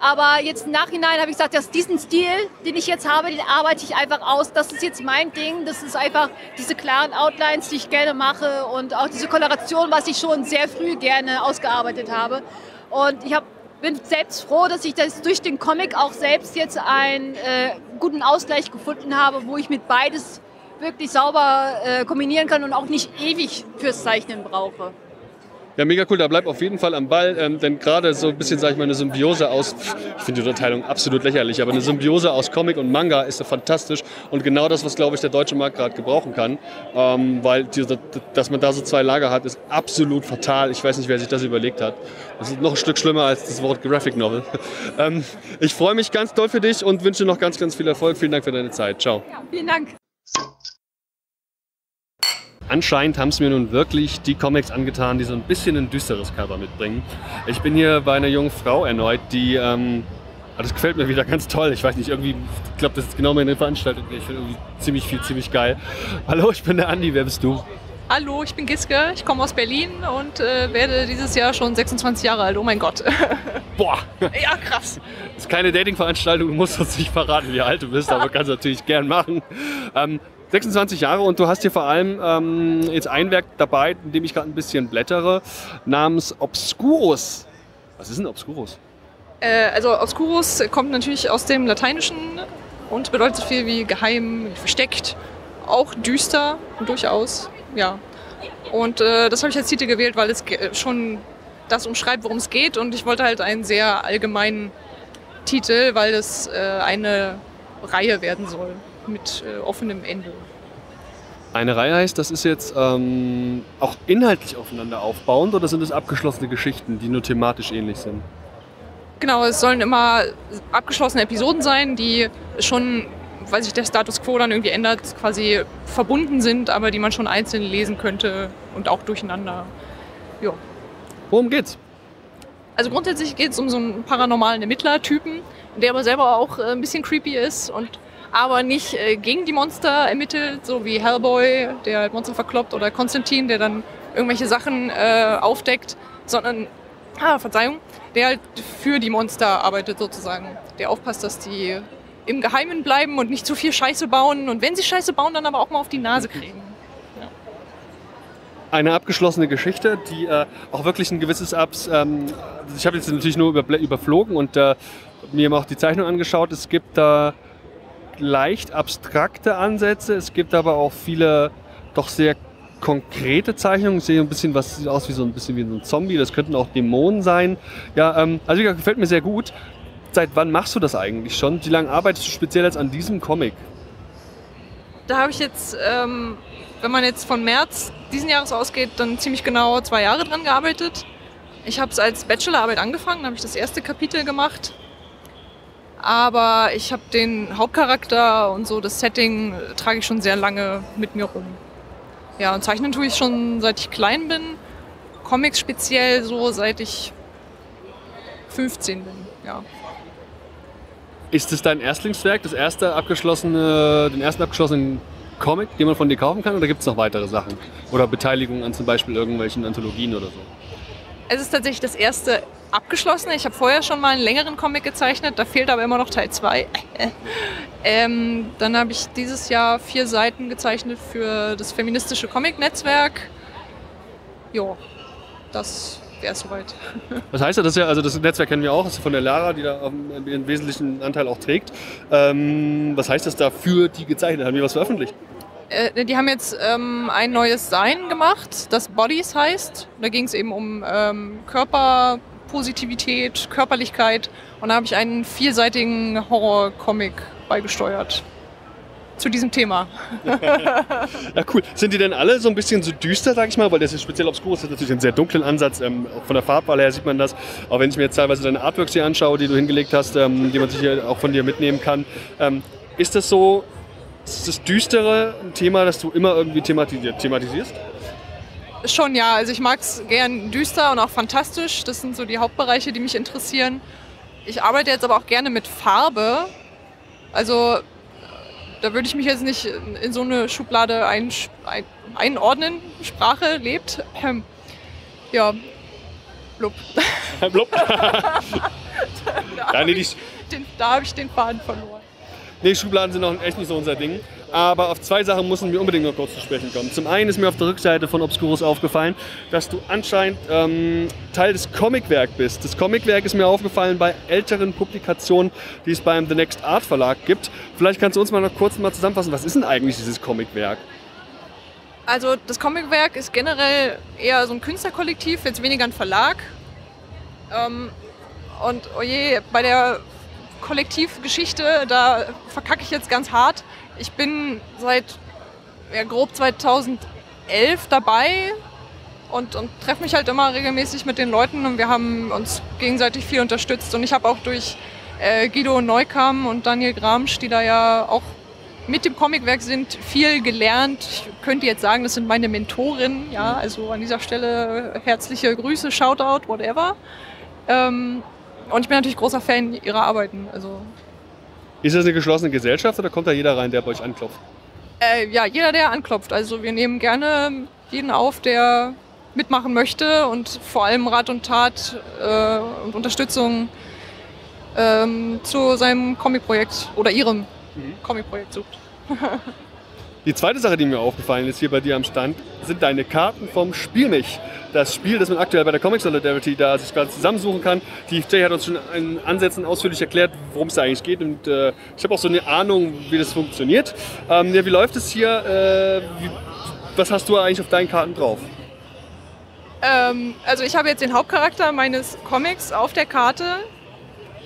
Aber jetzt im Nachhinein habe ich gesagt, dass diesen Stil, den ich jetzt habe, den arbeite ich einfach aus. Das ist jetzt mein Ding. Das ist einfach diese klaren Outlines, die ich gerne mache und auch diese Koloration, was ich schon sehr früh gerne ausgearbeitet habe. Und ich bin selbst froh, dass ich das durch den Comic auch selbst jetzt einen guten Ausgleich gefunden habe, wo ich mit beides wirklich sauber kombinieren kann und auch nicht ewig fürs Zeichnen brauche. Ja, mega cool, da bleib auf jeden Fall am Ball, denn gerade so ein bisschen, sage ich mal, eine Symbiose aus, ich finde die Unterteilung absolut lächerlich, aber eine Symbiose aus Comic und Manga ist so fantastisch und genau das, was, glaube ich, der deutsche Markt gerade gebrauchen kann, weil, dass man da so zwei Lager hat, ist absolut fatal. Ich weiß nicht, wer sich das überlegt hat. Das ist noch ein Stück schlimmer als das Wort Graphic Novel. Ich freue mich ganz doll für dich und wünsche noch ganz, ganz viel Erfolg. Vielen Dank für deine Zeit. Ciao. Ja, vielen Dank. Anscheinend haben es mir nun wirklich die Comics angetan, die so ein bisschen ein düsteres Cover mitbringen. Ich bin hier bei einer jungen Frau erneut, die, das gefällt mir wieder ganz toll. Ich weiß nicht, irgendwie, ich glaube, das ist genau meine Veranstaltung. Ich finde irgendwie ziemlich viel, ziemlich geil. Hallo, ich bin der Andi, wer bist du? Hallo, ich bin Giske, ich komme aus Berlin und werde dieses Jahr schon 26 Jahre alt. Oh mein Gott. Boah. Ja, krass. Das ist keine Dating-Veranstaltung, du musst uns nicht verraten, wie alt du bist, aber kannst natürlich gern machen. 26 Jahre und du hast hier vor allem jetzt ein Werk dabei, in dem ich gerade ein bisschen blättere, namens Obscurus. Was ist denn Obscurus? Also Obscurus kommt natürlich aus dem Lateinischen und bedeutet so viel wie geheim, versteckt, auch düster durchaus, ja. Und das habe ich als Titel gewählt, weil es schon das umschreibt, worum es geht und ich wollte halt einen sehr allgemeinen Titel, weil es eine Reihe werden soll. Mit offenem Ende. Eine Reihe heißt, das ist jetzt auch inhaltlich aufeinander aufbauend oder sind es abgeschlossene Geschichten, die nur thematisch ähnlich sind? Genau, es sollen immer abgeschlossene Episoden sein, die schon, weil sich der Status Quo dann irgendwie ändert, quasi verbunden sind, aber die man schon einzeln lesen könnte und auch durcheinander. Ja. Worum geht's? Also grundsätzlich geht es um so einen paranormalen Ermittler-Typen, der aber selber auch ein bisschen creepy ist und aber nicht gegen die Monster ermittelt, so wie Hellboy, der halt Monster verkloppt, oder Konstantin, der dann irgendwelche Sachen aufdeckt, sondern, der halt für die Monster arbeitet sozusagen. Der aufpasst, dass die im Geheimen bleiben und nicht zu viel Scheiße bauen und wenn sie Scheiße bauen, dann aber auch mal auf die Nase kriegen. Ja. Eine abgeschlossene Geschichte, die auch wirklich ein gewisses ich habe jetzt natürlich nur überflogen und mir auch die Zeichnung angeschaut. Es gibt da leicht abstrakte Ansätze, es gibt aber auch viele doch sehr konkrete Zeichnungen. Ich sehe ein bisschen was sieht aus wie so ein Zombie, das könnten auch Dämonen sein. Ja, also gefällt mir sehr gut. Seit wann machst du das eigentlich schon? Wie lange arbeitest du speziell jetzt an diesem Comic? Da habe ich jetzt, wenn man jetzt von März diesen Jahres ausgeht, dann ziemlich genau 2 Jahre dran gearbeitet. Ich habe es als Bachelorarbeit angefangen, da habe ich das erste Kapitel gemacht. Aber ich habe den Hauptcharakter und so, das Setting trage ich schon sehr lange mit mir rum. Ja, und zeichnen tue ich schon seit ich klein bin. Comics speziell so seit ich 15 bin, ja. Ist das dein Erstlingswerk, den ersten abgeschlossenen Comic, den man von dir kaufen kann? Oder gibt es noch weitere Sachen? Oder Beteiligung an zum Beispiel irgendwelchen Anthologien oder so? Es ist tatsächlich das erste abgeschlossene. Ich habe vorher schon mal einen längeren Comic gezeichnet, da fehlt aber immer noch Teil 2. Dann habe ich dieses Jahr 4 Seiten gezeichnet für das feministische Comic-Netzwerk. Jo, das wäre soweit. Was heißt das? Ja, also das Netzwerk kennen wir auch, das ist von der Lara, die da einen wesentlichen Anteil auch trägt. Was heißt das da für die gezeichnet? Haben die was veröffentlicht? Die haben jetzt ein neues Sein gemacht, das Bodies heißt. Da ging es eben um Körperpositivität, Körperlichkeit. Und da habe ich einen 4-seitigen Horror-Comic beigesteuert zu diesem Thema. Ja, cool. Sind die denn alle so ein bisschen so düster, sag ich mal? Weil das ist speziell obskur, das hat natürlich einen sehr dunklen Ansatz. Von der Farbwahl her sieht man das. Auch wenn ich mir jetzt teilweise deine Artworks hier anschaue, die du hingelegt hast, die man sich hier auch von dir mitnehmen kann. Ist das so... Ist das düstere ein Thema, das du immer irgendwie thematisierst? Schon ja, also ich mag es gern düster und auch fantastisch. Das sind so die Hauptbereiche, die mich interessieren. Ich arbeite jetzt aber auch gerne mit Farbe. Also da würde ich mich jetzt nicht in so eine Schublade einordnen. Sprache lebt. Ja, blub. Blub. Da hab ich den Faden verloren. Nee, Schubladen sind auch echt nicht so unser Ding. Aber auf 2 Sachen müssen wir unbedingt noch kurz zu sprechen kommen. Zum einen ist mir auf der Rückseite von Obscurus aufgefallen, dass du anscheinend Teil des Comicwerk bist. Das Comicwerk ist mir aufgefallen bei älteren Publikationen, die es beim The Next Art Verlag gibt. Vielleicht kannst du uns mal noch kurz zusammenfassen, was ist denn eigentlich dieses Comicwerk? Also das Comicwerk ist generell eher so ein Künstlerkollektiv, jetzt weniger ein Verlag. Und oje, bei der Kollektivgeschichte, da verkacke ich jetzt ganz hart. Ich bin seit grob 2011 dabei und treffe mich halt immer regelmäßig mit den Leuten und wir haben uns gegenseitig viel unterstützt und ich habe auch durch Guido Neukam und Daniel Gramsch, die da ja auch mit dem Comicwerk sind, viel gelernt. Ich könnte jetzt sagen, das sind meine Mentorinnen, ja, also an dieser Stelle herzliche Grüße, Shoutout, whatever. Und ich bin natürlich großer Fan ihrer Arbeiten. Also ist das eine geschlossene Gesellschaft oder kommt da jeder rein, der bei euch anklopft? Ja, jeder, der anklopft. Also wir nehmen gerne jeden auf, der mitmachen möchte und vor allem Rat und Tat und Unterstützung zu seinem Comicprojekt oder ihrem Comicprojekt sucht. Die zweite Sache, die mir aufgefallen ist hier bei dir am Stand, sind deine Karten vom Spiel mich. Das Spiel, das man aktuell bei der Comic Solidarity da sich gerade zusammensuchen kann. Die Jay hat uns schon in Ansätzen ausführlich erklärt, worum es da eigentlich geht. Und ich habe auch so eine Ahnung, wie das funktioniert. Ja, wie läuft es hier? Was hast du eigentlich auf deinen Karten drauf? Also ich habe jetzt den Hauptcharakter meines Comics auf der Karte,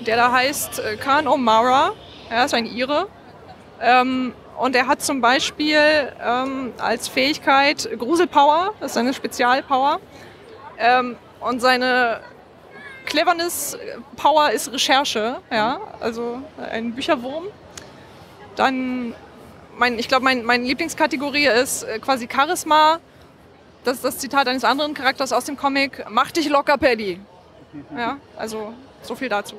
der da heißt Khan O'Mara. Er ist ein Ire. Und er hat zum Beispiel als Fähigkeit Gruselpower, das ist seine Spezialpower. Und seine Cleverness-Power ist Recherche, ja, also ein Bücherwurm. Dann, meine Lieblingskategorie ist quasi Charisma. Das ist das Zitat eines anderen Charakters aus dem Comic. Mach dich locker, Paddy. Ja, also so viel dazu.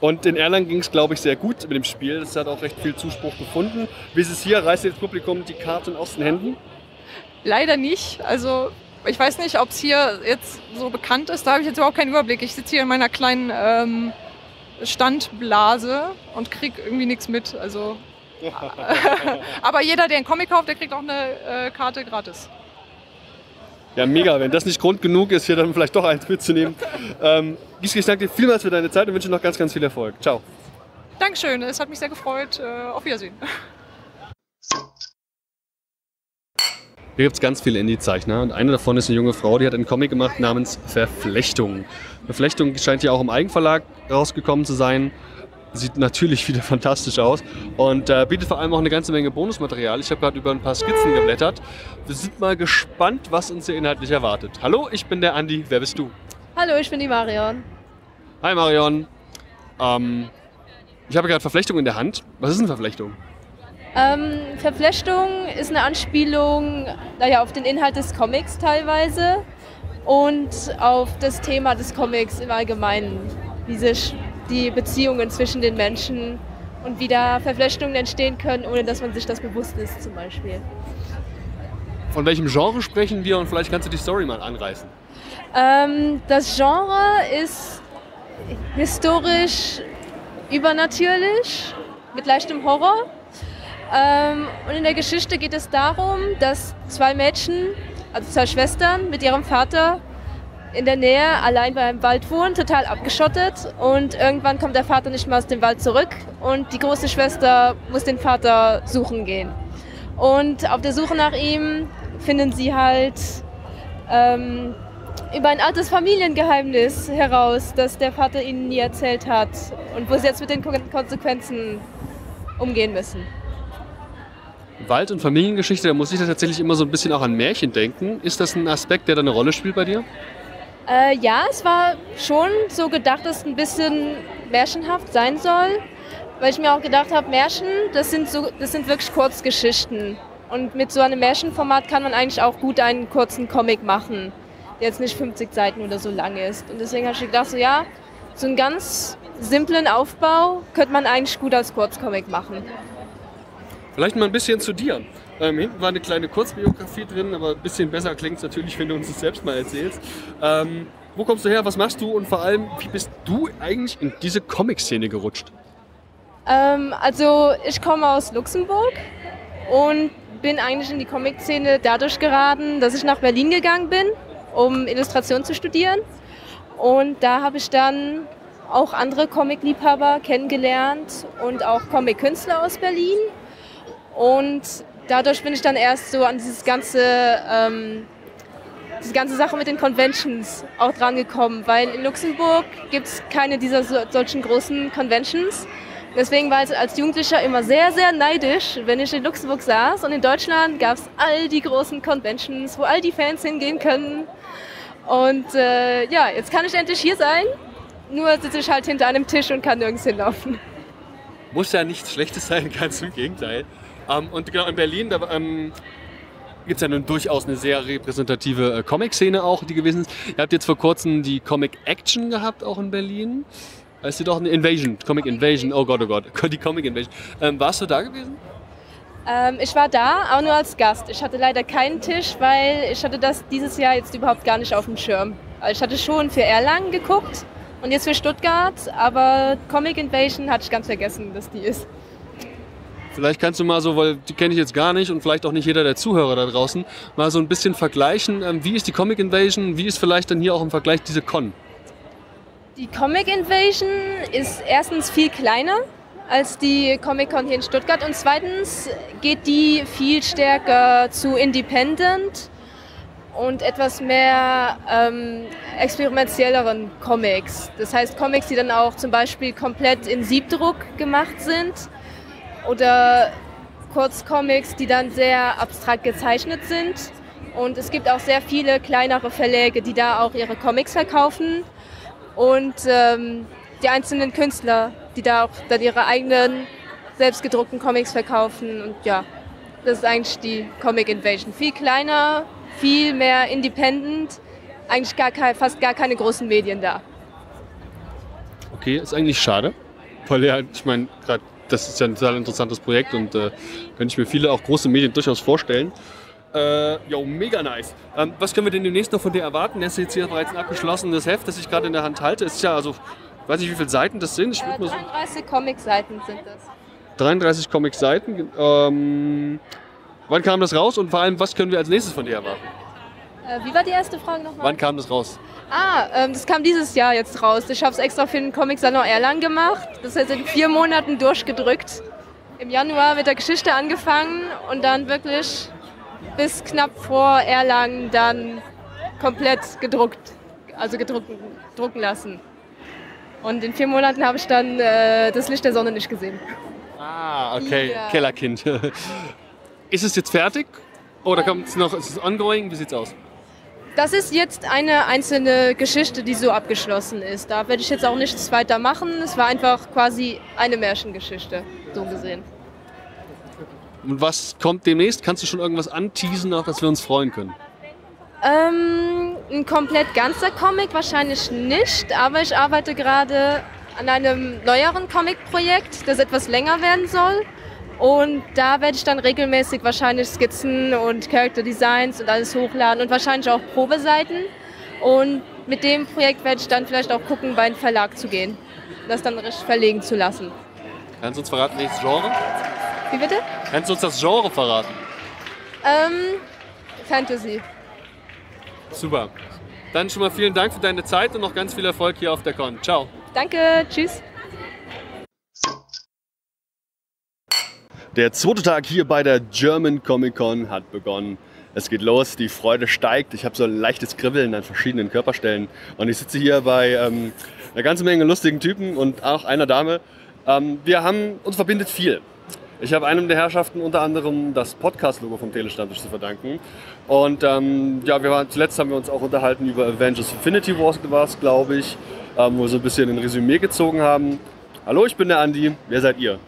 Und in Erlangen ging es, glaube ich, sehr gut mit dem Spiel. Es hat auch recht viel Zuspruch gefunden. Wie ist es hier? Reißt ihr das Publikum die Karten aus den Händen? Leider nicht. Also ich weiß nicht, ob es hier jetzt so bekannt ist. Da habe ich jetzt überhaupt keinen Überblick. Ich sitze hier in meiner kleinen Standblase und kriege irgendwie nichts mit. Also, aber jeder, der einen Comic kauft, der kriegt auch eine Karte gratis. Ja, mega. Wenn das nicht Grund genug ist, hier dann vielleicht doch eins mitzunehmen. Giske, ich danke dir vielmals für deine Zeit und wünsche noch ganz, ganz viel Erfolg. Ciao. Dankeschön. Es hat mich sehr gefreut. Auf Wiedersehen. Hier gibt es ganz viele Indie-Zeichner und eine davon ist eine junge Frau, die hat einen Comic gemacht namens Verflechtung. Verflechtung scheint ja auch im Eigenverlag rausgekommen zu sein. Sieht natürlich wieder fantastisch aus und bietet vor allem auch eine ganze Menge Bonusmaterial. Ich habe gerade über ein paar Skizzen geblättert. Wir sind mal gespannt, was uns hier inhaltlich erwartet. Hallo, ich bin der Andi. Wer bist du? Hallo, ich bin die Marion. Hi Marion. Ich habe gerade Verflechtung in der Hand. Was ist denn Verflechtung? Verflechtung ist eine Anspielung auf den Inhalt des Comics teilweise und auf das Thema des Comics im Allgemeinen, wie sich die Beziehungen zwischen den Menschen und wie da Verflechtungen entstehen können, ohne dass man sich das bewusst ist zum Beispiel. Von welchem Genre sprechen wir und vielleicht kannst du die Story mal anreißen? Das Genre ist historisch übernatürlich mit leichtem Horror. Und in der Geschichte geht es darum, dass zwei Mädchen, also zwei Schwestern mit ihrem Vater, in der Nähe, allein bei einem Wald wohnen, total abgeschottet und irgendwann kommt der Vater nicht mehr aus dem Wald zurück und die große Schwester muss den Vater suchen gehen. Und auf der Suche nach ihm finden sie halt über ein altes Familiengeheimnis heraus, das der Vater ihnen nie erzählt hat und wo sie jetzt mit den Konsequenzen umgehen müssen. Wald- und Familiengeschichte, da muss ich tatsächlich immer so ein bisschen auch an Märchen denken. Ist das ein Aspekt, der da eine Rolle spielt bei dir? Ja, es war schon so gedacht, dass es ein bisschen märchenhaft sein soll, weil ich mir auch gedacht habe, Märchen, das sind wirklich Kurzgeschichten. Und mit so einem Märchenformat kann man eigentlich auch gut einen kurzen Comic machen, der jetzt nicht 50 Seiten oder so lang ist. Und deswegen habe ich gedacht, so ja, so einen ganz simplen Aufbau könnte man eigentlich gut als Kurzcomic machen. Vielleicht mal ein bisschen zu dir. Hinten war eine kleine Kurzbiografie drin, aber ein bisschen besser klingt es natürlich, wenn du uns das selbst mal erzählst. Wo kommst du her, was machst du und vor allem, wie bist du eigentlich in diese Comic-Szene gerutscht? Also ich komme aus Luxemburg und bin eigentlich in die Comic-Szene dadurch geraten, dass ich nach Berlin gegangen bin, um Illustration zu studieren. Und da habe ich dann auch andere Comic-Liebhaber kennengelernt und auch Comic-Künstler aus Berlin. Und dadurch bin ich dann erst so an diese ganze Sache mit den Conventions auch dran gekommen, weil in Luxemburg gibt es keine dieser solchen großen Conventions. Deswegen war ich als Jugendlicher immer sehr, sehr neidisch, wenn ich in Luxemburg saß. Und in Deutschland gab es all die großen Conventions, wo all die Fans hingehen können. Und ja, jetzt kann ich endlich hier sein, nur sitze ich halt hinter einem Tisch und kann nirgends hinlaufen. Muss ja nichts Schlechtes sein, ganz im Gegenteil. Und genau in Berlin, da gibt es ja nun durchaus eine sehr repräsentative Comic-Szene auch, die gewesen ist. Ihr habt jetzt vor kurzem die Comic-Action gehabt, auch in Berlin. Es ist doch eine Invasion, Comic-Invasion, oh Gott, die Comic-Invasion. Warst du da gewesen? Ich war da, auch nur als Gast. Ich hatte leider keinen Tisch, weil ich hatte das dieses Jahr jetzt überhaupt gar nicht auf dem Schirm. Ich hatte schon für Erlangen geguckt und jetzt für Stuttgart, aber Comic-Invasion hatte ich ganz vergessen, dass die ist. Vielleicht kannst du mal so, weil die kenne ich jetzt gar nicht und vielleicht auch nicht jeder der Zuhörer da draußen, mal so ein bisschen vergleichen, wie ist die Comic Invasion, wie ist vielleicht dann hier auch im Vergleich diese Con? Die Comic Invasion ist erstens viel kleiner als die Comic Con hier in Stuttgart und zweitens geht die viel stärker zu Independent und etwas mehr experimentelleren Comics. Das heißt Comics, die dann auch zum Beispiel komplett in Siebdruck gemacht sind. Oder Kurzcomics, die dann sehr abstrakt gezeichnet sind. Und es gibt auch sehr viele kleinere Verlage, die da auch ihre Comics verkaufen. Und die einzelnen Künstler, die da auch dann ihre eigenen selbstgedruckten Comics verkaufen. Und ja, das ist eigentlich die Comic-Invasion. Viel kleiner, viel mehr independent, eigentlich fast gar keine großen Medien da. Okay, ist eigentlich schade, weil ja, ich meine, gerade das ist ja ein total interessantes Projekt und kann ich mir viele auch große Medien durchaus vorstellen. Jo, mega nice. Was können wir denn demnächst noch von dir erwarten? Das ist jetzt hier bereits ein abgeschlossenes Heft, das ich gerade in der Hand halte. Es ist ja, also, ich weiß nicht, wie viele Seiten das sind. Ich 33 Comic-Seiten sind das. 33 Comic-Seiten. Wann kam das raus und vor allem, was können wir als nächstes von dir erwarten? Wie war die erste Frage nochmal? Wann kam das raus? Das kam dieses Jahr jetzt raus. Ich habe es extra für den Comic Salon Erlangen gemacht. Das heißt, in 4 Monaten durchgedrückt. Im Januar mit der Geschichte angefangen und dann wirklich bis knapp vor Erlangen dann komplett gedruckt, also drucken lassen. Und in 4 Monaten habe ich dann das Licht der Sonne nicht gesehen. Ah, okay, ja. Kellerkind. Ist es jetzt fertig oder kommt es noch, ist es ongoing? Wie sieht's aus? Das ist jetzt eine einzelne Geschichte, die so abgeschlossen ist. Da werde ich jetzt auch nichts weiter machen. Es war einfach quasi eine Märchengeschichte, so gesehen. Und was kommt demnächst? Kannst du schon irgendwas anteasen, auf das wir uns freuen können? Ein komplett ganzer Comic wahrscheinlich nicht, aber ich arbeite gerade an einem neueren Comic-Projekt, das etwas länger werden soll. Und da werde ich dann regelmäßig wahrscheinlich Skizzen und Character Designs und alles hochladen und wahrscheinlich auch Probeseiten. Und mit dem Projekt werde ich dann vielleicht auch gucken, bei einem Verlag zu gehen. Das dann richtig verlegen zu lassen. Kannst du uns verraten, welches Genre? Wie bitte? Kannst du uns das Genre verraten? Fantasy. Super. Dann schon mal vielen Dank für deine Zeit und noch ganz viel Erfolg hier auf der Con. Ciao. Danke, tschüss. Der zweite Tag hier bei der German Comic Con hat begonnen. Es geht los, die Freude steigt. Ich habe so ein leichtes Kribbeln an verschiedenen Körperstellen. Und ich sitze hier bei einer ganzen Menge lustigen Typen und auch einer Dame. Uns verbindet viel. Ich habe einem der Herrschaften unter anderem das Podcast-Logo vom Telestammtisch zu verdanken. Und ja, zuletzt haben wir uns auch unterhalten über Avengers Infinity War, glaube ich, wo wir so ein bisschen ein Resümee gezogen haben. Hallo, ich bin der Andi. Wer seid ihr?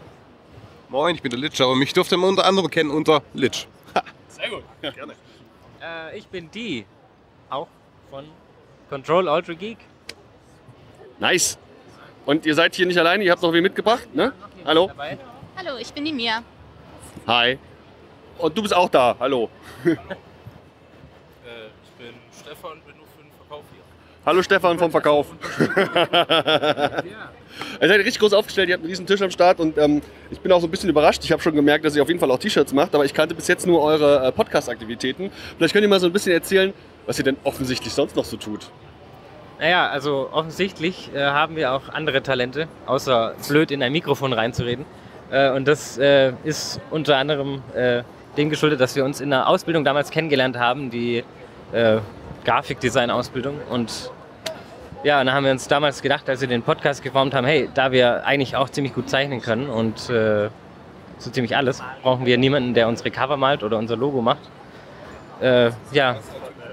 Moin, ich bin der Litsch, aber mich dürfte man unter anderem kennen unter Litsch. Sehr gut, gerne. Ich bin die, auch von Control Ultra Geek. Nice. Und ihr seid hier nicht alleine, ihr habt noch wen mitgebracht, ne? Okay, hallo. Hallo, ich bin die Mia. Hi. Und du bist auch da, hallo. Ich bin Stefan, bin nur für den Verkauf hier. Hallo Stefan vom Verkauf. Ihr seid richtig groß aufgestellt, ihr habt einen riesen Tisch am Start und ich bin auch so ein bisschen überrascht. Ich habe schon gemerkt, dass ihr auf jeden Fall auch T-Shirts macht, aber ich kannte bis jetzt nur eure Podcast-Aktivitäten. Vielleicht könnt ihr mal so ein bisschen erzählen, was ihr denn offensichtlich sonst noch so tut. Naja, also offensichtlich haben wir auch andere Talente, außer blöd in ein Mikrofon reinzureden. Und das ist unter anderem dem geschuldet, dass wir uns in einer Ausbildung damals kennengelernt haben, die Grafikdesign-Ausbildung. Und ja, und dann haben wir uns damals gedacht, als wir den Podcast geformt haben, hey, da wir eigentlich auch ziemlich gut zeichnen können und so ziemlich alles, brauchen wir niemanden, der unsere Cover malt oder unser Logo macht. Ja.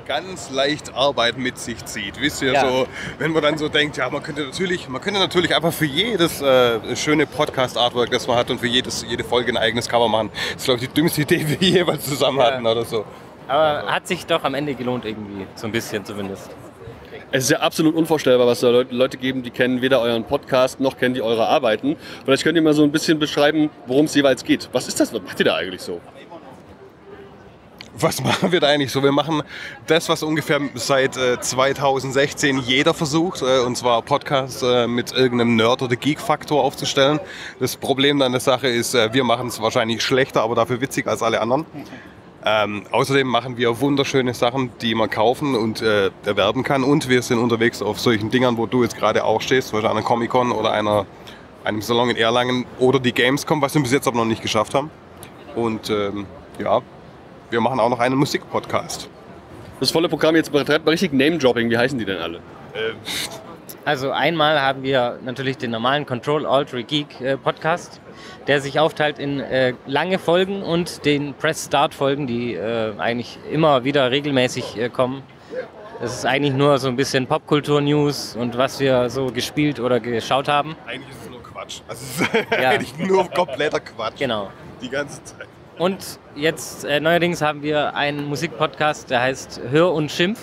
Ganz leicht Arbeit mit sich zieht, wisst ihr, ja. So, wenn man dann so denkt, ja, man könnte natürlich einfach für jedes schöne Podcast-Artwork, das man hat und für jede Folge ein eigenes Cover machen. Das ist, glaube ich, die dümmste Idee, die wir jeweils zusammen hatten oder so. Aber hat sich doch am Ende gelohnt irgendwie, so ein bisschen zumindest. Es ist ja absolut unvorstellbar, was da Leute geben, die kennen weder euren Podcast, noch kennen die eure Arbeiten. Vielleicht könnt ihr mal so ein bisschen beschreiben, worum es jeweils geht. Was ist das? Was macht ihr da eigentlich so? Was machen wir da eigentlich so? Wir machen das, was ungefähr seit 2016 jeder versucht, und zwar Podcasts mit irgendeinem Nerd- oder Geek-Faktor aufzustellen. Das Problem an der Sache ist, wir machen es wahrscheinlich schlechter, aber dafür witzig als alle anderen. Außerdem machen wir wunderschöne Sachen, die man kaufen und erwerben kann. Und wir sind unterwegs auf solchen Dingern, wo du jetzt gerade auch stehst, zum Beispiel einer Comic-Con oder einem Salon in Erlangen oder die Gamescom, was wir bis jetzt aber noch nicht geschafft haben. Und ja, wir machen auch noch einen Musikpodcast. Das volle Programm, jetzt betreibt man richtig Name-Dropping. Wie heißen die denn alle? Also einmal haben wir natürlich den normalen Control-Alt-Geek-Podcast, der sich aufteilt in lange Folgen und den Press-Start-Folgen, die eigentlich immer wieder regelmäßig kommen. Es ist eigentlich nur so ein bisschen Popkultur-News und was wir so gespielt oder geschaut haben. Eigentlich ist es nur Quatsch. Also es ist eigentlich nur kompletter Quatsch. Genau. Die ganze Zeit. Und jetzt neuerdings haben wir einen Musikpodcast, der heißt Hör und Schimpf.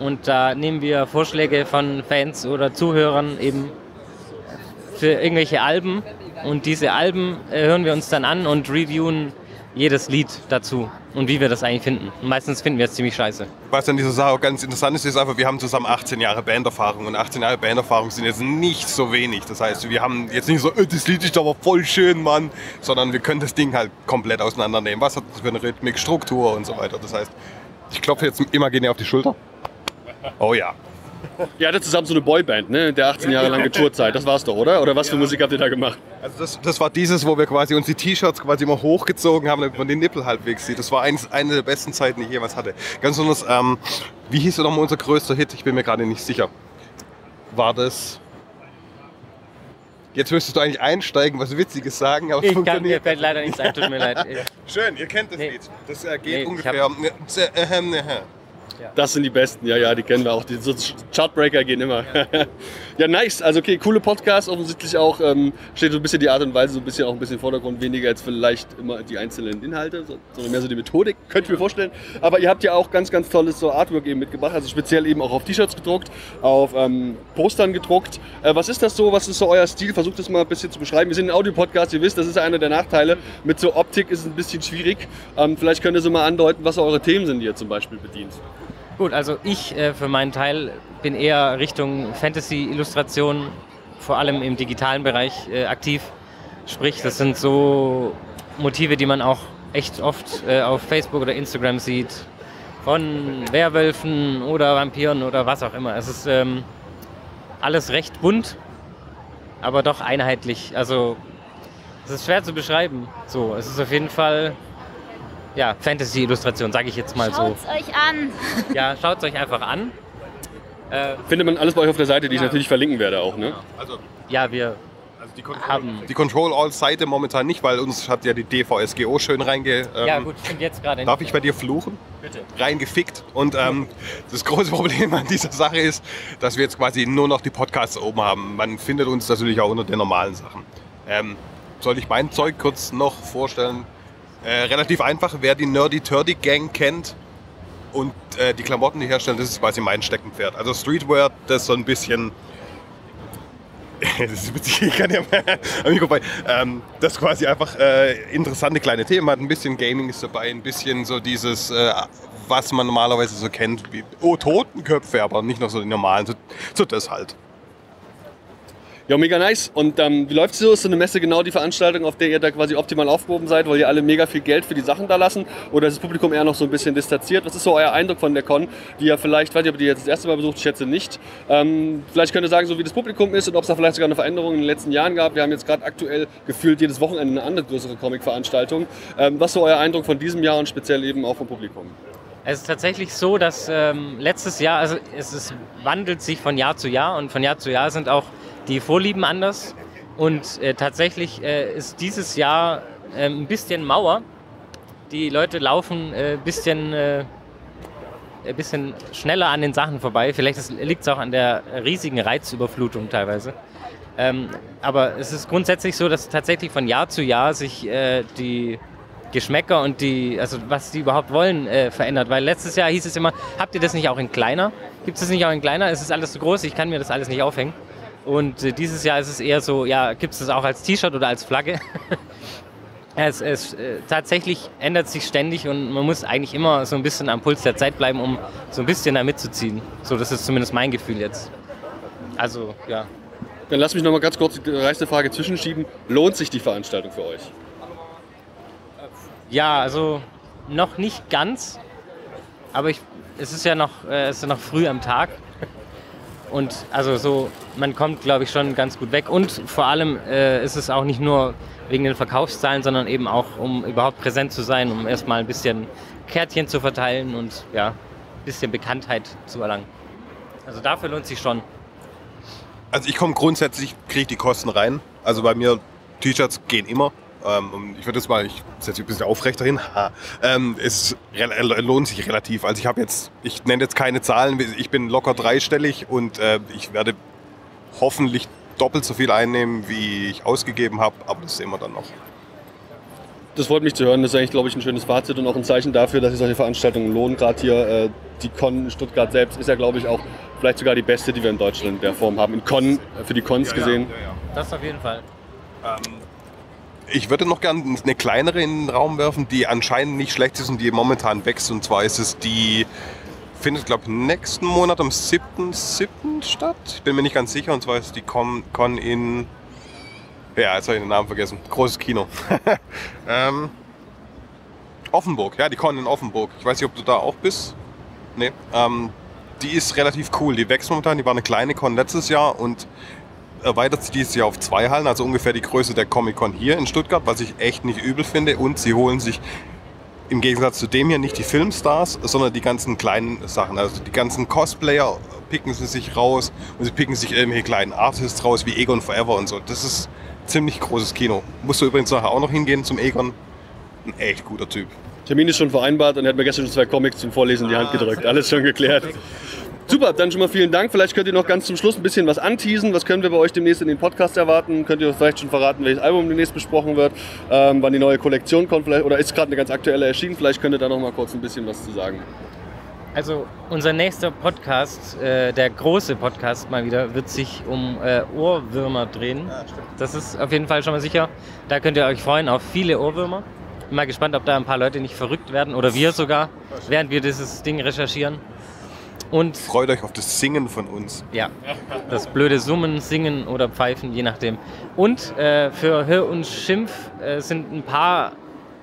Und da nehmen wir Vorschläge von Fans oder Zuhörern eben für irgendwelche Alben. Und diese Alben hören wir uns dann an und reviewen jedes Lied dazu und wie wir das eigentlich finden. Und meistens finden wir es ziemlich scheiße. Was an dieser Sache auch ganz interessant ist, ist einfach, wir haben zusammen 18 Jahre Banderfahrung. Und 18 Jahre Banderfahrung sind jetzt nicht so wenig. Das heißt, wir haben jetzt nicht so, das Lied ist aber voll schön, Mann. Sondern wir können das Ding halt komplett auseinandernehmen. Was hat das für eine Rhythmik, Struktur und so weiter. Das heißt, ich klopfe jetzt imaginär auf die Schulter. Oh ja. Ihr hattet zusammen so eine Boyband, ne? In der 18 Jahre lange Tourzeit. Das war's doch, oder? Oder was für Musik habt ihr da gemacht? Also das war dieses, wo wir quasi uns die T-Shirts quasi immer hochgezogen haben, damit man den Nippel halbwegs sieht. Das war eine der besten Zeiten, die ich jemals hatte. Ganz besonders, wie hieß nochmal unser größter Hit? Ich bin mir gerade nicht sicher. War das... Jetzt müsstest du eigentlich einsteigen, was Witziges sagen, aber es funktioniert. Mir fällt leider nichts ein, tut mir leid. Schön, ihr kennt das Lied. Das geht ungefähr... Ja. Das sind die Besten, ja, die kennen wir auch. Die so Chartbreaker gehen immer. Ja. Ja, nice. Also okay, coole Podcasts offensichtlich auch. Steht so ein bisschen die Art und Weise, so ein bisschen auch im Vordergrund, weniger als vielleicht immer die einzelnen Inhalte, sondern mehr so die Methodik, könnte ich mir vorstellen. Aber ihr habt ja auch ganz, ganz tolles so Artwork eben mitgebracht, also speziell eben auch auf T-Shirts gedruckt, auf Postern gedruckt. Was ist das so? Was ist so euer Stil? Versucht das mal ein bisschen zu beschreiben. Wir sind ein Audio-Podcast, ihr wisst, das ist ja einer der Nachteile. Mit so Optik ist es ein bisschen schwierig. Vielleicht könnt ihr so mal andeuten, was eure Themen sind, die ihr zum Beispiel bedient. Gut, also ich für meinen Teil bin eher Richtung Fantasy-Illustration, vor allem im digitalen Bereich aktiv. Sprich, das sind so Motive, die man auch echt oft auf Facebook oder Instagram sieht. Von Werwölfen oder Vampiren oder was auch immer. Es ist alles recht bunt, aber doch einheitlich. Also es ist schwer zu beschreiben. So, es ist auf jeden Fall... Ja, Fantasy-Illustration, sage ich jetzt mal so. Schaut's euch an! Ja, schaut's euch einfach an. Findet man alles bei euch auf der Seite, die ich natürlich verlinken werde auch, ne? Also, ja, wir haben... Die Control-All-Seite momentan nicht, weil uns hat ja die DVSGO schön ja gut, ich bin jetzt gerade... Darf ich bei dir fluchen? Bitte. Reingefickt. Und das große Problem an dieser Sache ist, dass wir jetzt quasi nur noch die Podcasts oben haben. Man findet uns natürlich auch unter den normalen Sachen. Soll ich mein Zeug kurz noch vorstellen? Relativ einfach, wer die Nerdy-Turdy-Gang kennt und die Klamotten, die herstellen, das ist quasi mein Steckenpferd. Also Streetwear, das ist so ein bisschen... das ist witzig, ich kann ja mal am Mikro bei. Das ist quasi einfach interessante kleine Themen hat. Ein bisschen Gaming ist dabei, ein bisschen so dieses, was man normalerweise so kennt, wie Totenköpfe, aber nicht noch so die normalen, so das halt. Ja, mega nice. Und wie läuft's so? Ist so eine Messe genau die Veranstaltung, auf der ihr da quasi optimal aufgehoben seid, weil ihr alle mega viel Geld für die Sachen da lassen? Oder ist das Publikum eher noch so ein bisschen distanziert? Was ist so euer Eindruck von der Con, die ihr vielleicht, weiß ich, ob ihr jetzt das erste Mal besucht, ich schätze nicht. Vielleicht könnt ihr sagen, so wie das Publikum ist und ob es da vielleicht sogar eine Veränderung in den letzten Jahren gab. Wir haben jetzt gerade aktuell gefühlt jedes Wochenende eine andere größere Comic-Veranstaltung. Was ist so euer Eindruck von diesem Jahr und speziell eben auch vom Publikum? Es ist tatsächlich so, dass letztes Jahr, also wandelt sich von Jahr zu Jahr und von Jahr zu Jahr sind auch die Vorlieben anders und tatsächlich ist dieses Jahr ein bisschen Mauer. Die Leute laufen ein bisschen schneller an den Sachen vorbei. Vielleicht liegt es auch an der riesigen Reizüberflutung teilweise. Aber es ist grundsätzlich so, dass tatsächlich von Jahr zu Jahr sich die Geschmäcker und also was die überhaupt wollen, verändert. Weil letztes Jahr hieß es immer, habt ihr das nicht auch in kleiner? Gibt es das nicht auch in kleiner? Es ist alles zu groß, ich kann mir das alles nicht aufhängen. Und dieses Jahr ist es eher so, ja, gibt es das auch als T-Shirt oder als Flagge? Tatsächlich ändert sich ständig und man muss eigentlich immer so ein bisschen am Puls der Zeit bleiben, um so ein bisschen da mitzuziehen. So, das ist zumindest mein Gefühl jetzt. Also, ja. Dann lass mich nochmal ganz kurz die reichste Frage zwischenschieben. Lohnt sich die Veranstaltung für euch? Ja, also noch nicht ganz, aber es ist ja noch früh am Tag. Und also so, man kommt, glaube ich, schon ganz gut weg. Und vor allem ist es auch nicht nur wegen den Verkaufszahlen, sondern eben auch, um überhaupt präsent zu sein, um erstmal ein bisschen Kärtchen zu verteilen und ja, ein bisschen Bekanntheit zu erlangen. Also dafür lohnt sich schon. Also ich komme grundsätzlich, kriege ich die Kosten rein. Also bei mir, T-Shirts gehen immer. Ich würde jetzt mal, ich setze mich ein bisschen aufrechter hin. Es lohnt sich relativ. Also ich habe jetzt, ich nenne jetzt keine Zahlen, ich bin locker dreistellig und ich werde hoffentlich doppelt so viel einnehmen, wie ich ausgegeben habe, aber das sehen wir dann noch. Das freut mich zu hören. Das ist eigentlich, glaube ich, ein schönes Fazit und auch ein Zeichen dafür, dass sich solche Veranstaltungen lohnen. Gerade hier die Con in Stuttgart selbst ist ja, glaube ich, auch vielleicht sogar die beste, die wir in Deutschland in der Form haben. In Con, für die Cons gesehen. Ja. Das auf jeden Fall. Ich würde noch gerne eine kleinere in den Raum werfen, die anscheinend nicht schlecht ist und die momentan wächst. Und zwar ist es die, findet, glaube ich, nächsten Monat am 7.7. statt. Ich bin mir nicht ganz sicher. Und zwar ist es die Con in... Ja, jetzt habe ich den Namen vergessen. Großes Kino. Offenburg, ja, die Con in Offenburg. Ich weiß nicht, ob du da auch bist. Nee. Die ist relativ cool. Die wächst momentan. Die war eine kleine Con letztes Jahr und erweitert sie dieses Jahr auf 2 Hallen. Also ungefähr die Größe der Comic-Con hier in Stuttgart, was ich echt nicht übel finde. Und sie holen sich im Gegensatz zu dem hier nicht die Filmstars, sondern die ganzen kleinen Sachen. Also die ganzen Cosplayer picken sie sich raus und sie picken sich irgendwelche kleinen Artists raus wie Egon Forever und so. Das ist ziemlich großes Kino. Musst du übrigens nachher auch noch hingehen zum Egon. Ein echt guter Typ. Termin ist schon vereinbart und er hat mir gestern schon 2 Comics zum Vorlesen in die Hand gedrückt. Alles schon geklärt. Super, dann schon mal vielen Dank. Vielleicht könnt ihr noch ganz zum Schluss ein bisschen was anteasen. Was können wir bei euch demnächst in den Podcast erwarten? Könnt ihr vielleicht schon verraten, welches Album demnächst besprochen wird? Wann die neue Kollektion kommt? Vielleicht, oder ist gerade eine ganz aktuelle erschienen? Vielleicht könnt ihr da noch mal kurz ein bisschen was zu sagen. Also unser nächster Podcast, der große Podcast mal wieder, wird sich um Ohrwürmer drehen. Ja, das ist auf jeden Fall schon mal sicher. Da könnt ihr euch freuen auf viele Ohrwürmer. Bin mal gespannt, ob da ein paar Leute nicht verrückt werden oder wir sogar, während wir dieses Ding recherchieren. Und freut euch auf das Singen von uns. Ja, das blöde Summen, Singen oder Pfeifen, je nachdem. Und für Hör und Schimpf sind ein paar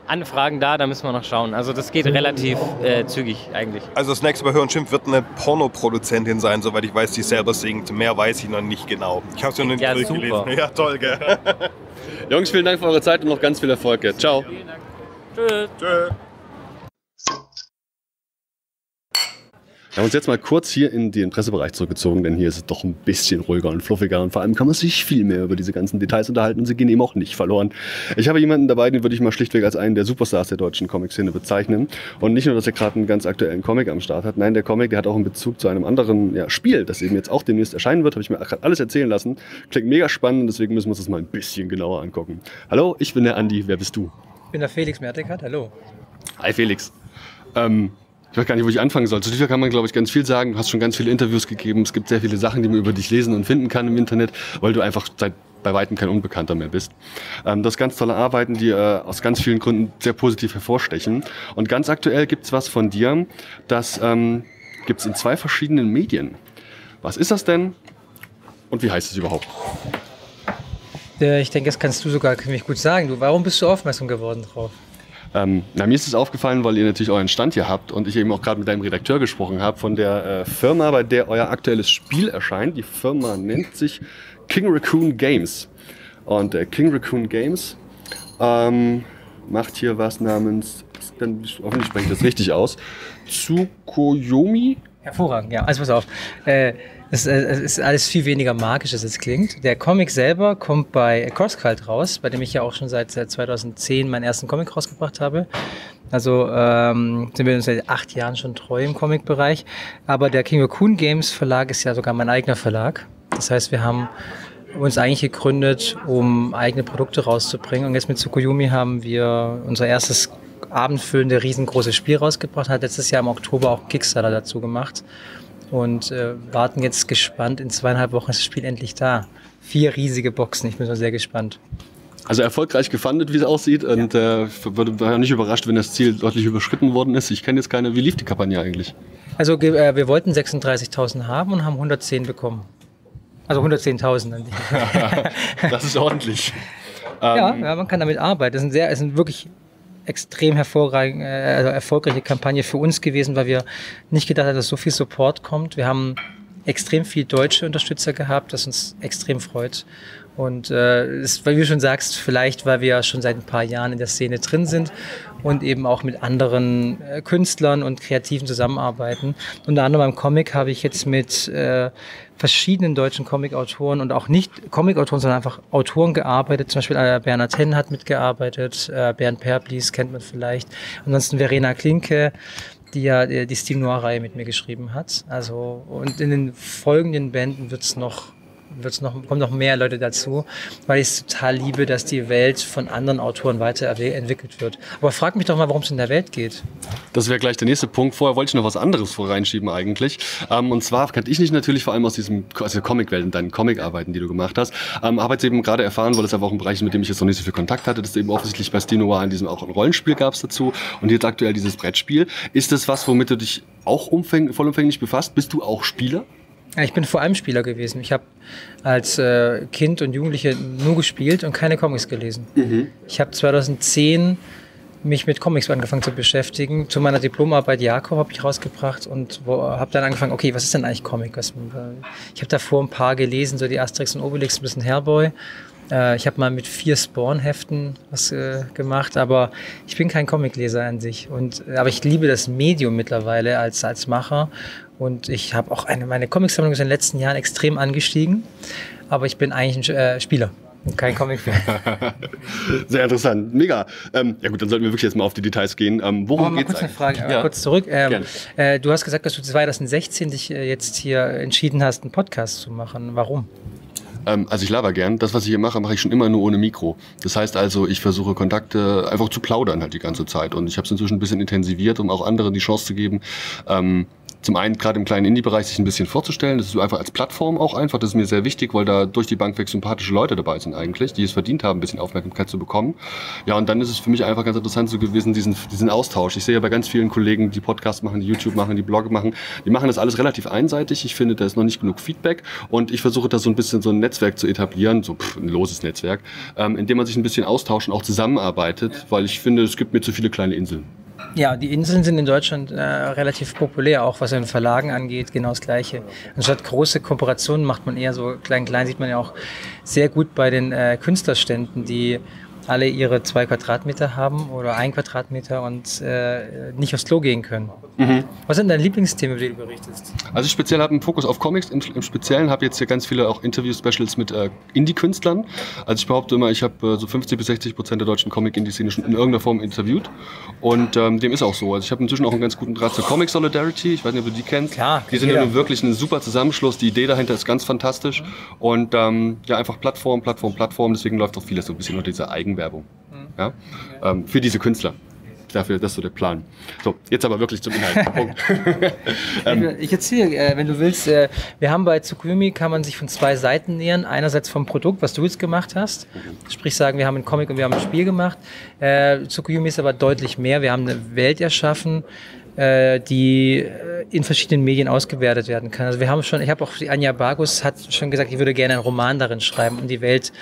Anfragen da, da müssen wir noch schauen. Also das geht relativ zügig eigentlich. Also das nächste bei Hör und Schimpf wird eine Pornoproduzentin sein, soweit ich weiß, die selber singt. Mehr weiß ich noch nicht genau. Ich habe es noch nicht durchgelesen. Ja, toll, gell? Jungs, vielen Dank für eure Zeit und noch ganz viel Erfolg. Gell? Ciao. Vielen Dank. Tschö. Tschö. Wir haben uns jetzt mal kurz hier in den Pressebereich zurückgezogen, denn hier ist es doch ein bisschen ruhiger und fluffiger und vor allem kann man sich viel mehr über diese ganzen Details unterhalten und sie gehen eben auch nicht verloren. Ich habe jemanden dabei, den würde ich mal schlichtweg als einen der Superstars der deutschen Comic-Szene bezeichnen und nicht nur, dass er gerade einen ganz aktuellen Comic am Start hat, nein, der Comic, der hat auch einen Bezug zu einem anderen Spiel, das eben jetzt auch demnächst erscheinen wird, habe ich mir gerade alles erzählen lassen, klingt mega spannend, deswegen müssen wir uns das mal ein bisschen genauer angucken. Hallo, ich bin der Andi, wer bist du? Ich bin der Felix Mertekert, hallo. Hi Felix. Ich weiß gar nicht, wo ich anfangen soll. Zu dir kann man, glaube ich, ganz viel sagen. Du hast schon ganz viele Interviews gegeben. Es gibt sehr viele Sachen, die man über dich lesen und finden kann im Internet, weil du einfach seit bei Weitem kein Unbekannter mehr bist. Du hast ganz tolle Arbeiten, die aus ganz vielen Gründen sehr positiv hervorstechen. Und ganz aktuell gibt es was von dir, das gibt es in 2 verschiedenen Medien. Was ist das denn und wie heißt es überhaupt? Ich denke, das kannst du sogar ziemlich gut sagen. Du, warum bist du aufmerksam geworden drauf? Mir ist es aufgefallen, weil ihr natürlich euren Stand hier habt und ich eben auch gerade mit deinem Redakteur gesprochen habe von der Firma, bei der euer aktuelles Spiel erscheint. Die Firma nennt sich King Raccoon Games. Und King Raccoon Games macht hier was namens, hoffentlich spreche ich das richtig aus, Tsukuyomi? Hervorragend, ja. Also pass auf. Es ist alles viel weniger magisch, als es klingt. Der Comic selber kommt bei CrossCult raus, bei dem ich ja auch schon seit 2010 meinen ersten Comic rausgebracht habe. Also sind wir uns seit 8 Jahren schon treu im Comic-Bereich. Aber der King Raccoon Games Verlag ist ja sogar mein eigener Verlag. Das heißt, wir haben uns eigentlich gegründet, um eigene Produkte rauszubringen. Und jetzt mit Tsukuyomi haben wir unser erstes abendfüllende, riesengroße Spiel rausgebracht. Hat letztes Jahr im Oktober auch Kickstarter dazu gemacht. Und warten jetzt gespannt. In 2,5 Wochen ist das Spiel endlich da. 4 riesige Boxen. Ich bin so sehr gespannt. Also erfolgreich gefundet, wie es aussieht. Ja. Und war ja nicht überrascht, wenn das Ziel deutlich überschritten worden ist. Ich kenne jetzt keine. Wie lief die Kampagne eigentlich? Also wir wollten 36.000 haben und haben 110 bekommen. Also 110.000. Das ist ordentlich. Ja, man kann damit arbeiten. Das sind wirklich extrem erfolgreiche Kampagne für uns gewesen, weil wir nicht gedacht haben, dass so viel Support kommt. Wir haben extrem viel deutsche Unterstützer gehabt, das uns extrem freut. Und ist, weil du schon sagst, vielleicht weil wir ja schon seit ein paar Jahren in der Szene drin sind und eben auch mit anderen Künstlern und Kreativen zusammenarbeiten. Unter anderem beim Comic habe ich jetzt mit verschiedenen deutschen Comicautoren und auch nicht Comicautoren, sondern einfach Autoren gearbeitet. Zum Beispiel Bernhard Henn hat mitgearbeitet, Bernd Perplies kennt man vielleicht. Ansonsten Verena Klinke, die ja die Steel Noir-Reihe mit mir geschrieben hat. Also, und in den folgenden Bänden kommen noch mehr Leute dazu, weil ich es total liebe, dass die Welt von anderen Autoren weiterentwickelt wird. Aber frag mich doch mal, worum es in der Welt geht. Das wäre gleich der nächste Punkt. Vorher wollte ich noch was anderes reinschieben eigentlich. Und zwar kannte ich nicht natürlich vor allem aus diesem Comicwelt und deinen Comicarbeiten, die du gemacht hast. Habe jetzt eben gerade erfahren, weil das aber auch ein Bereich ist, mit dem ich jetzt noch nicht so viel Kontakt hatte, dass eben offensichtlich bei Steel Noir in diesem auch ein Rollenspiel gab es dazu und jetzt aktuell dieses Brettspiel. Ist das was, womit du dich auch vollumfänglich befasst? Bist du auch Spieler? Ich bin vor allem Spieler gewesen. Ich habe als Kind und Jugendliche nur gespielt und keine Comics gelesen. Mhm. Ich habe 2010 mich mit Comics angefangen zu beschäftigen. Zu meiner Diplomarbeit Jakob habe ich rausgebracht und habe dann angefangen, okay, was ist denn eigentlich Comic? Ich habe davor ein paar gelesen, so die Asterix und Obelix, ein bisschen Hellboy. Ich habe mal mit 4 Spawn-Heften was gemacht, aber ich bin kein Comicleser an sich. Aber ich liebe das Medium mittlerweile als Macher. Und ich habe auch meine Comicsammlung ist in den letzten Jahren extrem angestiegen. Aber ich bin eigentlich ein Spieler. Kein Comic-Fan. Sehr interessant, mega. Ja gut, dann sollten wir wirklich jetzt mal auf die Details gehen. Worum geht's eigentlich? Eine Frage, ja. Kurz zurück. Du hast gesagt, dass du 2016 dich jetzt hier entschieden hast, einen Podcast zu machen. Warum? Also ich laber gern. Das, was ich hier mache, mache ich schon immer nur ohne Mikro. Das heißt also, ich versuche Kontakte einfach zu plaudern halt die ganze Zeit. Und ich habe es inzwischen ein bisschen intensiviert, um auch anderen die Chance zu geben, zum einen gerade im kleinen Indie-Bereich sich ein bisschen vorzustellen. Das ist einfach als Plattform auch einfach. Das ist mir sehr wichtig, weil da durch die Bank weg sympathische Leute dabei sind eigentlich, die es verdient haben, ein bisschen Aufmerksamkeit zu bekommen. Ja, und dann ist es für mich einfach ganz interessant so gewesen, diesen Austausch. Ich sehe ja bei ganz vielen Kollegen, die Podcasts machen, die YouTube machen, die Blog machen, die machen das alles relativ einseitig. Ich finde, da ist noch nicht genug Feedback. Und ich versuche da so ein bisschen so ein Netzwerk zu etablieren, so ein loses Netzwerk, in dem man sich ein bisschen austauscht und auch zusammenarbeitet, weil ich finde, es gibt mir zu viele kleine Inseln. Ja, die Inseln sind in Deutschland relativ populär, auch was den Verlagen angeht, genau das Gleiche. Anstatt große Kooperationen macht man eher so klein, sieht man ja auch sehr gut bei den Künstlerständen, die alle ihre 2 Quadratmeter haben oder 1 Quadratmeter und nicht aufs Klo gehen können. Mhm. Was sind deine Lieblingsthemen, über die du berichtest? Also ich speziell habe einen Fokus auf Comics. Im Speziellen habe jetzt hier ganz viele auch Interview-Specials mit Indie-Künstlern. Also ich behaupte immer, ich habe so 50 bis 60% der deutschen Comic-Indie-Szene schon in irgendeiner Form interviewt. Und dem ist auch so. Also ich habe inzwischen auch einen ganz guten Draht zur Comic Solidarity. Ich weiß nicht, ob du die kennst. Klar, die sind ja wirklich ein super Zusammenschluss. Die Idee dahinter ist ganz fantastisch. Mhm. Und ja, einfach Plattform. Deswegen läuft auch vieles so ein bisschen unter dieser Eigenwerbung. Mhm. Ja? Ja. Für diese Künstler. Dafür, das ist so der Plan. So, jetzt aber wirklich zum Inhalt. Punkt. Ich erzähle, wenn du willst, wir haben bei Tsukumi, kann man sich von 2 Seiten nähern. Einerseits vom Produkt, was du jetzt gemacht hast. Sprich sagen, wir haben einen Comic und wir haben ein Spiel gemacht. Tsukumi ist aber deutlich mehr. Wir haben eine Welt erschaffen, die in verschiedenen Medien ausgewertet werden kann. Also wir haben schon, ich habe auch, die Anja Bargus hat schon gesagt, ich würde gerne einen Roman darin schreiben und die Welt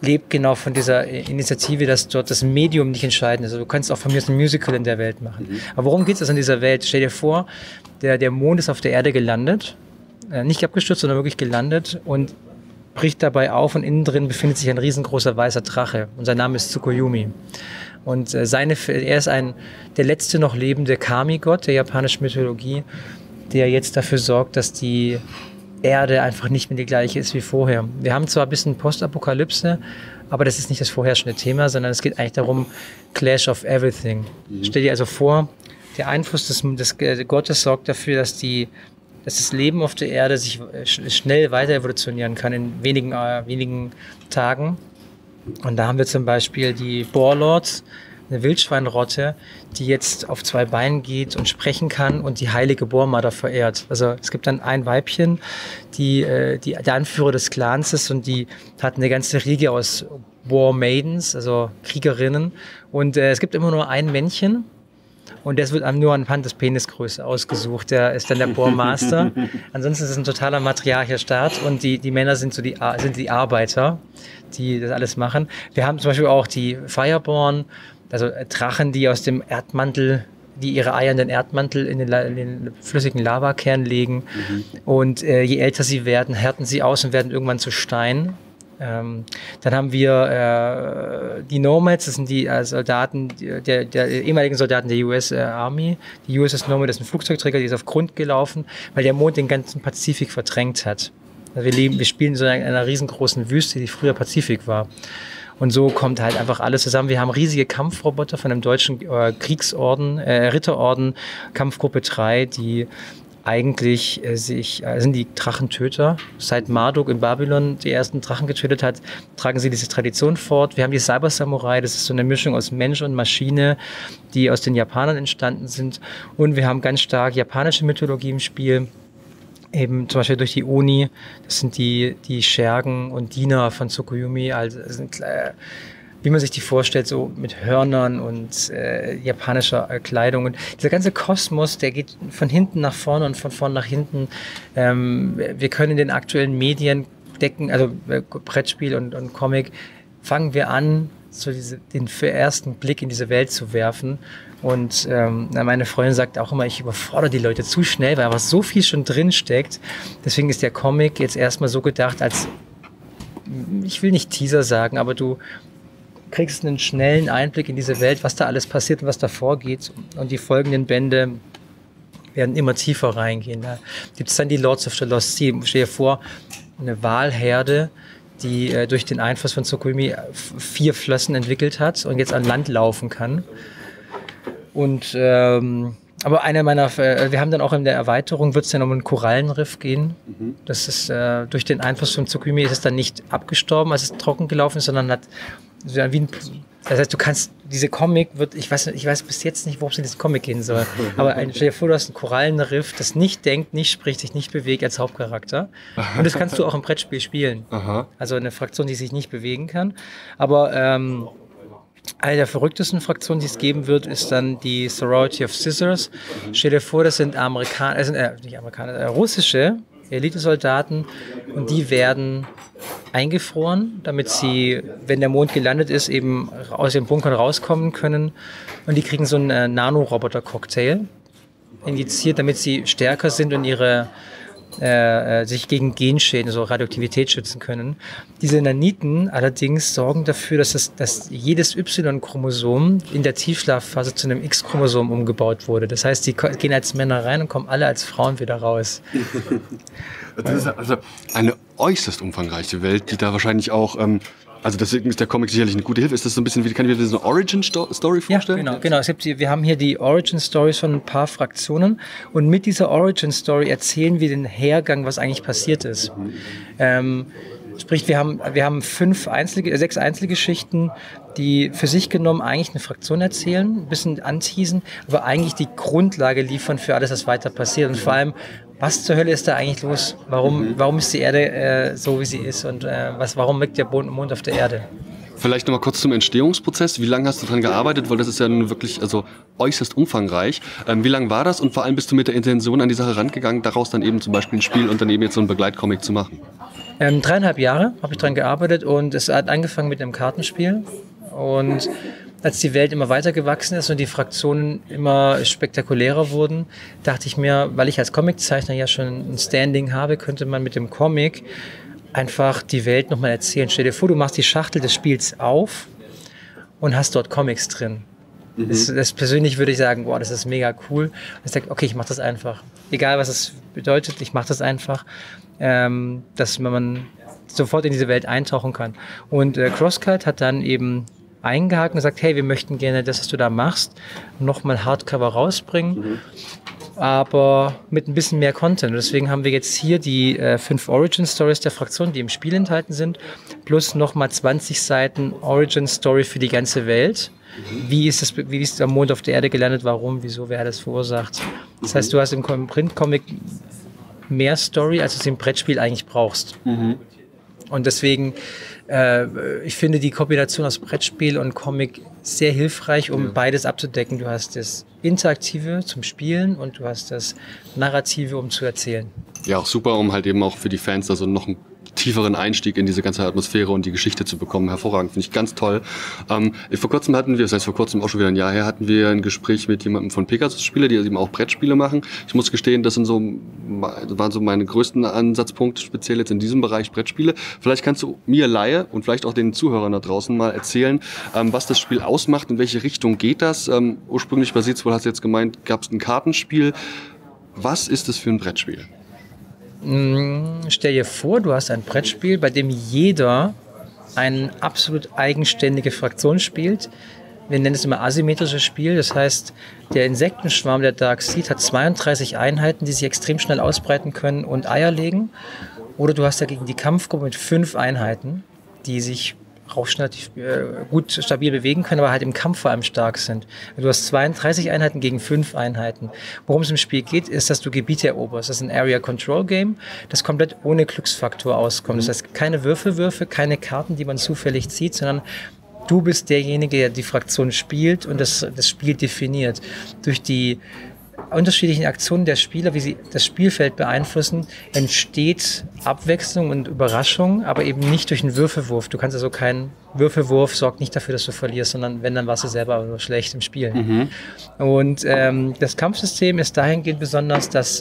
lebt genau von dieser Initiative, dass dort das Medium nicht entscheidend ist. Also du kannst auch von mir ein Musical in der Welt machen. Mhm. Aber worum geht es in dieser Welt? Stell dir vor, der Mond ist auf der Erde gelandet, nicht abgestürzt, sondern wirklich gelandet und bricht dabei auf und innen drin befindet sich ein riesengroßer weißer Drache und sein Name ist Tsukuyomi. Und er ist der letzte noch lebende Kami-Gott der japanischen Mythologie, der jetzt dafür sorgt, dass die Erde einfach nicht mehr die gleiche ist wie vorher. Wir haben zwar ein bisschen Postapokalypse, aber das ist nicht das vorherrschende Thema, sondern es geht eigentlich darum, Clash of Everything. Mhm. Stell dir also vor, der Einfluss des Gottes sorgt dafür, dass das Leben auf der Erde sich schnell weiter evolutionieren kann in wenigen Tagen. Und da haben wir zum Beispiel die Borlords, eine Wildschweinrotte, die jetzt auf 2 Beinen geht und sprechen kann und die heilige Bohrmutter verehrt. Also es gibt dann ein Weibchen, die der Anführer des Clans ist und die hat eine ganze Riege aus War Maidens, also Kriegerinnen. Und es gibt immer nur ein Männchen und das wird nur anhand des Penisgröße ausgesucht. Der ist dann der Bohrmaster. Ansonsten ist es ein totaler matriarcher Staat und die Männer sind so die Arbeiter, die das alles machen. Wir haben zum Beispiel auch die Fireborn, also Drachen, die aus dem Erdmantel die ihre Eier in den Erdmantel, in den flüssigen Lavakern legen. Mhm. Und je älter sie werden, härten sie aus und werden irgendwann zu Stein. Dann haben wir die Nomads, das sind die Soldaten, der ehemaligen Soldaten der US Army. Die USS Nomad ist ein Flugzeugträger, die ist auf Grund gelaufen, weil der Mond den ganzen Pazifik verdrängt hat. Also wir spielen so in einer riesengroßen Wüste, die früher Pazifik war. Und so kommt halt einfach alles zusammen. Wir haben riesige Kampfroboter von einem deutschen Kriegsorden, Ritterorden, Kampfgruppe 3, die eigentlich sind die Drachentöter. Seit Marduk in Babylon die ersten Drachen getötet hat, tragen sie diese Tradition fort. Wir haben die Cyber-Samurai, das ist so eine Mischung aus Mensch und Maschine, die aus den Japanern entstanden sind. Und wir haben ganz stark japanische Mythologie im Spiel. Eben zum Beispiel durch die Oni, das sind die Schergen und Diener von Tsukuyomi, also sind, wie man sich die vorstellt, so mit Hörnern und japanischer Kleidung. Und dieser ganze Kosmos, der geht von hinten nach vorne und von vorne nach hinten. Wir können in den aktuellen Medien decken, also Brettspiel und Comic, fangen wir an, so den ersten Blick in diese Welt zu werfen. Und meine Freundin sagt auch immer, ich überfordere die Leute zu schnell, weil aber so viel schon drin steckt. Deswegen ist der Comic jetzt erstmal so gedacht als, ich will nicht Teaser sagen, aber du kriegst einen schnellen Einblick in diese Welt, was da alles passiert und was da vorgeht. Und die folgenden Bände werden immer tiefer reingehen. Da gibt es dann die Lords of the Lost Sea. Stell dir vor, eine Walherde, die durch den Einfluss von Tsukuyomi 4 Flossen entwickelt hat und jetzt an Land laufen kann. Und aber einer meiner, wir haben dann auch in der Erweiterung, wird es dann um einen Korallenriff gehen. Mhm. Das ist durch den Einfluss von Tsukuyomi ist es dann nicht abgestorben, als es trocken gelaufen ist, sondern hat so wie ein, das heißt, du kannst diese Comic wird, ich weiß bis jetzt nicht, worum es in diesem Comic gehen soll. Aber stell dir vor, du hast ein Korallenriff, das nicht denkt, nicht spricht, sich nicht bewegt als Hauptcharakter. Und das kannst du auch im Brettspiel spielen. Aha. Also eine Fraktion, die sich nicht bewegen kann. Aber eine der verrücktesten Fraktionen, die es geben wird, ist dann die Sorority of Scissors. Stell dir vor, das sind russische Elitesoldaten und die werden eingefroren, damit sie, wenn der Mond gelandet ist, eben aus den Bunkern rauskommen können. Und die kriegen so einen Nanoroboter-Cocktail injiziert, damit sie stärker sind und ihre sich gegen Genschäden, so Radioaktivität schützen können. Diese Naniten allerdings sorgen dafür, dass jedes Y-Chromosom in der Tiefschlafphase zu einem X-Chromosom umgebaut wurde. Das heißt, sie gehen als Männer rein und kommen alle als Frauen wieder raus. Das ist also eine äußerst umfangreiche Welt, die da wahrscheinlich auch, also deswegen ist der Comic sicherlich eine gute Hilfe. Ist das so ein bisschen, kann ich mir so eine Origin-Story vorstellen? Ja, genau. Wir haben hier die Origin-Stories von ein paar Fraktionen und mit dieser Origin-Story erzählen wir den Hergang, was eigentlich passiert ist. Sprich, wir haben 6 Einzelgeschichten, die für sich genommen eigentlich eine Fraktion erzählen, ein bisschen anteasen, aber eigentlich die Grundlage liefern für alles, was weiter passiert und vor allem, was zur Hölle ist da eigentlich los? Warum ist die Erde so, wie sie ist? Und warum liegt der Mond auf der Erde? Vielleicht nochmal kurz zum Entstehungsprozess. Wie lange hast du daran gearbeitet? Weil das ist ja nun wirklich äußerst umfangreich. Wie lange war das? Und vor allem bist du mit der Intention an die Sache rangegangen, daraus dann eben zum Beispiel ein Spiel und dann eben jetzt so einen Begleitcomic zu machen? 3,5 Jahre habe ich daran gearbeitet und es hat angefangen mit einem Kartenspiel. Und als die Welt immer weiter gewachsen ist und die Fraktionen immer spektakulärer wurden, dachte ich mir, weil ich als Comiczeichner ja schon ein Standing habe, könnte man mit dem Comic einfach die Welt nochmal erzählen. Stell dir vor, du machst die Schachtel des Spiels auf und hast dort Comics drin. Mhm. Das persönlich würde ich sagen, wow, das ist mega cool. Und ich sage, okay, ich mache das einfach. Egal, was es bedeutet, ich mache das einfach, dass man sofort in diese Welt eintauchen kann. Und Crosscut hat dann eben eingehakt und gesagt, hey, wir möchten gerne das, was du da machst, nochmal Hardcover rausbringen, aber mit ein bisschen mehr Content. Und deswegen haben wir jetzt hier die 5 Origin-Stories der Fraktion, die im Spiel enthalten sind, plus nochmal 20 Seiten Origin-Story für die ganze Welt. Wie ist der Mond auf der Erde gelandet, warum, wieso, wer hat das verursacht. Das heißt, du hast im Print-Comic mehr Story, als du es im Brettspiel eigentlich brauchst. Mhm. Und deswegen, ich finde die Kombination aus Brettspiel und Comic sehr hilfreich, um beides abzudecken. Du hast das Interaktive zum Spielen und du hast das Narrative, um zu erzählen. Ja, auch super, um halt eben auch für die Fans da so noch ein tieferen Einstieg in diese ganze Atmosphäre und die Geschichte zu bekommen. Hervorragend, finde ich ganz toll. Vor kurzem hatten wir, das heißt vor kurzem auch schon wieder ein Jahr her, hatten wir ein Gespräch mit jemandem von Pegasus Spiele, die eben auch Brettspiele machen. Ich muss gestehen, das sind so, waren so meine größten Ansatzpunkte, speziell jetzt in diesem Bereich Brettspiele. Vielleicht kannst du mir Laie und vielleicht auch den Zuhörern da draußen mal erzählen, was das Spiel ausmacht, in welche Richtung geht das. Ursprünglich basiert es wohl, hast du jetzt gemeint, gab es ein Kartenspiel. Was ist das für ein Brettspiel? Stell dir vor, du hast ein Brettspiel, bei dem jeder eine absolut eigenständige Fraktion spielt. Wir nennen es immer asymmetrisches Spiel. Das heißt, der Insektenschwarm, der Dark Seed, hat 32 Einheiten, die sich extrem schnell ausbreiten können und Eier legen. Oder du hast dagegen die Kampfgruppe mit 5 Einheiten, die sich auch relativ gut stabil bewegen können, aber halt im Kampf vor allem stark sind. Du hast 32 Einheiten gegen 5 Einheiten. Worum es im Spiel geht, ist, dass du Gebiete eroberst. Das ist ein Area-Control-Game, das komplett ohne Glücksfaktor auskommt. Das heißt, keine Würfelwürfe, keine Karten, die man zufällig zieht, sondern du bist derjenige, der die Fraktion spielt und das Spiel definiert. Durch die unterschiedlichen Aktionen der Spieler, wie sie das Spielfeld beeinflussen, entsteht Abwechslung und Überraschung, aber eben nicht durch einen Würfelwurf. Du kannst also keinen Würfelwurf, sorgt nicht dafür, dass du verlierst, sondern wenn, dann warst du selber nur schlecht im Spiel. Mhm. Und das Kampfsystem ist dahingehend besonders, dass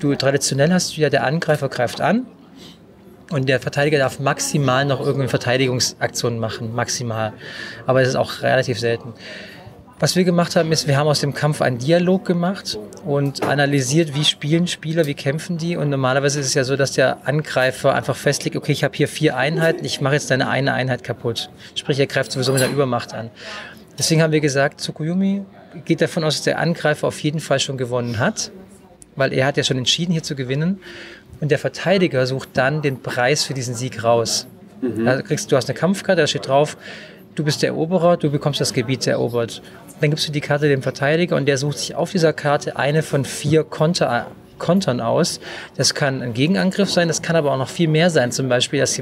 du traditionell hast, ja, der Angreifer greift an und der Verteidiger darf maximal noch irgendeine Verteidigungsaktion machen, maximal. Aber es ist auch relativ selten. Was wir gemacht haben, ist, wir haben aus dem Kampf einen Dialog gemacht und analysiert, wie spielen Spieler, wie kämpfen die. Und normalerweise ist es ja so, dass der Angreifer einfach festlegt, okay, ich habe hier 4 Einheiten, ich mache jetzt deine eine Einheit kaputt. Sprich, er greift sowieso mit der Übermacht an. Deswegen haben wir gesagt, Tsukuyomi geht davon aus, dass der Angreifer auf jeden Fall schon gewonnen hat, weil er hat ja schon entschieden, hier zu gewinnen. Und der Verteidiger sucht dann den Preis für diesen Sieg raus. Mhm. Du hast eine Kampfkarte, da steht drauf, du bist der Eroberer, du bekommst das Gebiet erobert. Dann gibst du die Karte dem Verteidiger und der sucht sich auf dieser Karte eine von 4 Kontern aus. Das kann ein Gegenangriff sein, das kann aber auch noch viel mehr sein. Zum Beispiel, dass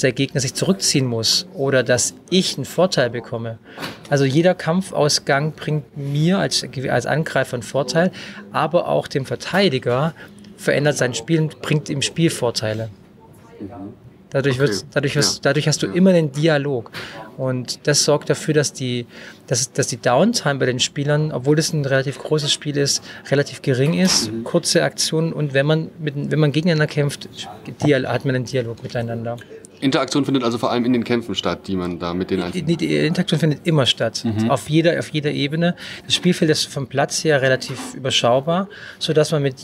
der Gegner sich zurückziehen muss oder dass ich einen Vorteil bekomme. Also jeder Kampfausgang bringt mir als Angreifer einen Vorteil, aber auch dem Verteidiger verändert sein Spiel und bringt ihm Spielvorteile. Dadurch hast du immer den Dialog. Und das sorgt dafür, dass die Downtime bei den Spielern, obwohl es ein relativ großes Spiel ist, relativ gering ist. Mhm. Kurze Aktionen und wenn man gegeneinander kämpft, hat man einen Dialog miteinander. Interaktion findet also vor allem in den Kämpfen statt, die man da mit den einzelnen... Die Interaktion findet immer statt, mhm, auf jeder Ebene. Das Spielfeld ist vom Platz her relativ überschaubar, sodass man mit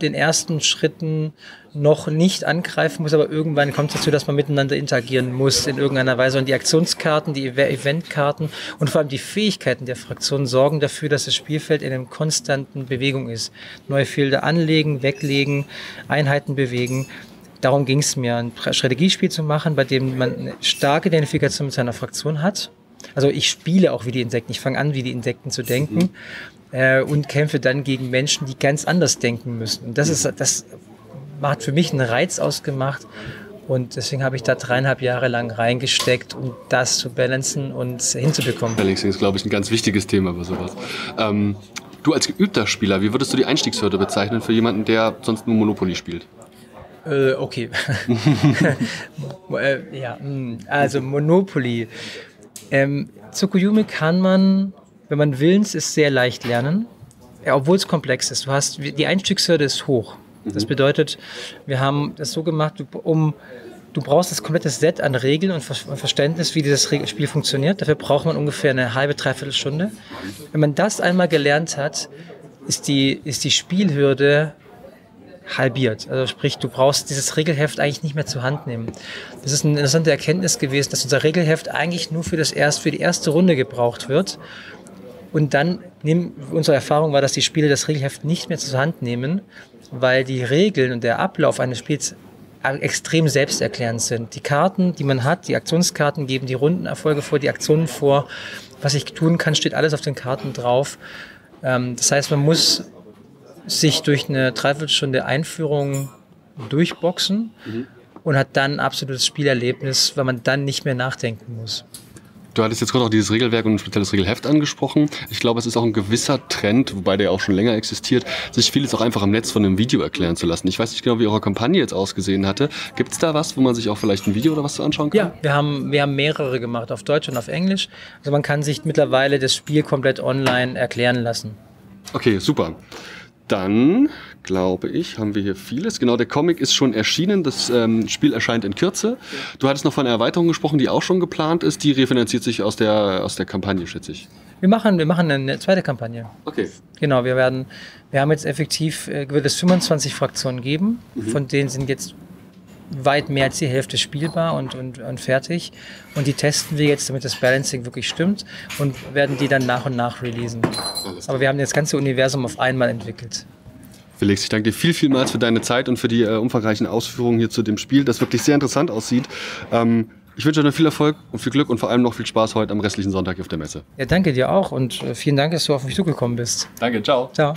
den ersten Schritten noch nicht angreifen muss, aber irgendwann kommt es dazu, dass man miteinander interagieren muss in irgendeiner Weise. Und die Aktionskarten, die Eventkarten und vor allem die Fähigkeiten der Fraktion sorgen dafür, dass das Spielfeld in einer konstanten Bewegung ist. Neue Felder anlegen, weglegen, Einheiten bewegen. Darum ging es mir, ein Strategiespiel zu machen, bei dem man eine starke Identifikation mit seiner Fraktion hat. Also ich spiele auch wie die Insekten, ich fange an, wie die Insekten zu denken. Und kämpfe dann gegen Menschen, die ganz anders denken müssen. Und das hat für mich einen Reiz ausgemacht. Und deswegen habe ich da 3,5 Jahre lang reingesteckt, um das zu balancen und hinzubekommen. Balancing ist, glaube ich, ein ganz wichtiges Thema bei sowas. Du als geübter Spieler, wie würdest du die Einstiegshürde bezeichnen für jemanden, der sonst nur Monopoly spielt? Okay. Ja, also Monopoly. Tsukuyomi kann man... Wenn man willens ist, sehr leicht lernen, obwohl es komplex ist. Die Einstiegshürde ist hoch. Mhm. Das bedeutet, wir haben das so gemacht, du brauchst das komplette Set an Regeln und Verständnis, wie dieses Spiel funktioniert. Dafür braucht man ungefähr eine halbe, dreiviertel Stunde. Wenn man das einmal gelernt hat, ist die Spielhürde halbiert. Also sprich, du brauchst dieses Regelheft eigentlich nicht mehr zur Hand nehmen. Das ist eine interessante Erkenntnis gewesen, dass unser Regelheft eigentlich nur für die erste Runde gebraucht wird. Und dann, unsere Erfahrung war, dass die Spieler das Regelheft nicht mehr zur Hand nehmen, weil die Regeln und der Ablauf eines Spiels extrem selbsterklärend sind. Die Karten, die man hat, die Aktionskarten geben die Rundenerfolge vor, die Aktionen vor. Was ich tun kann, steht alles auf den Karten drauf. Das heißt, man muss sich durch eine Dreiviertelstunde Einführung durchboxen und hat dann ein absolutes Spielerlebnis, weil man dann nicht mehr nachdenken muss. Du hattest jetzt gerade auch dieses Regelwerk und ein spezielles Regelheft angesprochen. Ich glaube, es ist auch ein gewisser Trend, wobei der auch schon länger existiert, sich vieles auch einfach im Netz von einem Video erklären zu lassen. Ich weiß nicht genau, wie eure Kampagne jetzt ausgesehen hatte. Gibt es da was, wo man sich auch vielleicht ein Video oder was zu anschauen kann? Ja, wir haben mehrere gemacht, auf Deutsch und auf Englisch. Also man kann sich mittlerweile das Spiel komplett online erklären lassen. Okay, super. Dann, glaube ich, haben wir hier vieles. Genau, der Comic ist schon erschienen, das Spiel erscheint in Kürze. Du hattest noch von einer Erweiterung gesprochen, die auch schon geplant ist. Die refinanziert sich aus der Kampagne, schätze ich. Wir machen eine zweite Kampagne. Okay. Genau, wir haben jetzt effektiv, wird es 25 Fraktionen geben, von denen sind jetzt weit mehr als die Hälfte spielbar und fertig. Und die testen wir jetzt, damit das Balancing wirklich stimmt, und werden die dann nach und nach releasen. Aber wir haben das ganze Universum auf einmal entwickelt. Felix, ich danke dir vielmals für deine Zeit und für die umfangreichen Ausführungen hier zu dem Spiel, das wirklich sehr interessant aussieht. Ich wünsche euch noch viel Erfolg und viel Glück und vor allem noch viel Spaß heute am restlichen Sonntag hier auf der Messe. Ja, danke dir auch und vielen Dank, dass du auf mich zugekommen bist. Danke, ciao. Ciao.